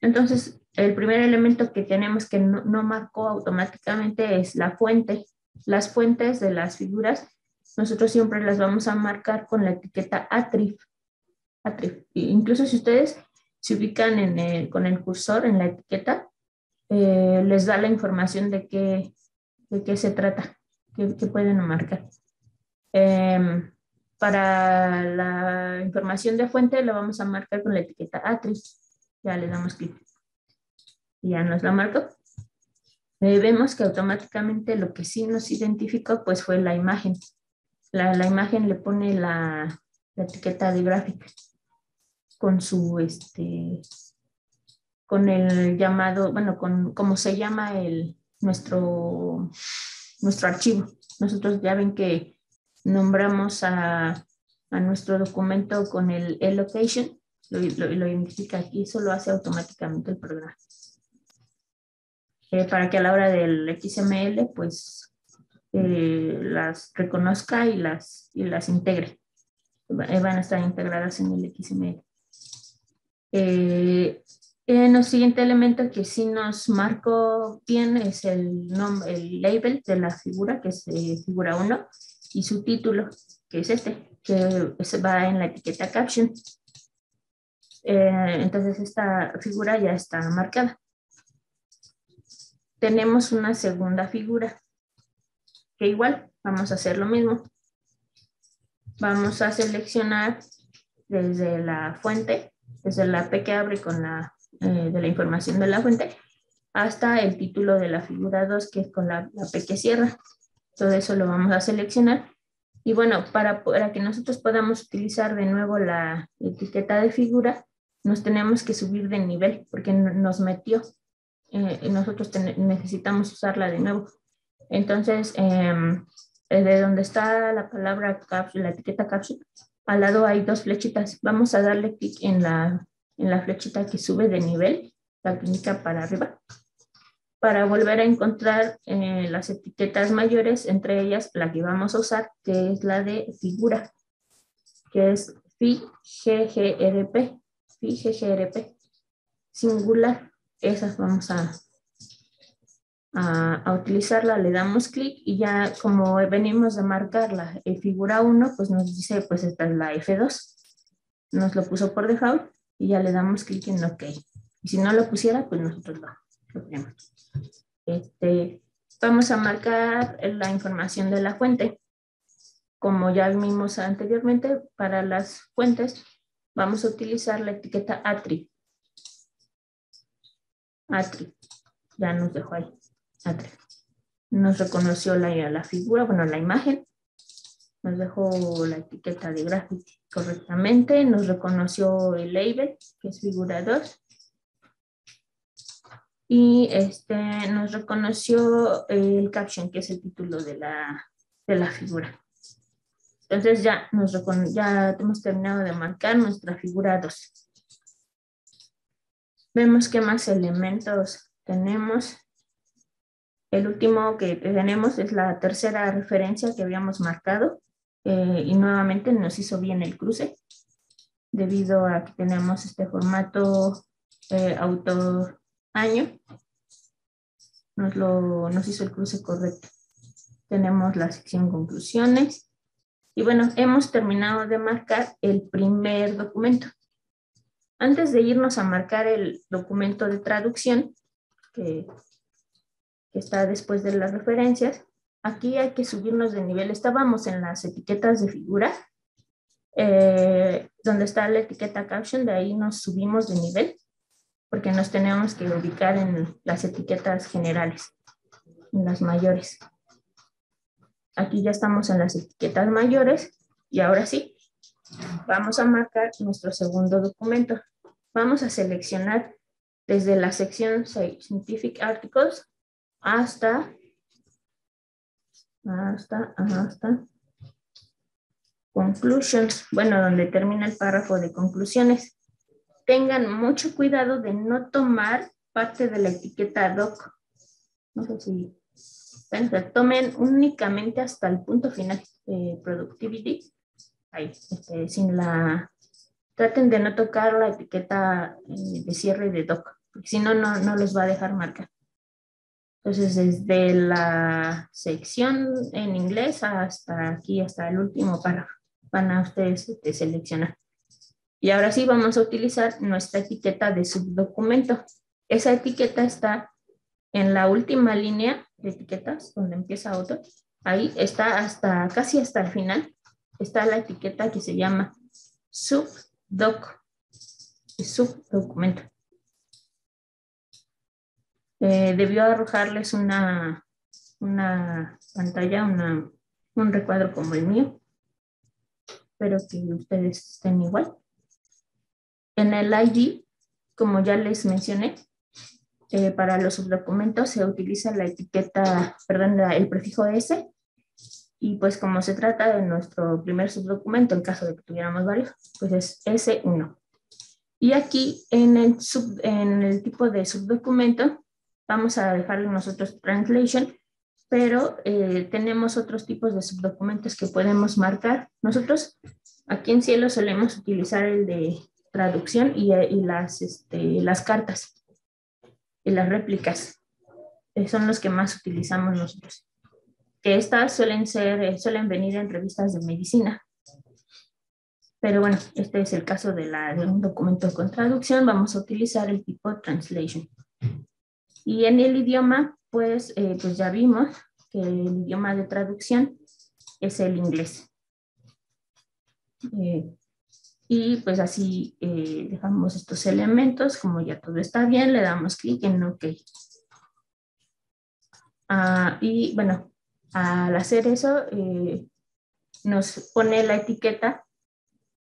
Entonces, el primer elemento que tenemos que no, no marcó automáticamente es la fuente. Las fuentes de las figuras nosotros siempre las vamos a marcar con la etiqueta atrif. atrif. Incluso si ustedes se ubican en el, con el cursor en la etiqueta, eh, les da la información de qué, de qué se trata, qué, qué pueden marcar. Eh, para la información de fuente la vamos a marcar con la etiqueta atrif. Ya le damos clic. Ya nos la marcó. Eh, vemos que automáticamente lo que sí nos identificó pues, fue la imagen. La, la imagen le pone la, la etiqueta de gráfica con su, este, con el llamado, bueno, con cómo se llama el, nuestro, nuestro archivo. Nosotros ya ven que nombramos a, a nuestro documento con el e-location, lo, lo, lo identifica aquí, eso lo hace automáticamente el programa. Eh, para que a la hora del X M L, pues, Eh, las reconozca y las, y las integre. Van a estar integradas en el X M L. Eh, en el siguiente elemento que sí nos marcó bien es el, nombre, el label de la figura, que es eh, figura uno, y su título, que es este, que va en la etiqueta caption. Eh, entonces esta figura ya está marcada. Tenemos una segunda figura. Que igual vamos a hacer lo mismo. Vamos a seleccionar desde la fuente, desde la P que abre con la, eh, de la información de la fuente, hasta el título de la figura dos, que es con la, la P que cierra. Todo eso lo vamos a seleccionar. Y bueno, para, para que nosotros podamos utilizar de nuevo la etiqueta de figura, nos tenemos que subir de nivel, porque nos metió. Eh, nosotros necesitamos usarla de nuevo. Entonces, eh, de donde está la palabra cápsula, la etiqueta cápsula, al lado hay dos flechitas. Vamos a darle clic en la, en la flechita que sube de nivel, la que indica para arriba, para volver a encontrar eh, las etiquetas mayores, entre ellas la que vamos a usar, que es la de figura, que es F I G G R P, F I G G R P, singular. Esas vamos a, a, a utilizarla, le damos clic y ya como venimos de marcar la figura uno, pues nos dice, pues esta es la F dos, nos lo puso por default y ya le damos clic en OK. Y si no lo pusiera, pues nosotros lo, lo ponemos. Este, vamos a marcar la información de la fuente. Como ya vimos anteriormente, para las fuentes vamos a utilizar la etiqueta atri. Atri, ya nos dejó ahí, atri. Nos reconoció la, la figura, bueno, la imagen. Nos dejó la etiqueta de graffiti correctamente. Nos reconoció el label, que es figura dos. Y este, nos reconoció el caption, que es el título de la, de la figura. Entonces ya, nos ya hemos terminado de marcar nuestra figura dos. Vemos qué más elementos tenemos. El último que tenemos es la tercera referencia que habíamos marcado. Eh, y nuevamente nos hizo bien el cruce, debido a que tenemos este formato eh, autor año, nos, lo, nos hizo el cruce correcto. Tenemos la sección conclusiones y bueno, hemos terminado de marcar el primer documento. Antes de irnos a marcar el documento de traducción, que, que está después de las referencias, aquí hay que subirnos de nivel. Estábamos en las etiquetas de figura, eh, donde está la etiqueta caption, de ahí nos subimos de nivel, porque nos tenemos que ubicar en las etiquetas generales, en las mayores. Aquí ya estamos en las etiquetas mayores y ahora sí, vamos a marcar nuestro segundo documento. Vamos a seleccionar desde la sección Scientific Articles hasta, hasta, hasta Conclusions, bueno, donde termina el párrafo de conclusiones. Tengan mucho cuidado de no tomar parte de la etiqueta doc. No sé si... Bueno, tomen únicamente hasta el punto final de productivity. Ahí, este, sin la... Traten de no tocar la etiqueta eh, de cierre de doc, porque si no, no, no les va a dejar marcar. Entonces, desde la sección en inglés hasta aquí, hasta el último párrafo, van a ustedes este, seleccionar. Y ahora sí vamos a utilizar nuestra etiqueta de subdocumento. Esa etiqueta está en la última línea de etiquetas, donde empieza auto. Ahí está hasta casi hasta el final. Está la etiqueta que se llama subdoc, subdocumento. Eh, debió arrojarles una, una pantalla, una, un recuadro como el mío. Espero que ustedes estén igual. En el I D, como ya les mencioné, eh, para los subdocumentos se utiliza la etiqueta, perdón, el prefijo S, y pues como se trata de nuestro primer subdocumento, en caso de que tuviéramos varios, pues es S uno. Y aquí en el, sub, en el tipo de subdocumento vamos a dejarle nosotros Translation, pero eh, tenemos otros tipos de subdocumentos que podemos marcar. Nosotros aquí en SciELO solemos utilizar el de traducción y, y las, este, las cartas y las réplicas son los que más utilizamos nosotros, que estas suelen ser suelen venir en revistas de medicina, pero bueno, este es el caso de, la, de un documento con traducción. Vamos a utilizar el tipo translation y en el idioma pues, eh, pues ya vimos que el idioma de traducción es el inglés. eh, Y pues así eh, dejamos estos elementos. Como ya todo está bien, le damos clic en OK. Ah, y bueno, al hacer eso, eh, nos pone la etiqueta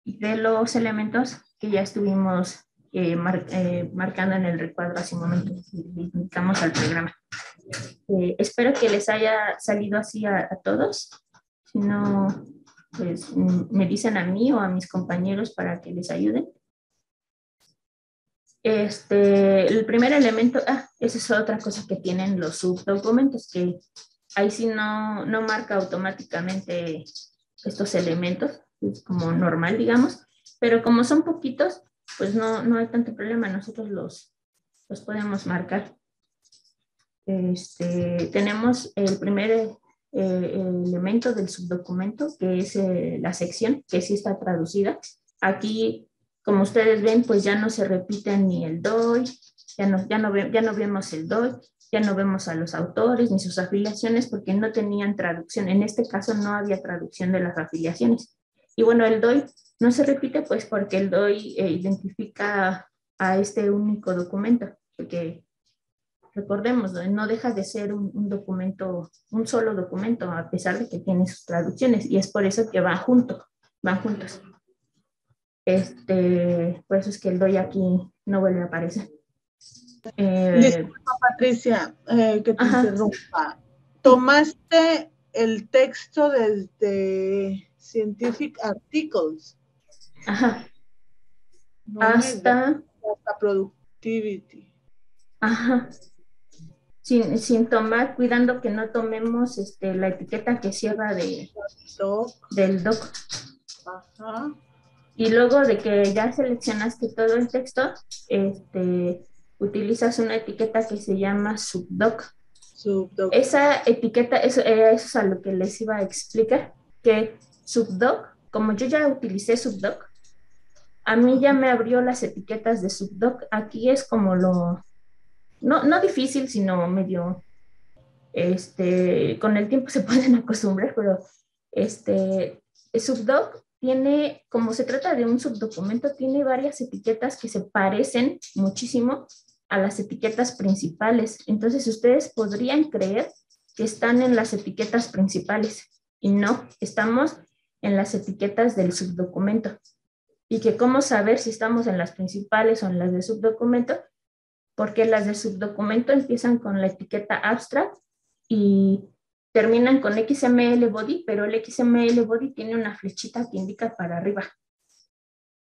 de los elementos que ya estuvimos eh, mar eh, marcando en el recuadro hace un momento. Indicamos al programa. Eh, espero que les haya salido así a, a todos. Si no, pues me dicen a mí o a mis compañeros para que les ayuden. Este, el primer elemento, ah, esa es otra cosa que tienen los subdocumentos, que ahí sí no, no marca automáticamente estos elementos, es como normal, digamos, pero como son poquitos, pues no, no hay tanto problema, nosotros los, los podemos marcar. Este, tenemos el primer eh, elemento del subdocumento, que es eh, la sección, que sí está traducida. Aquí, como ustedes ven, pues ya no se repiten ni el D O I, ya no, ya no, ve, ya no vemos el D O I, ya no vemos a los autores ni sus afiliaciones porque no tenían traducción. En este caso no había traducción de las afiliaciones. Y bueno, el D O I no se repite pues porque el D O I eh, identifica a este único documento. Porque recordemos, no deja de ser un, un documento, un solo documento, a pesar de que tiene sus traducciones. Y es por eso que va junto, van juntos. Este, por eso es que el D O I aquí no vuelve a aparecer. Eh, Disculpa, Patricia, eh, que te ajá. interrumpa. ¿Tomaste el texto desde Scientific Articles? Ajá. No hasta... Hasta Productivity. Ajá. Sin, sin tomar, cuidando que no tomemos este, la etiqueta que cierra de, doc. del doc. Ajá. Y luego de que ya seleccionaste todo el texto, este, utilizas una etiqueta que se llama subdoc. Subdoc. Esa etiqueta, eso, eso es a lo que les iba a explicar, que subdoc, como yo ya utilicé subdoc, a mí ya me abrió las etiquetas de subdoc. Aquí es como lo, no, no difícil, sino medio, este, con el tiempo se pueden acostumbrar, pero este, subdoc, tiene, como se trata de un subdocumento, tiene varias etiquetas que se parecen muchísimo a las etiquetas principales. Entonces, ustedes podrían creer que están en las etiquetas principales y no, estamos en las etiquetas del subdocumento. Y que cómo saber si estamos en las principales o en las de subdocumento, porque las de subdocumento empiezan con la etiqueta abstract y terminan con X M L body, pero el X M L body tiene una flechita que indica para arriba.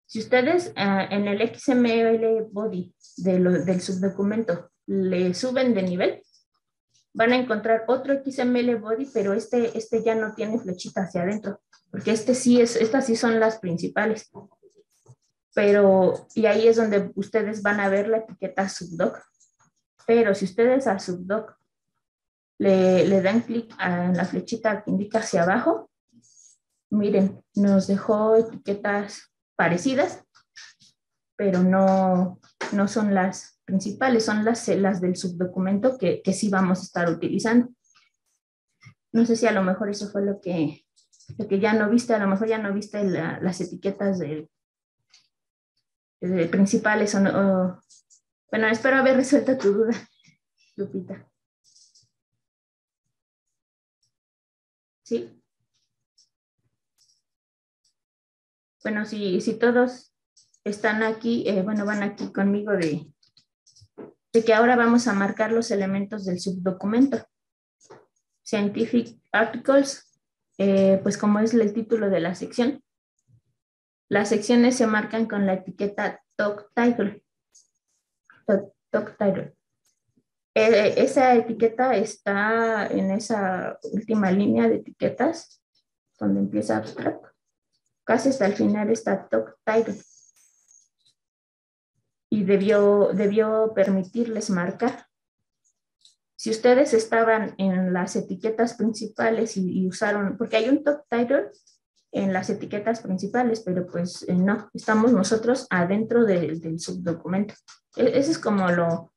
Si ustedes uh, en el X M L body de lo, del subdocumento le suben de nivel, van a encontrar otro X M L body, pero este, este ya no tiene flechita hacia adentro, porque este sí es, estas sí son las principales. Pero, y ahí es donde ustedes van a ver la etiqueta subdoc. Pero si ustedes a subdoc Le, le dan clic a la flechita que indica hacia abajo, miren, nos dejó etiquetas parecidas, pero no, no son las principales, son las, las del subdocumento que, que sí vamos a estar utilizando. No sé si a lo mejor eso fue lo que, lo que ya no viste, a lo mejor ya no viste la, las etiquetas de, de principales. O no, o, bueno, espero haber resuelto tu duda, Lupita. ¿Sí? Bueno, si, si todos están aquí, eh, bueno, van aquí conmigo de, de que ahora vamos a marcar los elementos del subdocumento. Scientific Articles, eh, pues como es el título de la sección. Las secciones se marcan con la etiqueta Doc Title. Doc, doc title. Esa etiqueta está en esa última línea de etiquetas, donde empieza abstract. Casi hasta el final está doc title. Y debió, debió permitirles marcar. Si ustedes estaban en las etiquetas principales y, y usaron, porque hay un doc title en las etiquetas principales, pero pues eh, no, estamos nosotros adentro de, del subdocumento. E ese es como lo...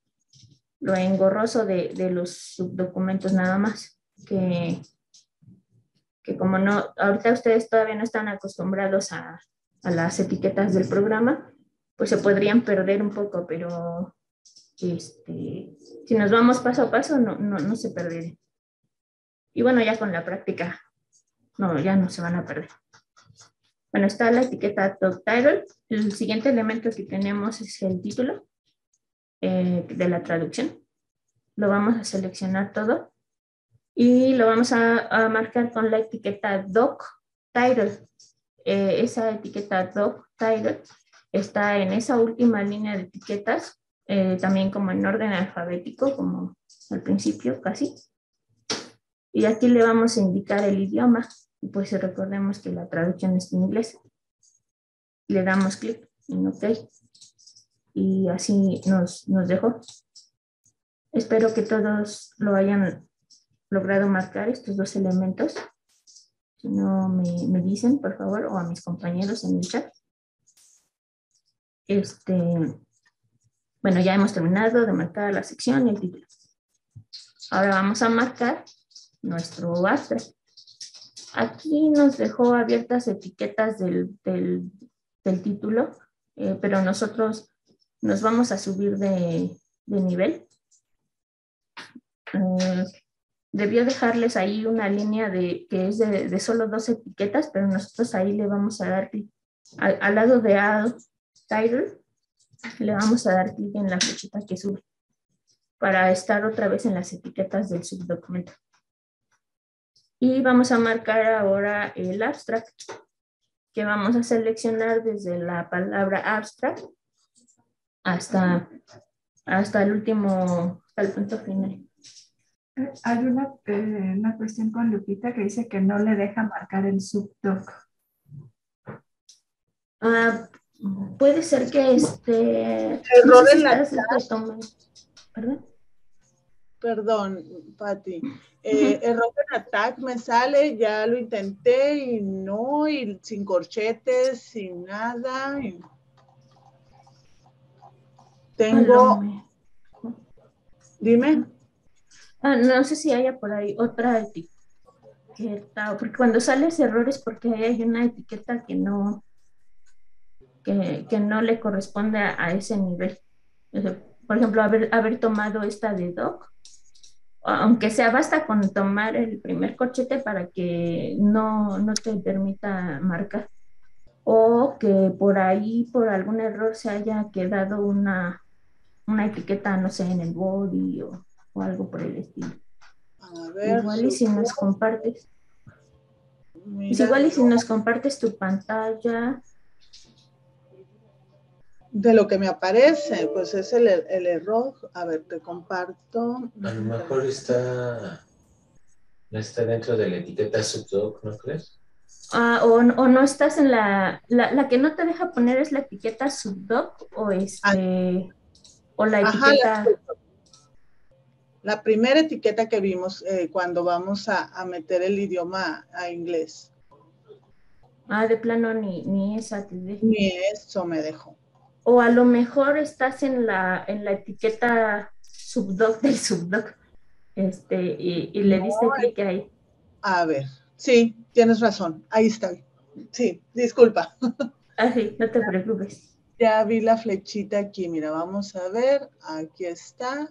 lo engorroso de, de los subdocumentos nada más, que, que como no, ahorita ustedes todavía no están acostumbrados a, a las etiquetas del programa, pues se podrían perder un poco, pero este, si nos vamos paso a paso, no, no, no se perderán. Y bueno, ya con la práctica, no, ya no se van a perder. Bueno, está la etiqueta Doc Title. El siguiente elemento que tenemos es el título. Eh, de la traducción, lo vamos a seleccionar todo y lo vamos a, a marcar con la etiqueta doc title. Eh, esa etiqueta doc title está en esa última línea de etiquetas, eh, también como en orden alfabético, como al principio casi. Y aquí le vamos a indicar el idioma, pues recordemos que la traducción es en inglés. Le damos clic en OK y así nos, nos dejó. Espero que todos lo hayan logrado marcar estos dos elementos. Si no, me, me dicen, por favor, o a mis compañeros en el chat. Este, bueno, ya hemos terminado de marcar la sección y el título. Ahora vamos a marcar nuestro abstract. Aquí nos dejó abiertas etiquetas del, del, del título, eh, pero nosotros nos vamos a subir de, de nivel. Eh, debió dejarles ahí una línea de, que es de, de solo dos etiquetas, pero nosotros ahí le vamos a dar clic. Al, al lado de Add Title, le vamos a dar clic en la flechita que sube para estar otra vez en las etiquetas del subdocumento. Y vamos a marcar ahora el abstract, que vamos a seleccionar desde la palabra abstract hasta, hasta el último, hasta el punto final. Hay una, eh, una cuestión con Lupita que dice que no le deja marcar el subdoc. Ah, puede ser que este... Error en la clave. ¿Perdón? Perdón, Pati. Eh, error en ataque me sale, ya lo intenté y no, y sin corchetes, sin nada. Y... Tengo... Dime. Ah, no sé si haya por ahí otra etiqueta, porque cuando sales errores porque hay una etiqueta que no, que, que no le corresponde a, a ese nivel. Por ejemplo, haber, haber tomado esta de doc, aunque sea basta con tomar el primer corchete para que no, no te permita marcar. O que por ahí, por algún error, se haya quedado una, una etiqueta, no sé, en el body o... o algo por el estilo. A ver, igual y si nos compartes. Mira, igual y si nos compartes tu pantalla. De lo que me aparece, pues es el, el error. A ver, te comparto. A lo mejor está, no está dentro de la etiqueta subdoc, ¿no crees? Ah, o, o no estás en la, la, la que no te deja poner es la etiqueta subdoc o este, o la ajá, etiqueta... La... La primera etiqueta que vimos eh, cuando vamos a, a meter el idioma a inglés. Ah, de plano ni, ni esa te dejó. Ni eso me dejó. O a lo mejor estás en la, en la etiqueta subdoc del subdoc. Este, y, y le diste no, clic ahí. A ver, sí, tienes razón. Ahí está. Sí, disculpa. Ah, sí, no te preocupes. Ya vi la flechita aquí. Mira, vamos a ver. Aquí está.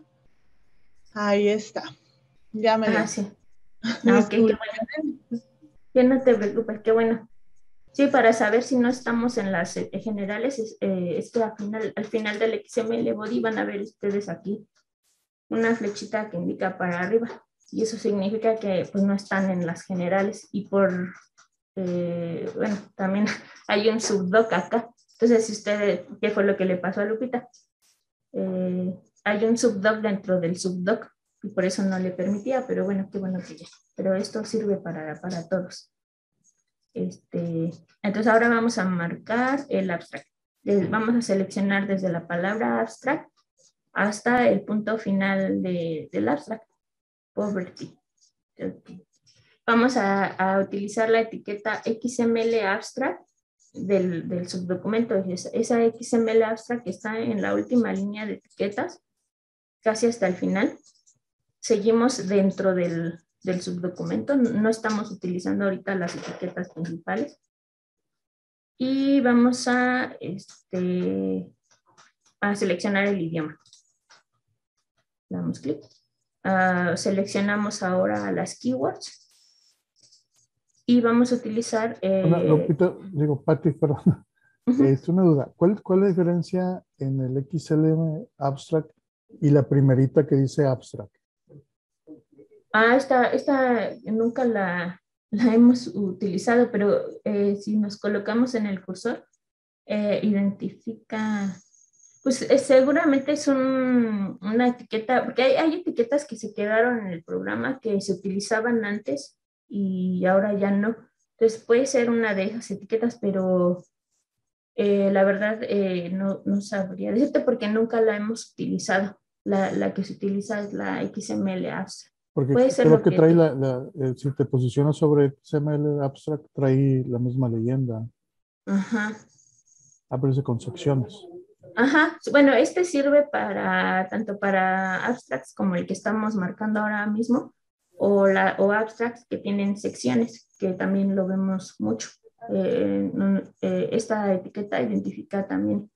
Ahí está. Ya me ah, sí. No, okay, qué bueno. Ya no te preocupes, qué bueno. Sí, para saber si no estamos en las eh, generales, es, eh, es que al final, al final del X M L body van a ver ustedes aquí una flechita que indica para arriba. Y eso significa que pues, no están en las generales. Y por, eh, bueno, también hay un subdoc acá. Entonces, si ustedes, ¿qué fue lo que le pasó a Lupita? Eh... Hay un subdoc dentro del subdoc y por eso no le permitía, pero bueno, qué bueno que ya. Pero esto sirve para, para todos. Este, entonces ahora vamos a marcar el abstract. Vamos a seleccionar desde la palabra abstract hasta el punto final de, del abstract. Poverty. Okay. Vamos a, a utilizar la etiqueta X M L abstract del, del subdocumento. Esa, esa X M L abstract que está en la última línea de etiquetas. Casi hasta el final, seguimos dentro del, del subdocumento, no estamos utilizando ahorita las etiquetas principales. Y vamos a, este, a seleccionar el idioma. Damos clic. Uh, seleccionamos ahora las keywords. Y vamos a utilizar... Eh, Hola, Lupita, digo, Pati, perdón. Uh-huh. Es una duda. ¿Cuál, ¿Cuál es la diferencia en el X L M Abstract y la primerita que dice abstract? Ah, esta, esta nunca la, la hemos utilizado, pero eh, si nos colocamos en el cursor, eh, identifica, pues eh, seguramente es un, una etiqueta, porque hay, hay etiquetas que se quedaron en el programa que se utilizaban antes y ahora ya no. Entonces puede ser una de esas etiquetas, pero eh, la verdad eh, no, no sabría decirte porque nunca la hemos utilizado. La, la que se utiliza es la X M L Abstract. Porque puede ser creo que, que trae la, la eh, si te posicionas sobre X M L Abstract, trae la misma leyenda. Ajá. Aparece con secciones. Ajá. Bueno, este sirve para tanto para abstracts como el que estamos marcando ahora mismo, o, la, o abstracts que tienen secciones, que también lo vemos mucho. Eh, eh, esta etiqueta identifica también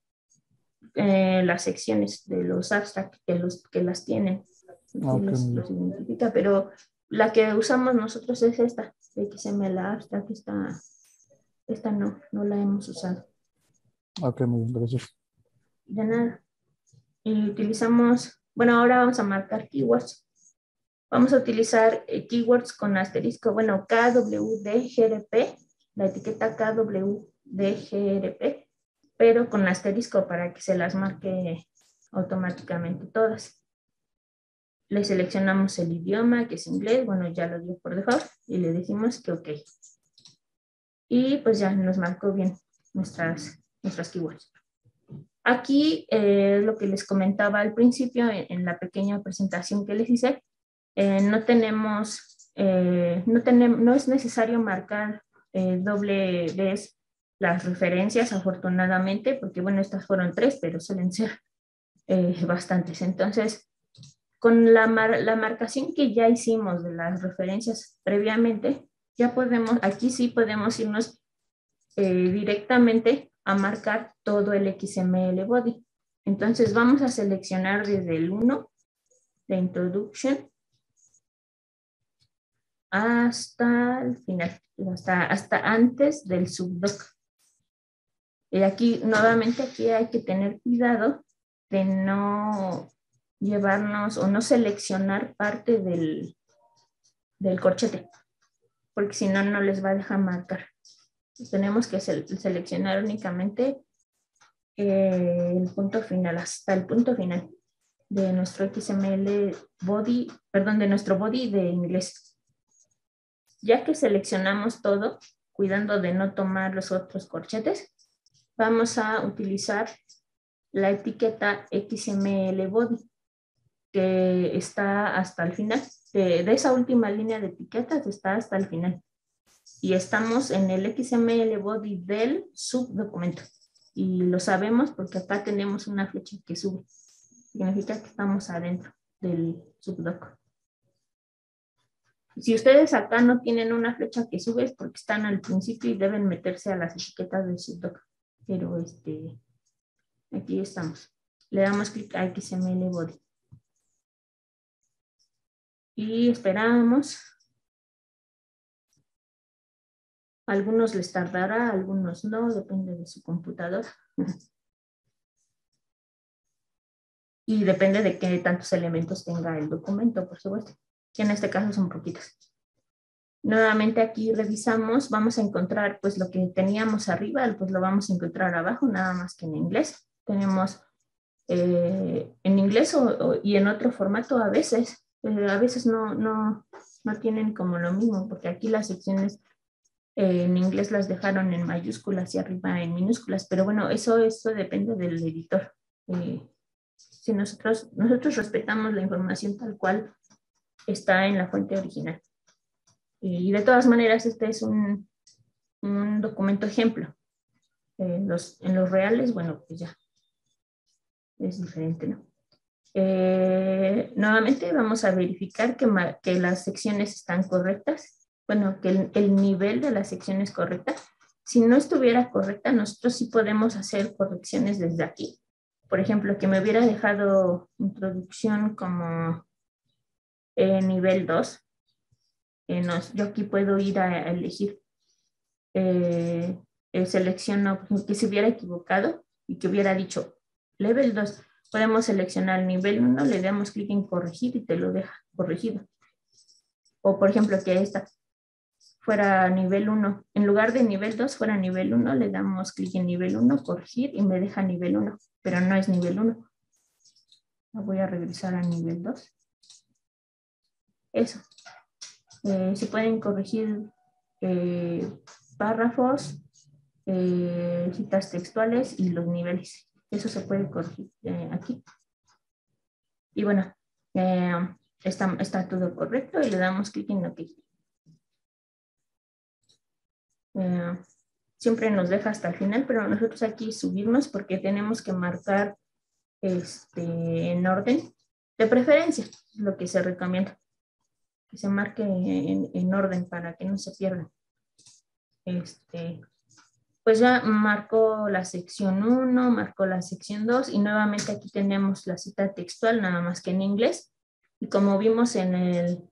eh, las secciones de los abstracts que, los, que las tienen. Okay. Los, los identifica, pero la que usamos nosotros es esta, X M L Abstract, esta, esta no, no la hemos usado. Ok, muy bien, gracias. De nada. Y utilizamos, bueno, ahora vamos a marcar keywords. Vamos a utilizar eh, keywords con asterisco, bueno, K W D G R P, la etiqueta K W D G R P, pero con asterisco para que se las marque automáticamente todas. Le seleccionamos el idioma, que es inglés, bueno, ya lo dio por default, y le decimos que ok. Y pues ya nos marcó bien nuestras, nuestras keywords. Aquí, eh, lo que les comentaba al principio, en, en la pequeña presentación que les hice, Eh, no tenemos, eh, no tenemos, no es necesario marcar eh, doble vez las referencias, afortunadamente, porque bueno, estas fueron tres, pero suelen ser eh, bastantes. Entonces, con la, mar, la marcación que ya hicimos de las referencias previamente, ya podemos, aquí sí podemos irnos eh, directamente a marcar todo el X M L body. Entonces, vamos a seleccionar desde el uno, la introduction, hasta el final, hasta, hasta antes del subdoc. Y aquí, nuevamente, aquí hay que tener cuidado de no llevarnos o no seleccionar parte del, del corchete, porque si no, no les va a dejar marcar. Tenemos que seleccionar únicamente el punto final, hasta el punto final de nuestro X M L body, perdón, de nuestro body de inglés. Ya que seleccionamos todo, cuidando de no tomar los otros corchetes, vamos a utilizar la etiqueta X M L body, que está hasta el final. De, de esa última línea de etiquetas está hasta el final. Y estamos en el X M L body del subdocumento. Y lo sabemos porque acá tenemos una flecha que sube. Significa que estamos adentro del subdoc. Si ustedes acá no tienen una flecha que sube es porque están al principio y deben meterse a las etiquetas del subdoc. Pero este, aquí estamos. Le damos clic a X M L body. Y esperamos. Algunos les tardará, algunos no, depende de su computadora. Y depende de qué tantos elementos tenga el documento, por supuesto, que en este caso son poquitas. Nuevamente aquí revisamos, vamos a encontrar pues lo que teníamos arriba, pues lo vamos a encontrar abajo, nada más que en inglés. Tenemos eh, en inglés o, o, y en otro formato a veces, eh, a veces no, no, no tienen como lo mismo, porque aquí las secciones eh, en inglés las dejaron en mayúsculas y arriba en minúsculas, pero bueno, eso, eso depende del editor. Eh, si nosotros, nosotros respetamos la información tal cual está en la fuente original. Y de todas maneras, este es un, un documento ejemplo. Eh, los, en los reales, bueno, pues ya es diferente, ¿no? Eh, nuevamente vamos a verificar que, que las secciones están correctas. Bueno, que el, el nivel de las secciones es correcta. Si no estuviera correcta, nosotros sí podemos hacer correcciones desde aquí. Por ejemplo, que me hubiera dejado introducción como Eh, nivel dos, eh, no, yo aquí puedo ir a, a elegir, eh, eh, selecciono que se hubiera equivocado y que hubiera dicho level dos, podemos seleccionar nivel uno, le damos clic en corregir y te lo deja corregido. o por ejemplo que esta fuera nivel uno, en lugar de nivel dos fuera nivel uno, le damos clic en nivel uno, corregir y me deja nivel uno, pero no es nivel uno. Voy a regresar a nivel dos. Eso. Eh, se pueden corregir eh, párrafos, eh, citas textuales y los niveles. Eso se puede corregir eh, aquí. Y bueno, eh, está, está todo correcto y le damos clic en OK. Eh, siempre nos deja hasta el final, pero nosotros aquí subimos porque tenemos que marcar este, en orden de preferencia, lo que se recomienda, que se marque en, en orden para que no se pierda. Este, pues ya marcó la sección uno, marcó la sección dos y nuevamente aquí tenemos la cita textual, nada más que en inglés, y como vimos en el,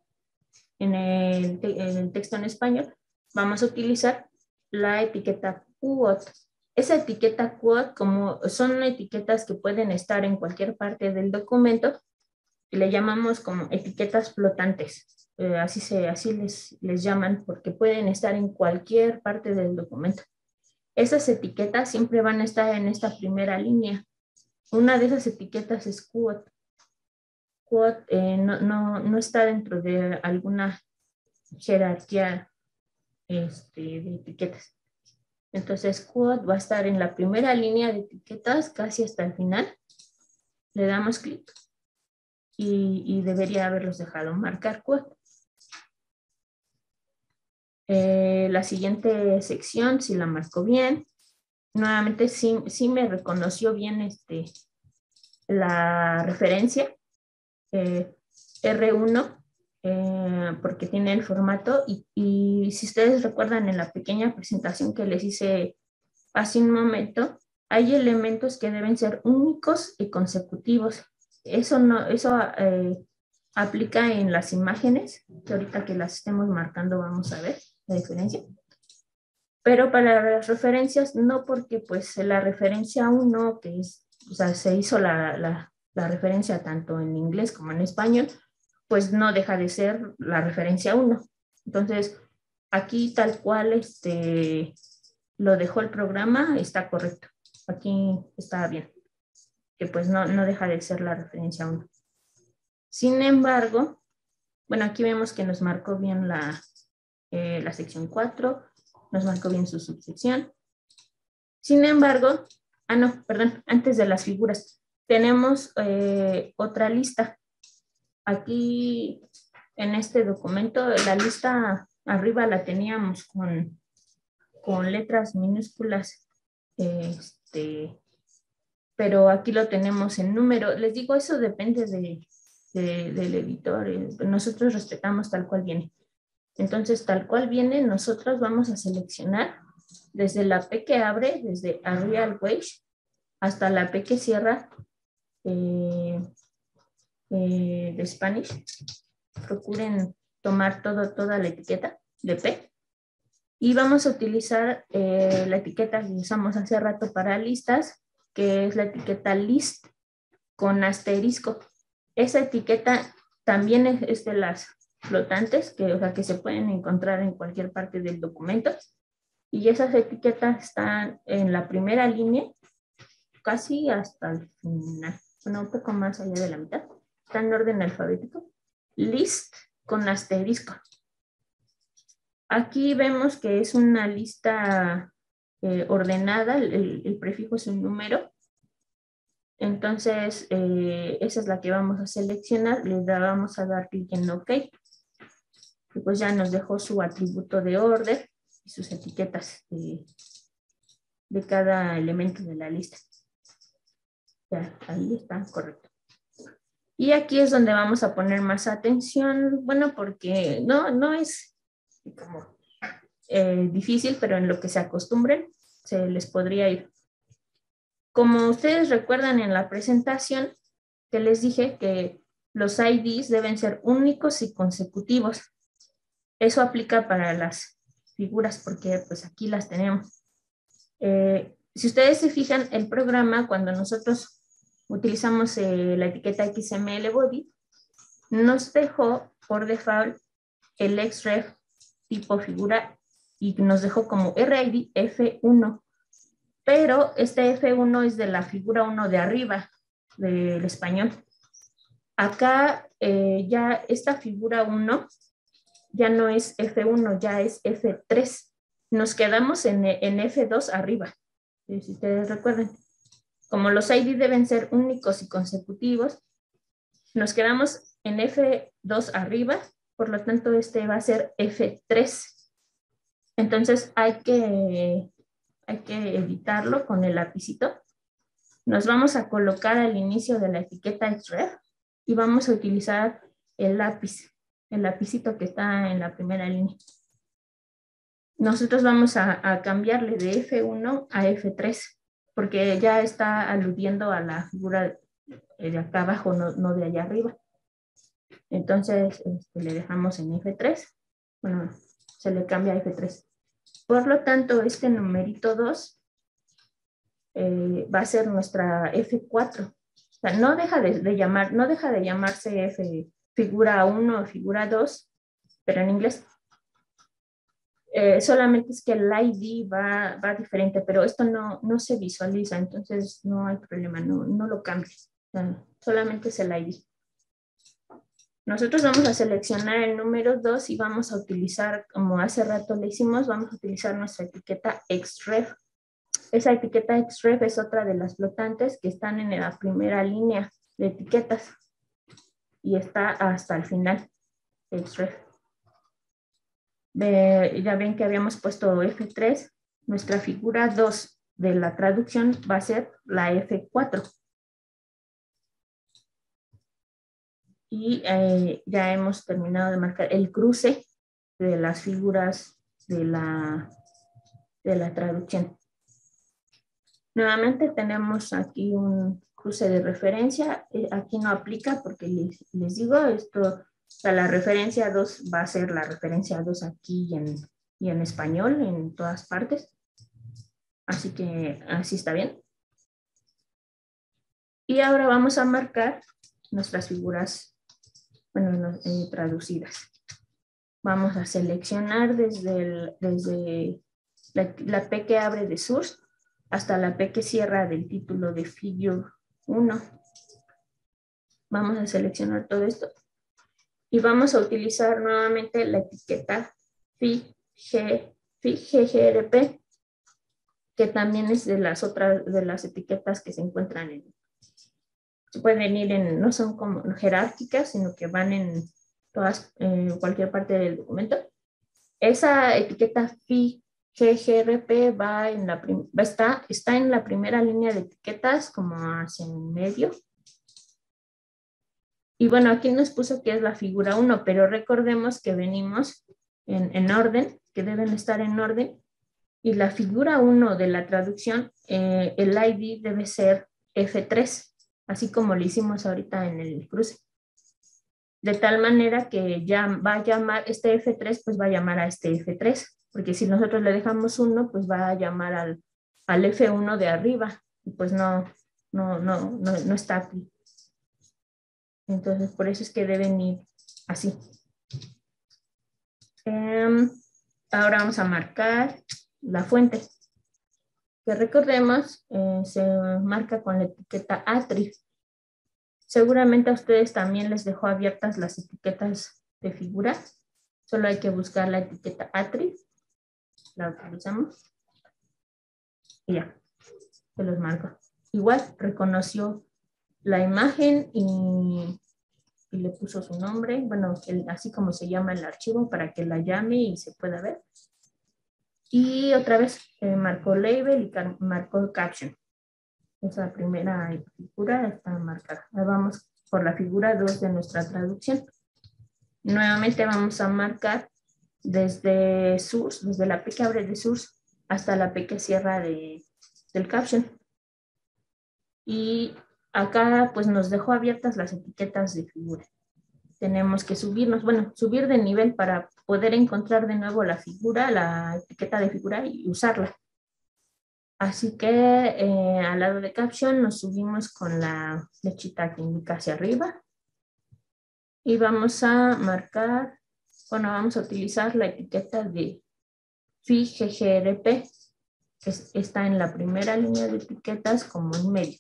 en el, en el texto en español, vamos a utilizar la etiqueta quote. Esa etiqueta quote, como son etiquetas que pueden estar en cualquier parte del documento, le llamamos como etiquetas flotantes. Eh, así se, así les, les llaman porque pueden estar en cualquier parte del documento. Esas etiquetas siempre van a estar en esta primera línea. Una de esas etiquetas es quote. Quote eh, no, no, no está dentro de alguna jerarquía Este, de etiquetas. Entonces quote va a estar en la primera línea de etiquetas casi hasta el final. Le damos clic y, y debería haberlos dejado marcar quote. Eh, la siguiente sección si la marcó bien. Nuevamente sí, sí me reconoció bien este, la referencia eh, R uno. Eh, porque tiene el formato y, y si ustedes recuerdan en la pequeña presentación que les hice hace un momento, hay elementos que deben ser únicos y consecutivos. Eso, no, eso eh, aplica en las imágenes, que ahorita que las estemos marcando vamos a ver la diferencia. Pero para las referencias no, porque pues la referencia uno, que es, o sea, se hizo la, la, la referencia tanto en inglés como en español, pues no deja de ser la referencia uno. Entonces, aquí tal cual este, lo dejó el programa, está correcto. Aquí está bien, que pues no, no deja de ser la referencia uno. Sin embargo, bueno, aquí vemos que nos marcó bien la, eh, la sección cuatro, nos marcó bien su subsección. Sin embargo, ah no, perdón, antes de las figuras, tenemos eh, otra lista. Aquí en este documento la lista arriba la teníamos con, con letras minúsculas, este, pero aquí lo tenemos en número. Les digo, eso depende de, de, del editor. Nosotros respetamos tal cual viene. Entonces, tal cual viene, nosotros vamos a seleccionar desde la P que abre, desde a real wage, hasta la P que cierra, eh, Eh, de Spanish. Procuren tomar todo, toda la etiqueta de P y vamos a utilizar eh, la etiqueta que usamos hace rato para listas, que es la etiqueta list con asterisco. Esa etiqueta también es, es de las flotantes, que, o sea, que se pueden encontrar en cualquier parte del documento, y esas etiquetas están en la primera línea casi hasta el final, bueno, un poco más allá de la mitad. Está en orden alfabético, list con asterisco. Aquí vemos que es una lista eh, ordenada, el, el prefijo es un número. Entonces, eh, esa es la que vamos a seleccionar, le vamos a dar clic en OK. Y pues ya nos dejó su atributo de orden y sus etiquetas de, de cada elemento de la lista. Ya, ahí está, correcto. Y aquí es donde vamos a poner más atención, bueno, porque no, no es como, eh, difícil, pero en lo que se acostumbren se les podría ir. Como ustedes recuerdan en la presentación que les dije que los I Ds deben ser únicos y consecutivos. Eso aplica para las figuras porque pues aquí las tenemos. Eh, si ustedes se fijan, el programa cuando nosotros utilizamos eh, la etiqueta X M L body, nos dejó por default el xref tipo figura y nos dejó como R I D F uno, pero este F uno es de la figura uno de arriba del español. Acá eh, ya esta figura uno ya no es F uno, ya es F tres. Nos quedamos en, en F dos arriba, si ustedes recuerdan. Como los I D deben ser únicos y consecutivos, nos quedamos en F dos arriba, por lo tanto este va a ser F tres. Entonces hay que, hay que editarlo con el lapicito. Nos vamos a colocar al inicio de la etiqueta xref y vamos a utilizar el lápiz, el lapicito que está en la primera línea. Nosotros vamos a, a cambiarle de F uno a F tres, porque ya está aludiendo a la figura de acá abajo, no, no de allá arriba. Entonces este, le dejamos en F tres, bueno, se le cambia a F tres. Por lo tanto, este numerito dos eh, va a ser nuestra F cuatro. O sea, no deja de, de, llamar, no deja de llamarse F, figura uno o figura dos, pero en inglés. Eh, solamente es que el I D va, va diferente, pero esto no, no se visualiza, entonces no hay problema, no, no lo cambies. No, solamente es el I D. Nosotros vamos a seleccionar el número dos y vamos a utilizar, como hace rato le hicimos, vamos a utilizar nuestra etiqueta xref. Esa etiqueta xref es otra de las flotantes que están en la primera línea de etiquetas y está hasta el final, xref. Eh, ya ven que habíamos puesto F tres, nuestra figura dos de la traducción va a ser la F cuatro. Y eh, ya hemos terminado de marcar el cruce de las figuras de la, de la traducción. Nuevamente tenemos aquí un cruce de referencia, eh, aquí no aplica porque les, les digo esto. O sea, la referencia dos va a ser la referencia dos aquí y en, y en español, en todas partes. Así que así está bien. Y ahora vamos a marcar nuestras figuras, bueno, eh, traducidas. Vamos a seleccionar desde, el, desde la, la P que abre de source hasta la P que cierra del título de figure uno. Vamos a seleccionar todo esto. Y vamos a utilizar nuevamente la etiqueta F I G G R P, que también es de las otras, de las etiquetas que se encuentran en, se pueden ir en, no son como jerárquicas, sino que van en todas, en cualquier parte del documento. Esa etiqueta F I G G R P va en la prim, va, está, está en la primera línea de etiquetas, como hacia el medio. Y bueno, aquí nos puso que es la figura uno, pero recordemos que venimos en, en orden, que deben estar en orden. Y la figura uno de la traducción, eh, el I D debe ser F tres, así como lo hicimos ahorita en el cruce. De tal manera que ya va a llamar, este F tres pues va a llamar a este F tres, porque si nosotros le dejamos uno, pues va a llamar al, al F uno de arriba, y pues no, no, no, no, no está aquí. Entonces, por eso es que deben ir así. Um, ahora vamos a marcar la fuente, que recordemos eh, se marca con la etiqueta atri. Seguramente a ustedes también les dejó abiertas las etiquetas de figura. Solo hay que buscar la etiqueta atri. La utilizamos. Y ya, se los marco. Igual, reconoció la imagen y, y le puso su nombre, bueno, el, así como se llama el archivo para que la llame y se pueda ver. Y otra vez eh, marcó label y car, marcó caption. Esa primera figura está marcada. Ahora vamos por la figura dos de nuestra traducción. Nuevamente vamos a marcar desde source, desde la P que abre de source hasta la P que cierra de, del caption. Y acá pues nos dejó abiertas las etiquetas de figura. Tenemos que subirnos, bueno, subir de nivel para poder encontrar de nuevo la figura, la etiqueta de figura y usarla. Así que eh, al lado de caption nos subimos con la flechita que indica hacia arriba. Y vamos a marcar Bueno, vamos a utilizar la etiqueta de F I G G R P, que está en la primera línea de etiquetas como en medio.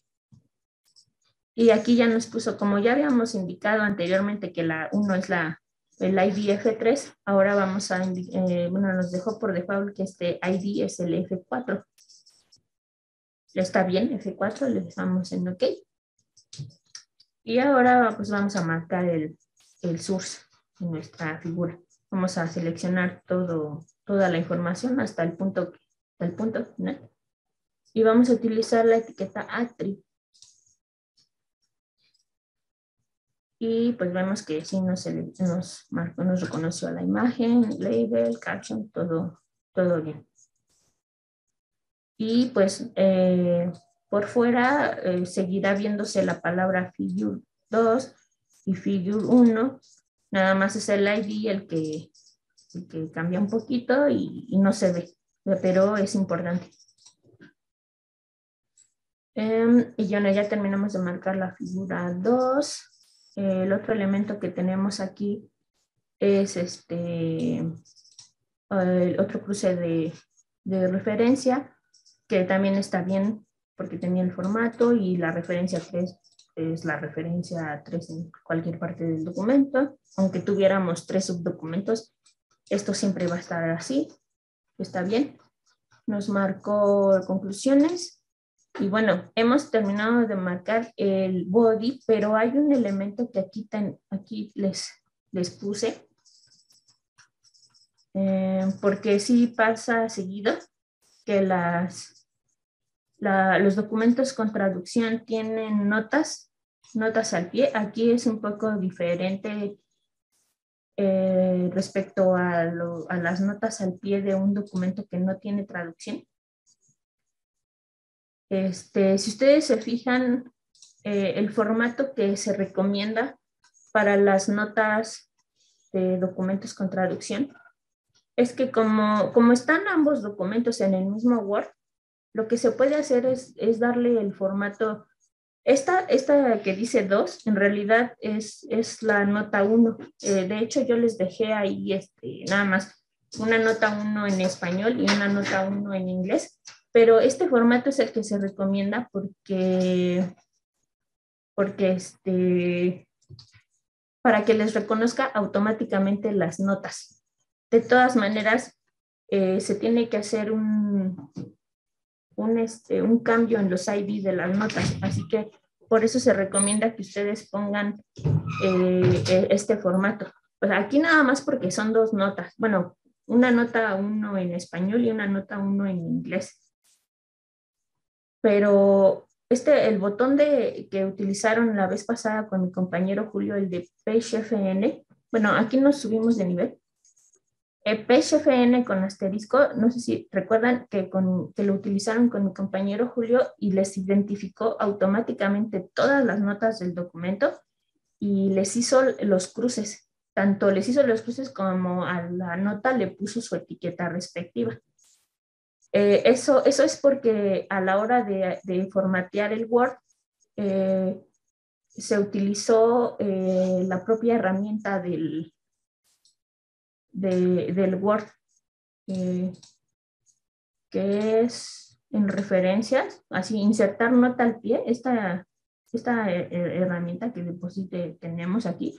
Y aquí ya nos puso, como ya habíamos indicado anteriormente que la uno es la, el I D F tres, ahora vamos a, eh, bueno, nos dejó por default que este I D es el F cuatro. Está bien, F cuatro, le dejamos en OK. Y ahora pues vamos a marcar el, el source en nuestra figura. Vamos a seleccionar todo, toda la información hasta el punto, hasta el punto final. Y vamos a utilizar la etiqueta attrib. Y pues vemos que sí nos, nos, marcó, nos reconoció la imagen, label, caption, todo, todo bien. Y pues eh, por fuera eh, seguirá viéndose la palabra figure dos y figure uno. Nada más es el I D el que, el que cambia un poquito y, y no se ve, pero es importante. Eh, y bueno, ya terminamos de marcar la figura dos. Eh, el otro elemento que tenemos aquí es este, el otro cruce de, de referencia, que también está bien porque tenía el formato y la referencia tres es la referencia tres en cualquier parte del documento. Aunque tuviéramos tres subdocumentos, esto siempre va a estar así. Está bien. Nos marcó conclusiones. Y bueno, hemos terminado de marcar el body, pero hay un elemento que aquí, ten, aquí les, les puse. Eh, porque sí pasa seguido que las, la, los documentos con traducción tienen notas, notas al pie. Aquí es un poco diferente eh, respecto a, lo, a las notas al pie de un documento que no tiene traducción. Este, si ustedes se fijan, eh, el formato que se recomienda para las notas de documentos con traducción es que como, como están ambos documentos en el mismo Word, lo que se puede hacer es, es darle el formato. Esta, esta que dice dos, en realidad es, es la nota uno. Eh, de hecho, yo les dejé ahí este, nada más una nota uno en español y una nota uno en inglés. Pero este formato es el que se recomienda porque, porque este, para que les reconozca automáticamente las notas. De todas maneras, eh, se tiene que hacer un, un, este, un cambio en los I D de las notas. Así que por eso se recomienda que ustedes pongan eh, este formato. Pues aquí nada más porque son dos notas. Bueno, una nota uno en español y una nota uno en inglés. Pero este, el botón de, que utilizaron la vez pasada con mi compañero Julio, el de Page F N, bueno, aquí nos subimos de nivel. El Page F N con asterisco, no sé si recuerdan que, con, que lo utilizaron con mi compañero Julio y les identificó automáticamente todas las notas del documento y les hizo los cruces. Tanto les hizo los cruces como a la nota le puso su etiqueta respectiva. Eh, eso, eso es porque a la hora de, de formatear el Word eh, se utilizó eh, la propia herramienta del, de, del Word, eh, que es en referencias, así insertar nota al pie, esta, esta herramienta que deposite tenemos aquí.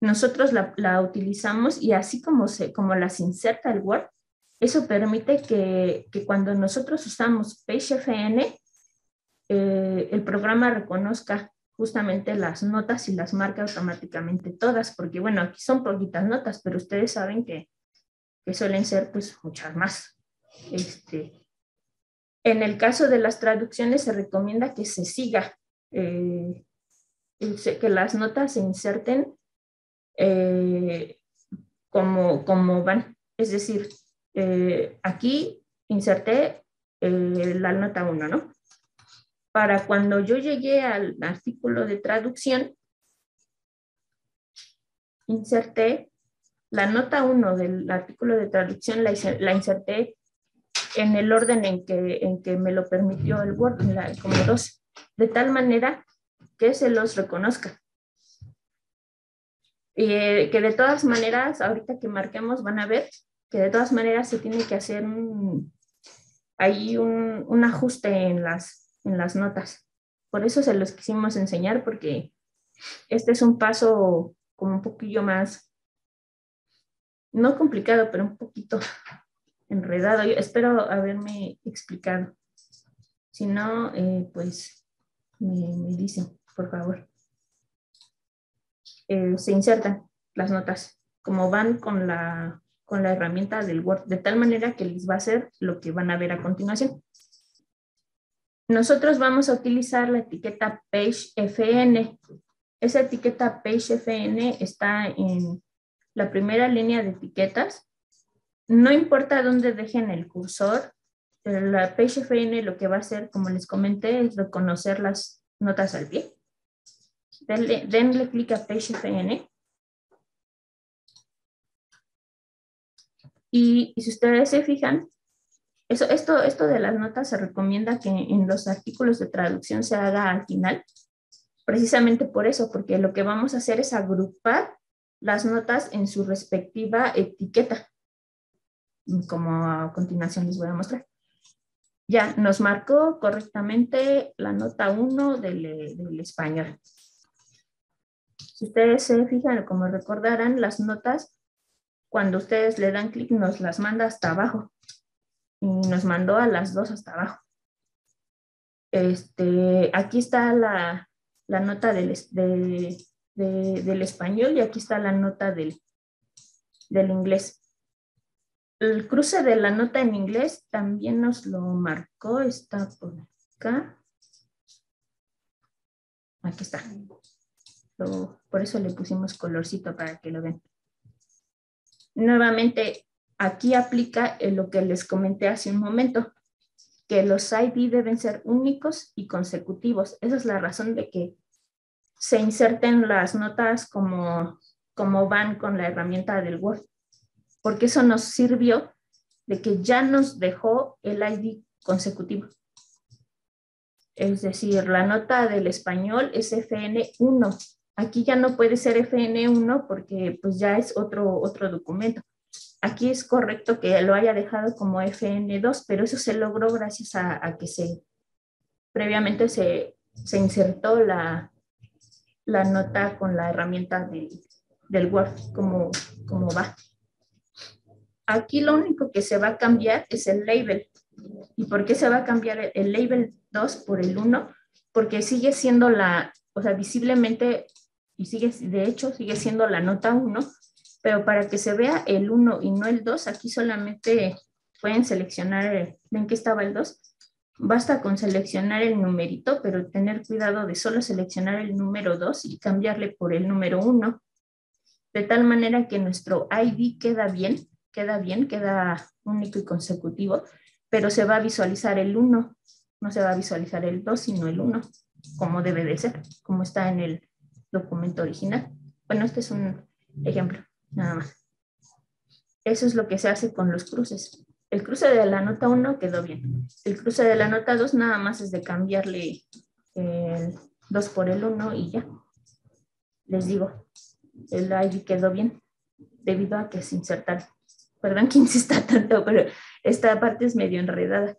Nosotros la, la utilizamos y así como, se, como las inserta el Word, eso permite que, que cuando nosotros usamos Page F N, eh, el programa reconozca justamente las notas y las marque automáticamente todas, porque bueno, aquí son poquitas notas, pero ustedes saben que, que suelen ser pues muchas más. Este, en el caso de las traducciones se recomienda que se siga, eh, que las notas se inserten Eh, como, como van, es decir, eh, aquí inserté eh, la nota uno, ¿no? Para cuando yo llegué al artículo de traducción, inserté la nota uno del artículo de traducción, la, la inserté en el orden en que, en que me lo permitió el Word, la, como dos, de tal manera que se los reconozca. eh, que de todas maneras, ahorita que marquemos van a ver que de todas maneras se tiene que hacer un, ahí un, un ajuste en las, en las notas. Por eso se los quisimos enseñar, porque este es un paso como un poquillo más, no complicado, pero un poquito enredado. Yo espero haberme explicado. Si no, eh, pues me, me dicen, por favor. Eh, se insertan las notas, como van con la, con la herramienta del Word, de tal manera que les va a hacer lo que van a ver a continuación. Nosotros vamos a utilizar la etiqueta PageFN. Esa etiqueta PageFN está en la primera línea de etiquetas. No importa dónde dejen el cursor, pero la PageFN lo que va a hacer, como les comenté, es reconocer las notas al pie. Denle, denle clic a PageFN. Y, y si ustedes se fijan, eso, esto, esto de las notas se recomienda que en los artículos de traducción se haga al final, precisamente por eso, porque lo que vamos a hacer es agrupar las notas en su respectiva etiqueta, como a continuación les voy a mostrar. Ya, nos marcó correctamente la nota uno del, del español. Si ustedes se fijan, como recordarán, las notas, cuando ustedes le dan clic, nos las manda hasta abajo. Y nos mandó a las dos hasta abajo. Este, aquí está la, la nota del, de, de, del español y aquí está la nota del, del inglés. El cruce de la nota en inglés también nos lo marcó. Está por acá. Aquí está. Lo, por eso le pusimos colorcito para que lo vean. Nuevamente, aquí aplica lo que les comenté hace un momento, que los I D deben ser únicos y consecutivos. Esa es la razón de que se inserten las notas como, como van con la herramienta del Word, porque eso nos sirvió de que ya nos dejó el I D consecutivo. Es decir, la nota del español es F N uno. Aquí ya no puede ser F N uno porque pues ya es otro, otro documento. Aquí es correcto que lo haya dejado como F N dos, pero eso se logró gracias a, a que se previamente se, se insertó la, la nota con la herramienta de, del Word, como, como va. Aquí lo único que se va a cambiar es el label. ¿Y por qué se va a cambiar el label dos por el uno? Porque sigue siendo la, o sea, visiblemente, y sigue, de hecho, sigue siendo la nota uno, pero para que se vea el uno y no el dos, aquí solamente pueden seleccionar, ven que estaba el dos, basta con seleccionar el numerito, pero tener cuidado de solo seleccionar el número dos y cambiarle por el número uno, de tal manera que nuestro I D queda bien, queda bien, queda único y consecutivo, pero se va a visualizar el uno, no se va a visualizar el dos, sino el uno, como debe de ser, como está en el documento original. Bueno, este es un ejemplo, nada más. Eso es lo que se hace con los cruces. El cruce de la nota uno quedó bien. El cruce de la nota dos nada más es de cambiarle el dos por el uno y ya. Les digo, el I D quedó bien debido a que se insertaron. Perdón que insista tanto, pero esta parte es medio enredada.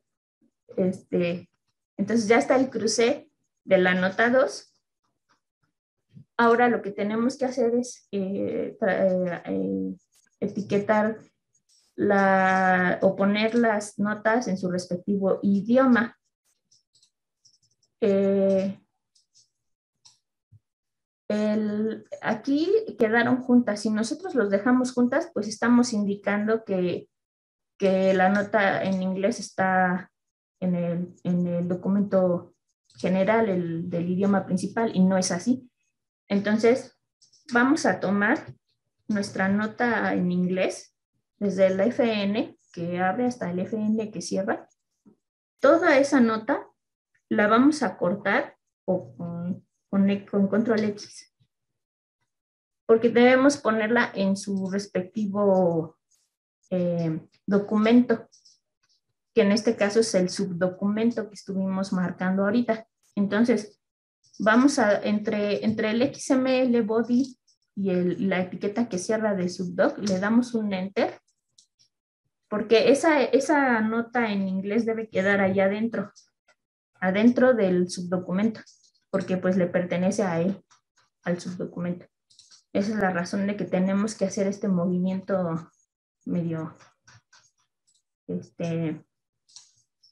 Este, entonces ya está el cruce de la nota dos. Ahora lo que tenemos que hacer es eh, trae, eh, etiquetar la, o poner las notas en su respectivo idioma. Eh, el, aquí quedaron juntas. Si nosotros los dejamos juntas, pues estamos indicando que, que la nota en inglés está en el, en el documento general el, del idioma principal y no es así. Entonces, vamos a tomar nuestra nota en inglés, desde el F N que abre hasta el F N que cierra. Toda esa nota la vamos a cortar o con, con, con control X, porque debemos ponerla en su respectivo eh, documento, que en este caso es el subdocumento que estuvimos marcando ahorita. Entonces, vamos a, entre, entre el X M L body y el, la etiqueta que cierra de subdoc, le damos un enter, porque esa, esa nota en inglés debe quedar allá adentro, adentro del subdocumento, porque pues le pertenece a él, al subdocumento. Esa es la razón de que tenemos que hacer este movimiento medio, este,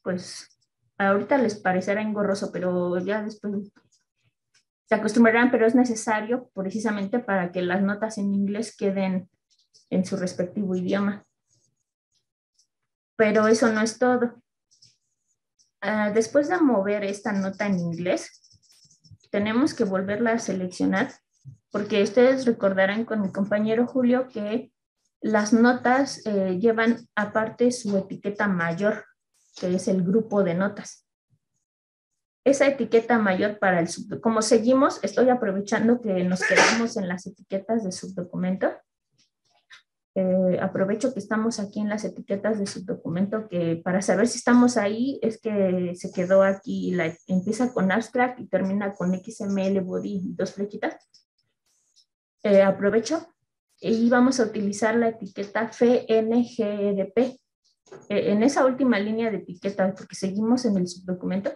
pues ahorita les parecerá engorroso, pero ya después se acostumbrarán, pero es necesario precisamente para que las notas en inglés queden en su respectivo idioma. Pero eso no es todo. Uh, después de mover esta nota en inglés, tenemos que volverla a seleccionar, porque ustedes recordarán con mi compañero Julio que las notas eh, llevan aparte su etiqueta mayor, que es el grupo de notas. Esa etiqueta mayor para el subdocumento, como seguimos, estoy aprovechando que nos quedamos en las etiquetas de subdocumento. Eh, aprovecho que estamos aquí en las etiquetas de subdocumento, que para saber si estamos ahí es que se quedó aquí, la, empieza con abstract y termina con X M L body, dos flechitas. Eh, aprovecho y vamos a utilizar la etiqueta F N G D P. Eh, en esa última línea de etiquetas, porque seguimos en el subdocumento,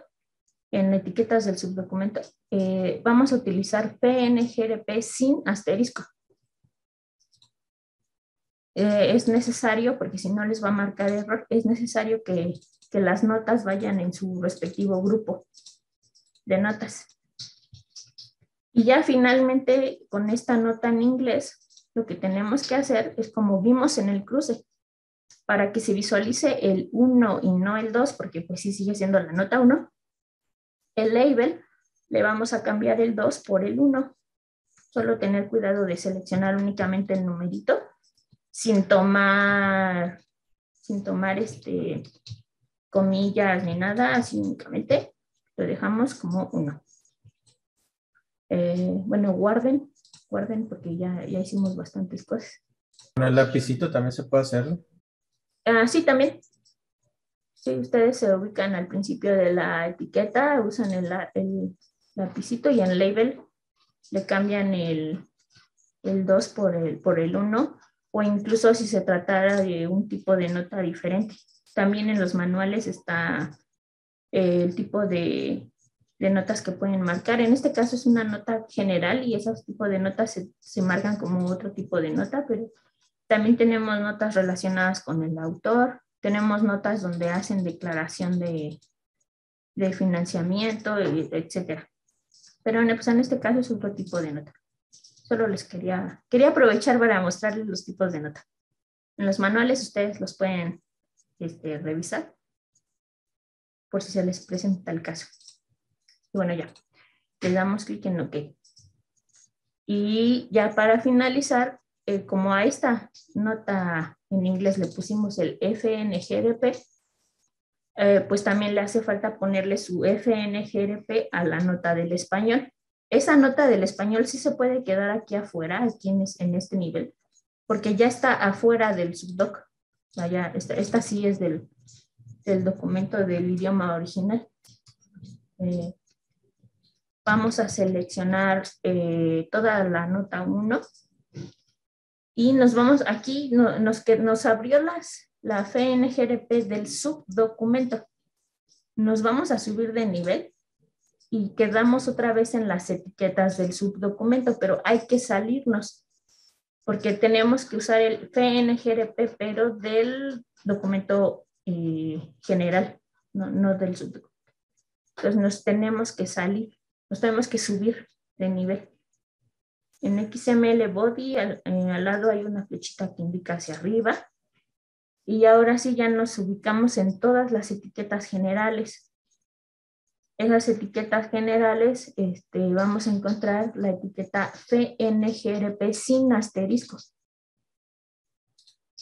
en etiquetas del subdocumento, eh, vamos a utilizar F N G D P sin asterisco. Eh, es necesario, porque si no les va a marcar error, es necesario que, que las notas vayan en su respectivo grupo de notas. Y ya finalmente, con esta nota en inglés, lo que tenemos que hacer es como vimos en el cruce, para que se visualice el uno y no el dos, porque pues sí sigue siendo la nota uno. El label le vamos a cambiar el dos por el uno. Solo tener cuidado de seleccionar únicamente el numerito, sin tomar, sin tomar este, comillas ni nada, así únicamente lo dejamos como uno. Eh, bueno, guarden, guarden porque ya, ya hicimos bastantes cosas. ¿Con el lapicito también se puede hacer? Ah, sí, también. Si sí, ustedes se ubican al principio de la etiqueta, usan el, el lapicito y en label le cambian el, el dos por el, por el uno. O incluso si se tratara de un tipo de nota diferente. También en los manuales está el tipo de, de notas que pueden marcar. En este caso es una nota general y esos tipos de notas se, se marcan como otro tipo de nota, pero también tenemos notas relacionadas con el autor, tenemos notas donde hacen declaración de, de financiamiento, etcétera. Pero bueno, pues en este caso es otro tipo de nota. Solo les quería, quería aprovechar para mostrarles los tipos de nota. En los manuales ustedes los pueden este, revisar por si se les presenta el caso. Y bueno, ya. Les damos clic en OK. Y ya para finalizar, eh, como a esta nota en inglés le pusimos el F N G D P, eh, pues también le hace falta ponerle su F N G D P a la nota del español. Esa nota del español sí se puede quedar aquí afuera, aquí en, es, en este nivel, porque ya está afuera del subdoc. Allá, esta, esta sí es del, del documento del idioma original. Eh, vamos a seleccionar eh, toda la nota uno y nos vamos aquí, no, nos, que, nos abrió las, la F N G D P del subdocumento. Nos vamos a subir de nivel. Y quedamos otra vez en las etiquetas del subdocumento, pero hay que salirnos porque tenemos que usar el F N G D P, pero del documento eh, general, no, no del subdocumento. Entonces nos tenemos que salir, nos tenemos que subir de nivel. En X M L body al, eh, al lado hay una flechita que indica hacia arriba y ahora sí ya nos ubicamos en todas las etiquetas generales. En las etiquetas generales este, vamos a encontrar la etiqueta F N G D P sin asteriscos.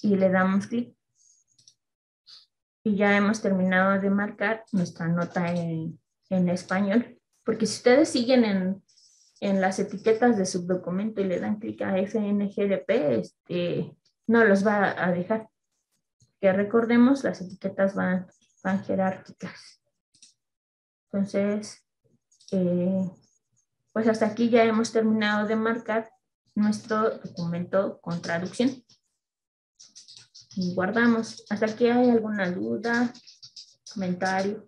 Y le damos clic. Y ya hemos terminado de marcar nuestra nota en, en español. Porque si ustedes siguen en, en las etiquetas de subdocumento y le dan clic a F N G D P, este, no los va a dejar. Que recordemos, las etiquetas van, van jerárquicas. Entonces, eh, pues hasta aquí ya hemos terminado de marcar nuestro documento con traducción. Y guardamos. ¿Hasta aquí hay alguna duda, comentario?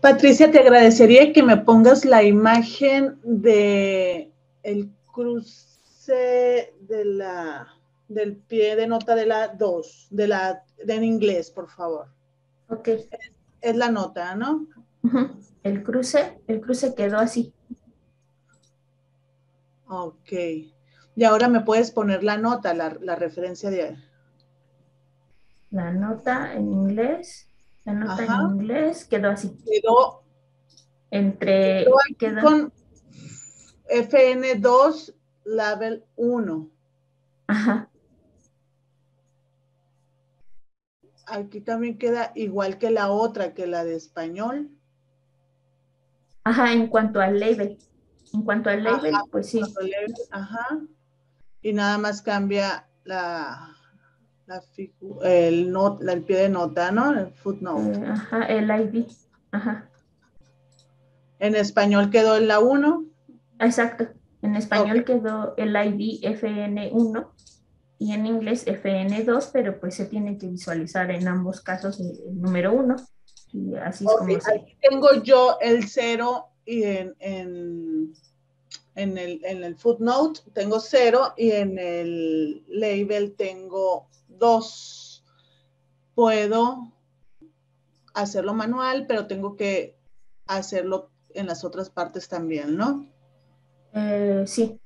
Patricia, te agradecería que me pongas la imagen de el cruce de la, del pie de nota de la dos, de la de en inglés, por favor. Ok. Es, es la nota, ¿no? Uh-huh. El cruce, el cruce quedó así. Ok. Y ahora me puedes poner la nota, la, la referencia de... La nota en inglés, la nota Ajá. en inglés quedó así. Quedó... Entre... Quedó quedó... Con F N dos, label uno. Ajá. Aquí también queda igual que la otra, que la de español. Ajá, en cuanto al label. En cuanto al label, Ajá, pues sí. Label, ajá. Y nada más cambia la, la el, not, el pie de nota, ¿no? El footnote. Eh, ajá, el I D. Ajá. En español quedó la uno. Exacto. En español okay. quedó el I D F N uno y en inglés F N dos, pero pues se tiene que visualizar en ambos casos el, el número uno. Y así okay. es como Aquí se... tengo yo el cero y en, en, en, el, en el footnote tengo cero y en el label tengo dos. Puedo hacerlo manual, pero tengo que hacerlo en las otras partes también, ¿no? Eh, sí.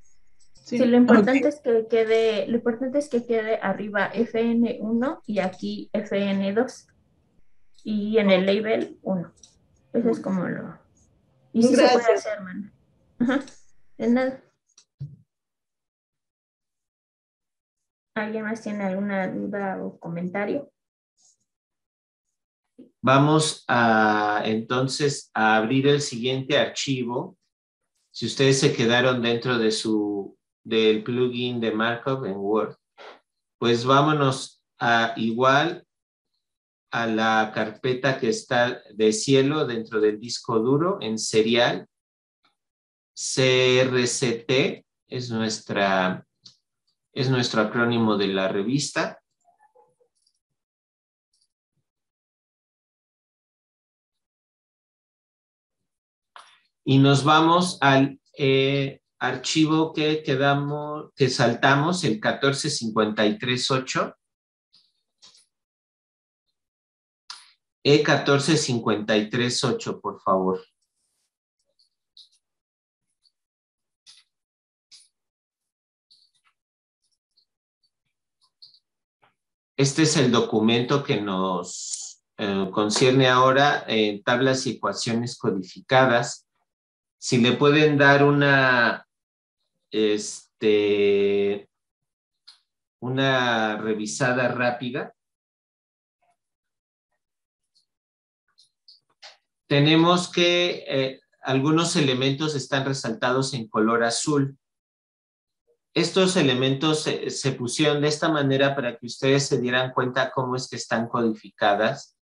sí. Sí, lo importante okay. es que quede, lo importante es que quede arriba F N uno y aquí F N dos y en el label uno. Eso es como lo... Y sí Gracias. se puede hacer, hermana. Ajá, de nada. ¿Alguien más tiene alguna duda o comentario? Vamos a, entonces, a abrir el siguiente archivo. Si ustedes se quedaron dentro de su, del plugin de Markov en Word, pues vámonos a igual a la carpeta que está de SciELO dentro del disco duro en serial. C R C T es, nuestra, es nuestro acrónimo de la revista. Y nos vamos al eh, archivo que, quedamos, que saltamos, el catorce cincuenta y tres punto ocho. E uno cuatro cinco tres ocho, por favor. Este es el documento que nos eh, concierne ahora en eh, tablas y ecuaciones codificadas. Si le pueden dar una, este, una revisada rápida. Tenemos que eh, algunos elementos están resaltados en color azul. Estos elementos se, se pusieron de esta manera para que ustedes se dieran cuenta cómo es que están codificadas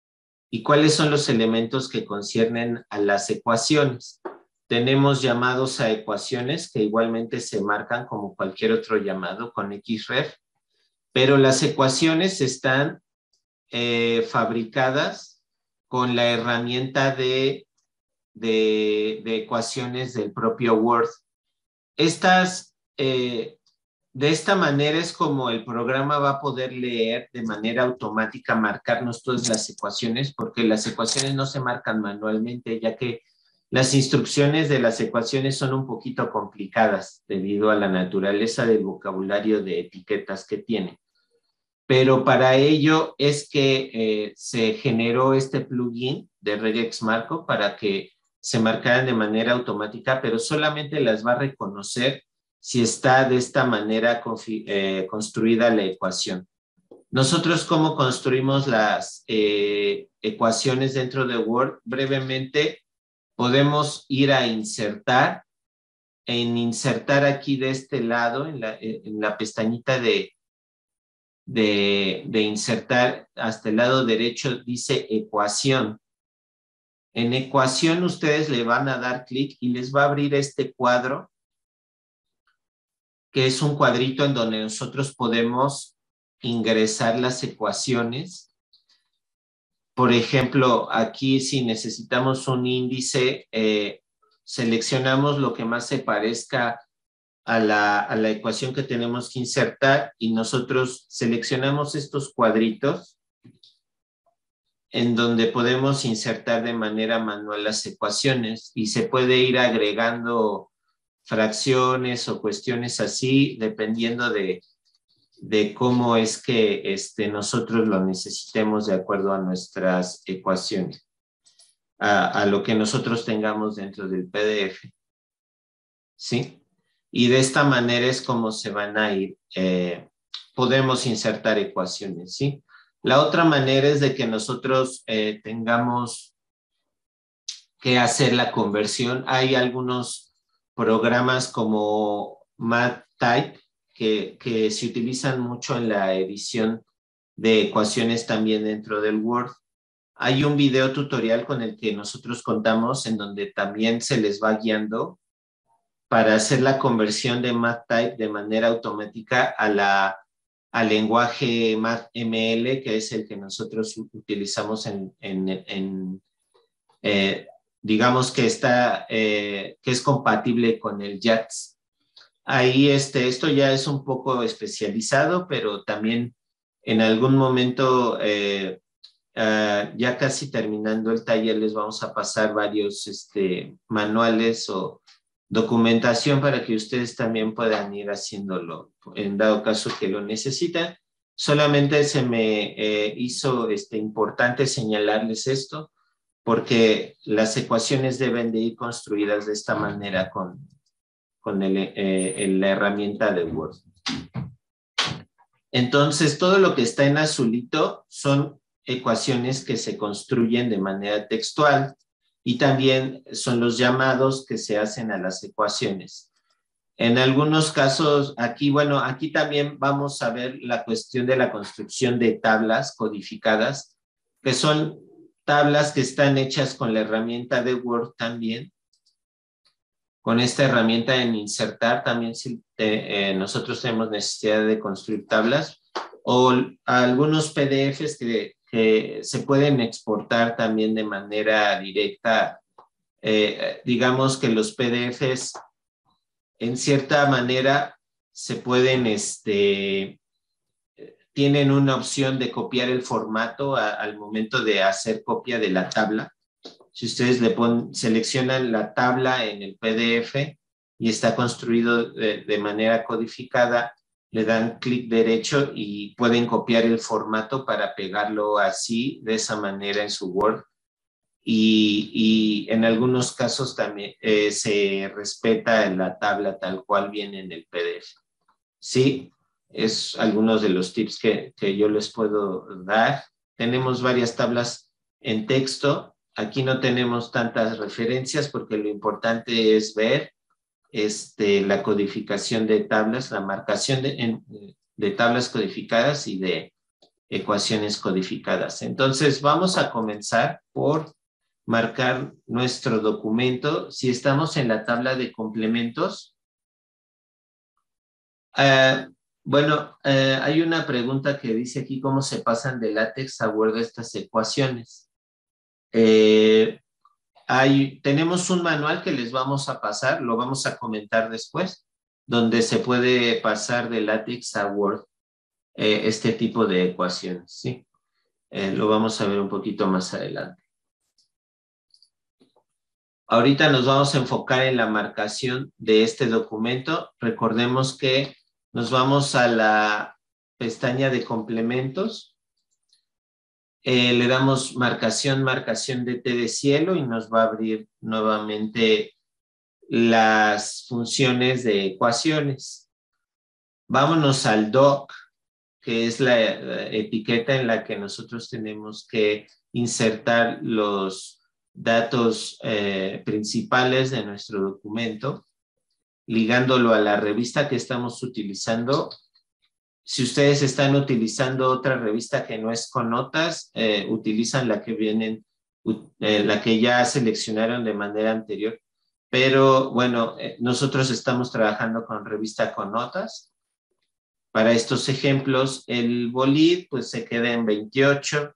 y cuáles son los elementos que conciernen a las ecuaciones. Tenemos llamados a ecuaciones que igualmente se marcan como cualquier otro llamado con X R E F, pero las ecuaciones están eh, fabricadas con la herramienta de, de, de ecuaciones del propio Word. Estas, eh, de esta manera es como el programa va a poder leer de manera automática, marcarnos todas las ecuaciones, porque las ecuaciones no se marcan manualmente, ya que las instrucciones de las ecuaciones son un poquito complicadas debido a la naturaleza del vocabulario de etiquetas que tiene. Pero para ello es que eh, se generó este plugin de Regex Markov para que se marcaran de manera automática, pero solamente las va a reconocer si está de esta manera eh, construida la ecuación. Nosotros, ¿cómo construimos las eh, ecuaciones dentro de Word? Brevemente, podemos ir a insertar. En insertar aquí de este lado, en la, en la pestañita de... De, de insertar hasta el lado derecho dice ecuación. En ecuación ustedes le van a dar clic y les va a abrir este cuadro, que es un cuadrito en donde nosotros podemos ingresar las ecuaciones. Por ejemplo, aquí si necesitamos un índice, eh, seleccionamos lo que más se parezca a la, a la ecuación que tenemos que insertar y nosotros seleccionamos estos cuadritos en donde podemos insertar de manera manual las ecuaciones y se puede ir agregando fracciones o cuestiones así, dependiendo de de cómo es que este, nosotros lo necesitemos de acuerdo a nuestras ecuaciones, a, a lo que nosotros tengamos dentro del P D F, ¿sí? Y de esta manera es como se van a ir, eh, podemos insertar ecuaciones, ¿sí? La otra manera es de que nosotros eh, tengamos que hacer la conversión. Hay algunos programas como MathType, Que, que se utilizan mucho en la edición de ecuaciones también dentro del Word. Hay un video tutorial con el que nosotros contamos en donde también se les va guiando para hacer la conversión de MathType de manera automática a la, al lenguaje MathML, que es el que nosotros utilizamos en, en, en eh, digamos que, está, eh, que es compatible con el J A T S. Ahí este, esto ya es un poco especializado, pero también en algún momento, eh, eh, ya casi terminando el taller, les vamos a pasar varios este, manuales o documentación para que ustedes también puedan ir haciéndolo, en dado caso que lo necesitan. Solamente se me eh, hizo este, importante señalarles esto, porque las ecuaciones deben de ir construidas de esta manera con... con el, eh, la herramienta de Word. Entonces, todo lo que está en azulito son ecuaciones que se construyen de manera textual y también son los llamados que se hacen a las ecuaciones. En algunos casos, aquí, bueno, aquí también vamos a ver la cuestión de la construcción de tablas codificadas, que son tablas que están hechas con la herramienta de Word también. Con esta herramienta en insertar también si te, eh, nosotros tenemos necesidad de construir tablas o algunos P D Fs que, que se pueden exportar también de manera directa. Eh, digamos que los P D Fs en cierta manera se pueden, este, tienen una opción de copiar el formato a, al momento de hacer copia de la tabla. Si ustedes le ponen, seleccionan la tabla en el P D F y está construido de, de manera codificada, le dan clic derecho y pueden copiar el formato para pegarlo así, de esa manera en su Word. Y, y en algunos casos también eh, se respeta la tabla tal cual viene en el P D F. Sí, es algunos de los tips que, que yo les puedo dar. Tenemos varias tablas en texto. Aquí no tenemos tantas referencias porque lo importante es ver este, la codificación de tablas, la marcación de, en, de tablas codificadas y de ecuaciones codificadas. Entonces, vamos a comenzar por marcar nuestro documento. Si estamos en la tabla de complementos, uh, bueno, uh, hay una pregunta que dice aquí cómo se pasan de látex a Word estas ecuaciones. Eh, hay, tenemos un manual que les vamos a pasar, lo vamos a comentar después, donde se puede pasar de látex a Word eh, este tipo de ecuaciones, ¿sí? Eh, lo vamos a ver un poquito más adelante. Ahorita nos vamos a enfocar en la marcación de este documento. Recordemos que nos vamos a la pestaña de complementos. Eh, le damos marcación, marcación de T de cielo y nos va a abrir nuevamente las funciones de ecuaciones. Vámonos al doc, que es la etiqueta en la que nosotros tenemos que insertar los datos eh, principales de nuestro documento, ligándolo a la revista que estamos utilizando. Si ustedes están utilizando otra revista que no es con notas, eh, utilizan la que vienen eh, la que ya seleccionaron de manera anterior. Pero bueno, eh, nosotros estamos trabajando con revista con notas. Para estos ejemplos, el bolid pues se queda en veintiocho.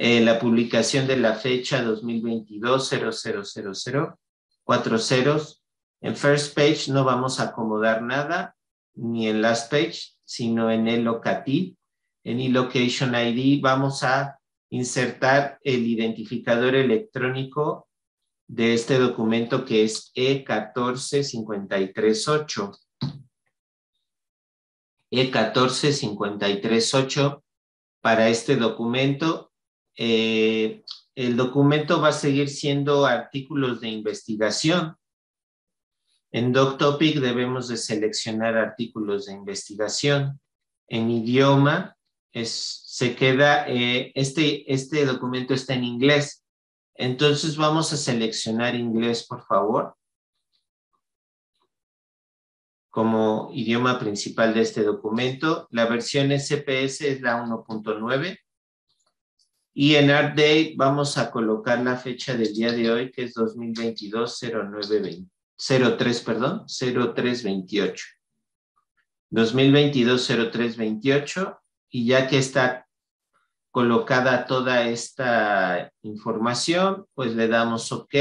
Eh, la publicación de la fecha dos mil veintidós cero cero cero cero, cuatro ceros. En first page no vamos a acomodar nada, ni en last page, sino en el locative. En eLocation I D vamos a insertar el identificador electrónico de este documento que es E uno cuatro cinco tres ocho. E uno cuatro cinco tres ocho para este documento. Eh, el documento va a seguir siendo artículos de investigación. En DocTopic debemos de seleccionar artículos de investigación. En idioma es, se queda, eh, este, este documento está en inglés. Entonces vamos a seleccionar inglés, por favor, como idioma principal de este documento. La versión S P S es la uno punto nueve. Y en Art Date vamos a colocar la fecha del día de hoy, que es dos mil veintidós cero nueve veinte. cero tres, perdón, cero tres veintiocho. dos mil veintidós cero tres veintiocho, y ya que está colocada toda esta información, pues le damos OK.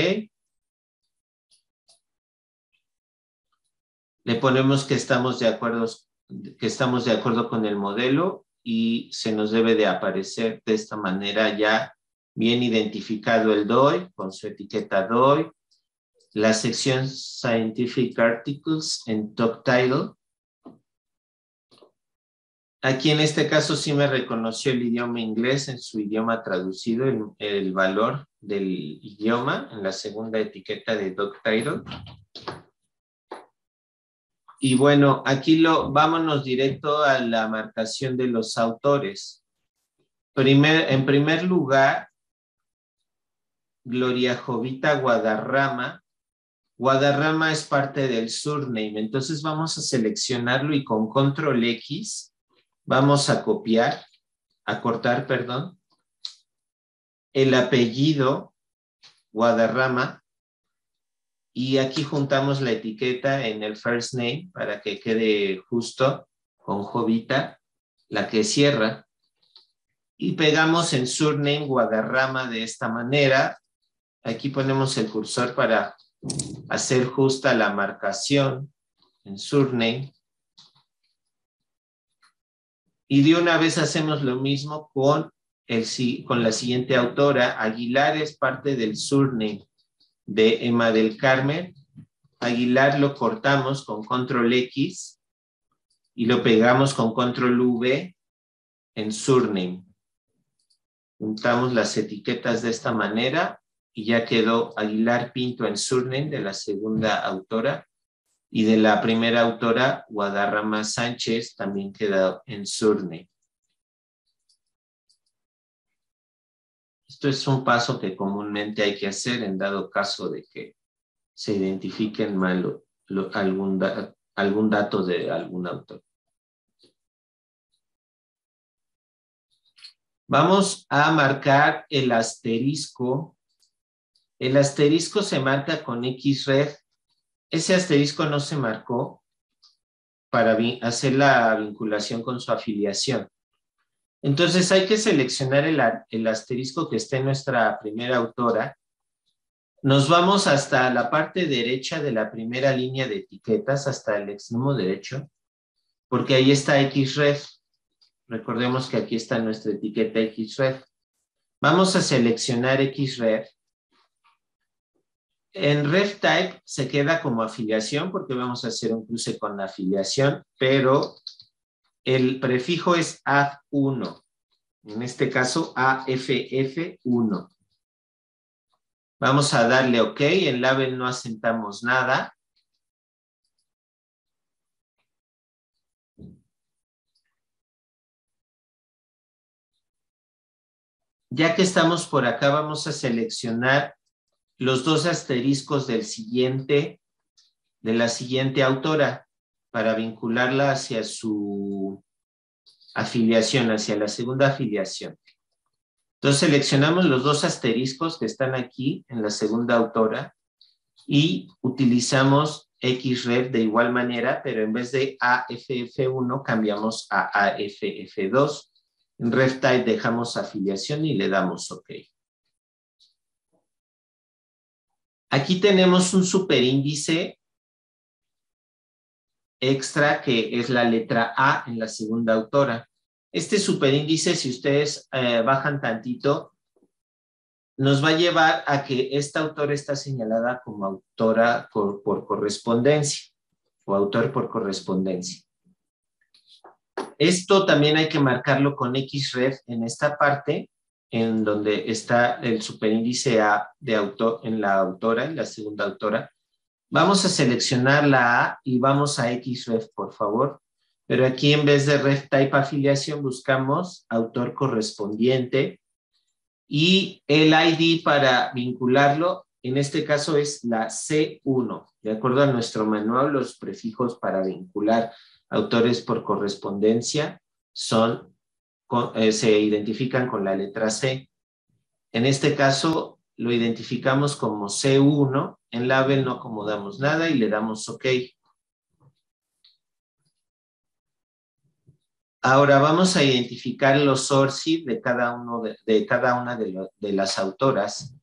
Le ponemos que estamos de acuerdo, que estamos de acuerdo con el modelo, y se nos debe de aparecer de esta manera ya bien identificado el D O I con su etiqueta D O I. La sección Scientific Articles en Top Title. Aquí en este caso sí me reconoció el idioma inglés en su idioma traducido, el, el valor del idioma en la segunda etiqueta de Doc Title. Y bueno, aquí lo, vámonos directo a la marcación de los autores. Primer, en primer lugar, Gloria Jovita Guadarrama. Guadarrama es parte del surname, entonces vamos a seleccionarlo y con control X vamos a copiar, a cortar, perdón, el apellido Guadarrama, y aquí juntamos la etiqueta en el first name para que quede justo con Jovita, la que cierra, y pegamos en surname Guadarrama de esta manera. Aquí ponemos el cursor para hacer justa la marcación en surname, y de una vez hacemos lo mismo con, el, con la siguiente autora. Aguilar es parte del surname de Emma del Carmen Aguilar, lo cortamos con control X y lo pegamos con control V en surname, juntamos las etiquetas de esta manera. Y ya quedó Aguilar Pinto en surname de la segunda autora, y de la primera autora Guadarrama Sánchez también quedó en surname. Esto es un paso que comúnmente hay que hacer en dado caso de que se identifiquen mal lo, algún, da, algún dato de algún autor. Vamos a marcar el asterisco. El asterisco se marca con X red. Ese asterisco no se marcó para hacer la vinculación con su afiliación. Entonces hay que seleccionar el, el asterisco que esté en nuestra primera autora. Nos vamos hasta la parte derecha de la primera línea de etiquetas, hasta el extremo derecho, porque ahí está X red. Recordemos que aquí está nuestra etiqueta X red. Vamos a seleccionar X red. En RefType se queda como afiliación porque vamos a hacer un cruce con la afiliación, pero el prefijo es A F uno, en este caso A F F uno. Vamos a darle OK, en label no asentamos nada. Ya que estamos por acá, vamos a seleccionar los dos asteriscos del siguiente, de la siguiente autora, para vincularla hacia su afiliación, hacia la segunda afiliación. Entonces seleccionamos los dos asteriscos que están aquí en la segunda autora y utilizamos X R E F de igual manera, pero en vez de A F F uno cambiamos a A F F dos. En RefType dejamos afiliación y le damos OK. Aquí tenemos un superíndice extra que es la letra A en la segunda autora. Este superíndice, si ustedes eh, bajan tantito, nos va a llevar a que esta autora está señalada como autora por, por correspondencia o autor por correspondencia. Esto también hay que marcarlo con X R E F en esta parte, en donde está el superíndice A de autor, en la autora, en la segunda autora. Vamos a seleccionar la A y vamos a X R E F, por favor. Pero aquí en vez de ref type afiliación buscamos autor correspondiente y el I D para vincularlo, en este caso es la C uno. De acuerdo a nuestro manual, los prefijos para vincular autores por correspondencia son, con, eh, se identifican con la letra C. En este caso lo identificamos como C uno, en label no acomodamos nada y le damos OK. Ahora vamos a identificar los sources de cada, uno de, de cada una de, lo, de las autoras.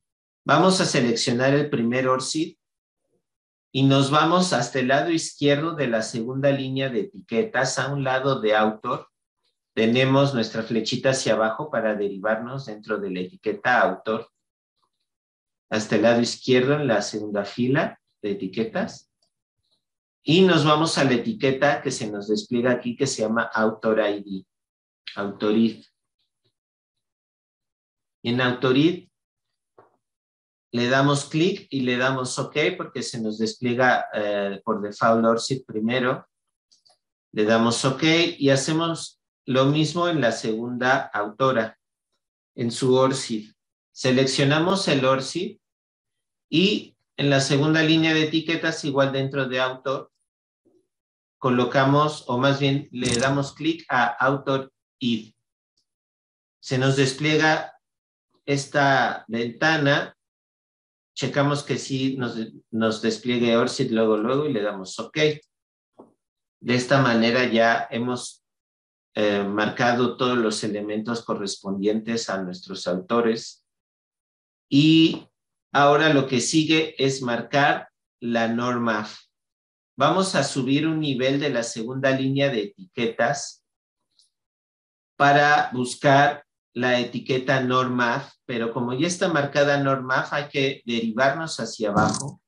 Vamos a seleccionar el primer O R C I D y nos vamos hasta el lado izquierdo de la segunda línea de etiquetas, a un lado de autor. Tenemos nuestra flechita hacia abajo para derivarnos dentro de la etiqueta autor. Hasta el lado izquierdo en la segunda fila de etiquetas. Y nos vamos a la etiqueta que se nos despliega aquí que se llama Autor I D, Autorid. En Autorid le damos clic y le damos OK porque se nos despliega eh, por default O R C I D primero. Le damos OK y hacemos lo mismo en la segunda autora, en su O R C I D. Seleccionamos el O R C I D y en la segunda línea de etiquetas, igual dentro de autor, colocamos, o más bien le damos clic a Autor I D. Se nos despliega esta ventana. Checamos que sí nos, nos despliegue O R C I D luego, luego y le damos OK. De esta manera ya hemos eh, marcado todos los elementos correspondientes a nuestros autores. Y ahora lo que sigue es marcar la norma. Vamos a subir un nivel de la segunda línea de etiquetas para buscar la etiqueta normaf, pero como ya está marcada normaf, hay que derivarnos hacia abajo.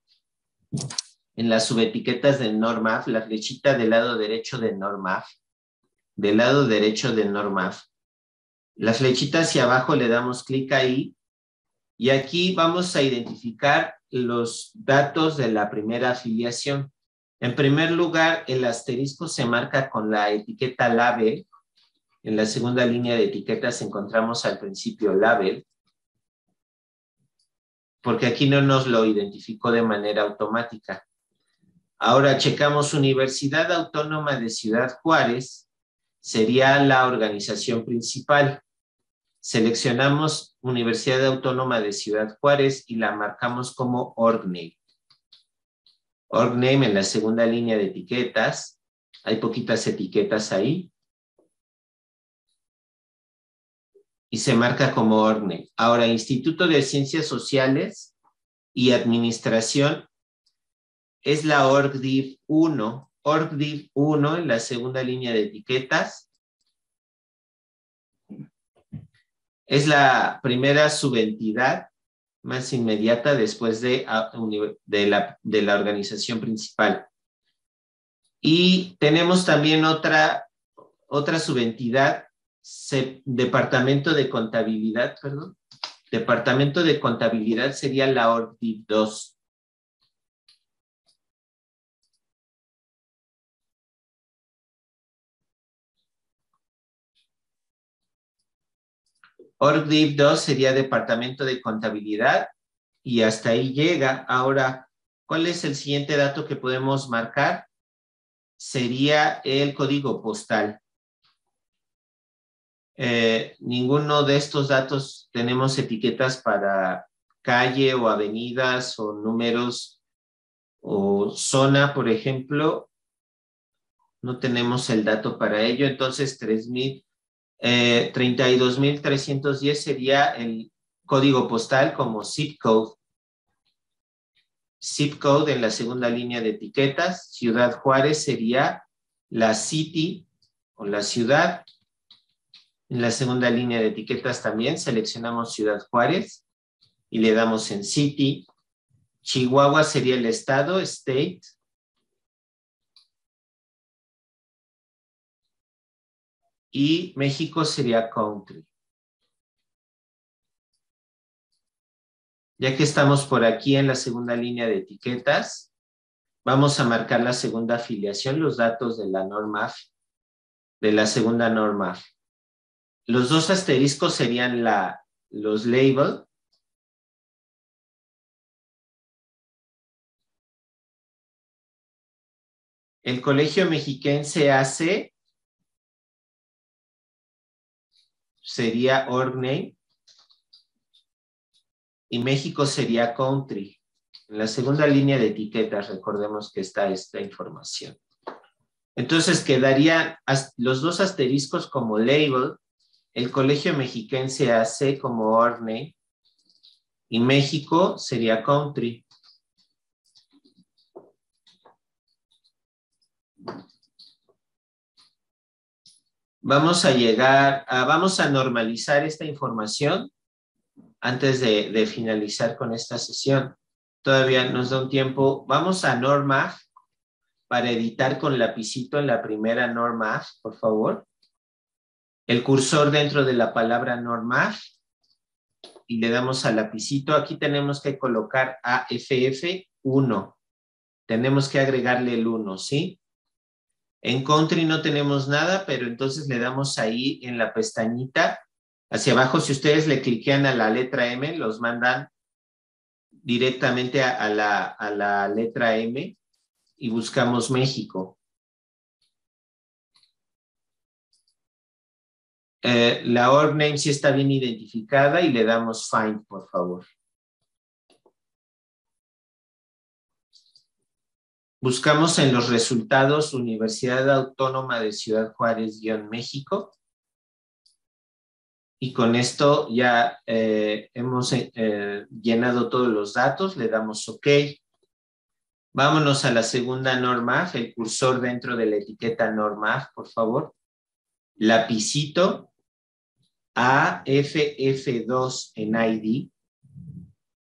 En las subetiquetas de normaf, la flechita del lado derecho de normaf, del lado derecho de normaf. La flechita hacia abajo le damos clic ahí y aquí vamos a identificar los datos de la primera afiliación. En primer lugar, el asterisco se marca con la etiqueta label. En la segunda línea de etiquetas encontramos al principio label, porque aquí no nos lo identificó de manera automática. Ahora checamos Universidad Autónoma de Ciudad Juárez, sería la organización principal. Seleccionamos Universidad Autónoma de Ciudad Juárez y la marcamos como org name. org name en la segunda línea de etiquetas, hay poquitas etiquetas ahí. Y se marca como org name. Ahora, Instituto de Ciencias Sociales y Administración es la org div uno. org div uno en la segunda línea de etiquetas. Es la primera subentidad más inmediata después de, de, la, de la organización principal. Y tenemos también otra, otra subentidad. Se, Departamento de Contabilidad, perdón. Departamento de Contabilidad sería la org div dos. org div dos sería Departamento de Contabilidad y hasta ahí llega. Ahora, ¿cuál es el siguiente dato que podemos marcar? Sería el código postal. Eh, ninguno de estos datos tenemos etiquetas para calle o avenidas o números o zona, por ejemplo. No tenemos el dato para ello. Entonces, eh, treinta y dos mil trescientos diez sería el código postal como zip code. Zip code en la segunda línea de etiquetas. Ciudad Juárez sería la city o la ciudad. En la segunda línea de etiquetas también seleccionamos Ciudad Juárez y le damos en City. Chihuahua sería el estado, State. Y México sería Country. Ya que estamos por aquí en la segunda línea de etiquetas, vamos a marcar la segunda afiliación, los datos de la norma, de la segunda norma. Los dos asteriscos serían la, los labels. El Colegio Mexiquense hace, sería org name, y México sería country. En la segunda línea de etiquetas, recordemos que está esta información. Entonces quedaría los dos asteriscos como label, el Colegio Mexiquense hace como org name, y México sería country. Vamos a llegar, a, vamos a normalizar esta información antes de, de finalizar con esta sesión. Todavía nos da un tiempo. Vamos a norma para editar con lapicito en la primera norma, por favor. El cursor dentro de la palabra norma y le damos al lapicito. Aquí tenemos que colocar A F F uno. Tenemos que agregarle el uno, ¿sí? En country no tenemos nada, pero entonces le damos ahí en la pestañita hacia abajo. Si ustedes le cliquean a la letra M, los mandan directamente a, a, la, a la letra M y buscamos México. Eh, la org name sí está bien identificada y le damos find, por favor. Buscamos en los resultados Universidad Autónoma de Ciudad Juárez-México y con esto ya eh, hemos eh, llenado todos los datos, le damos OK. Vámonos a la segunda norma, el cursor dentro de la etiqueta norma, por favor. Lapicito A F F dos en I D.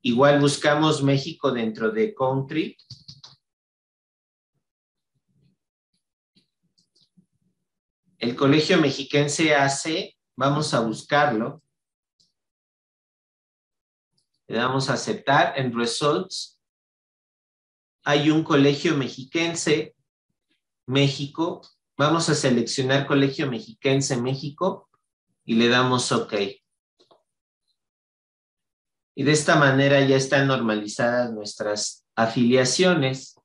Igual buscamos México dentro de Country. El Colegio Mexiquense hace, vamos a buscarlo. Le damos a aceptar. En Results hay un Colegio Mexiquense, México. Vamos a seleccionar Colegio Mexiquense, México y le damos OK. Y de esta manera ya están normalizadas nuestras afiliaciones.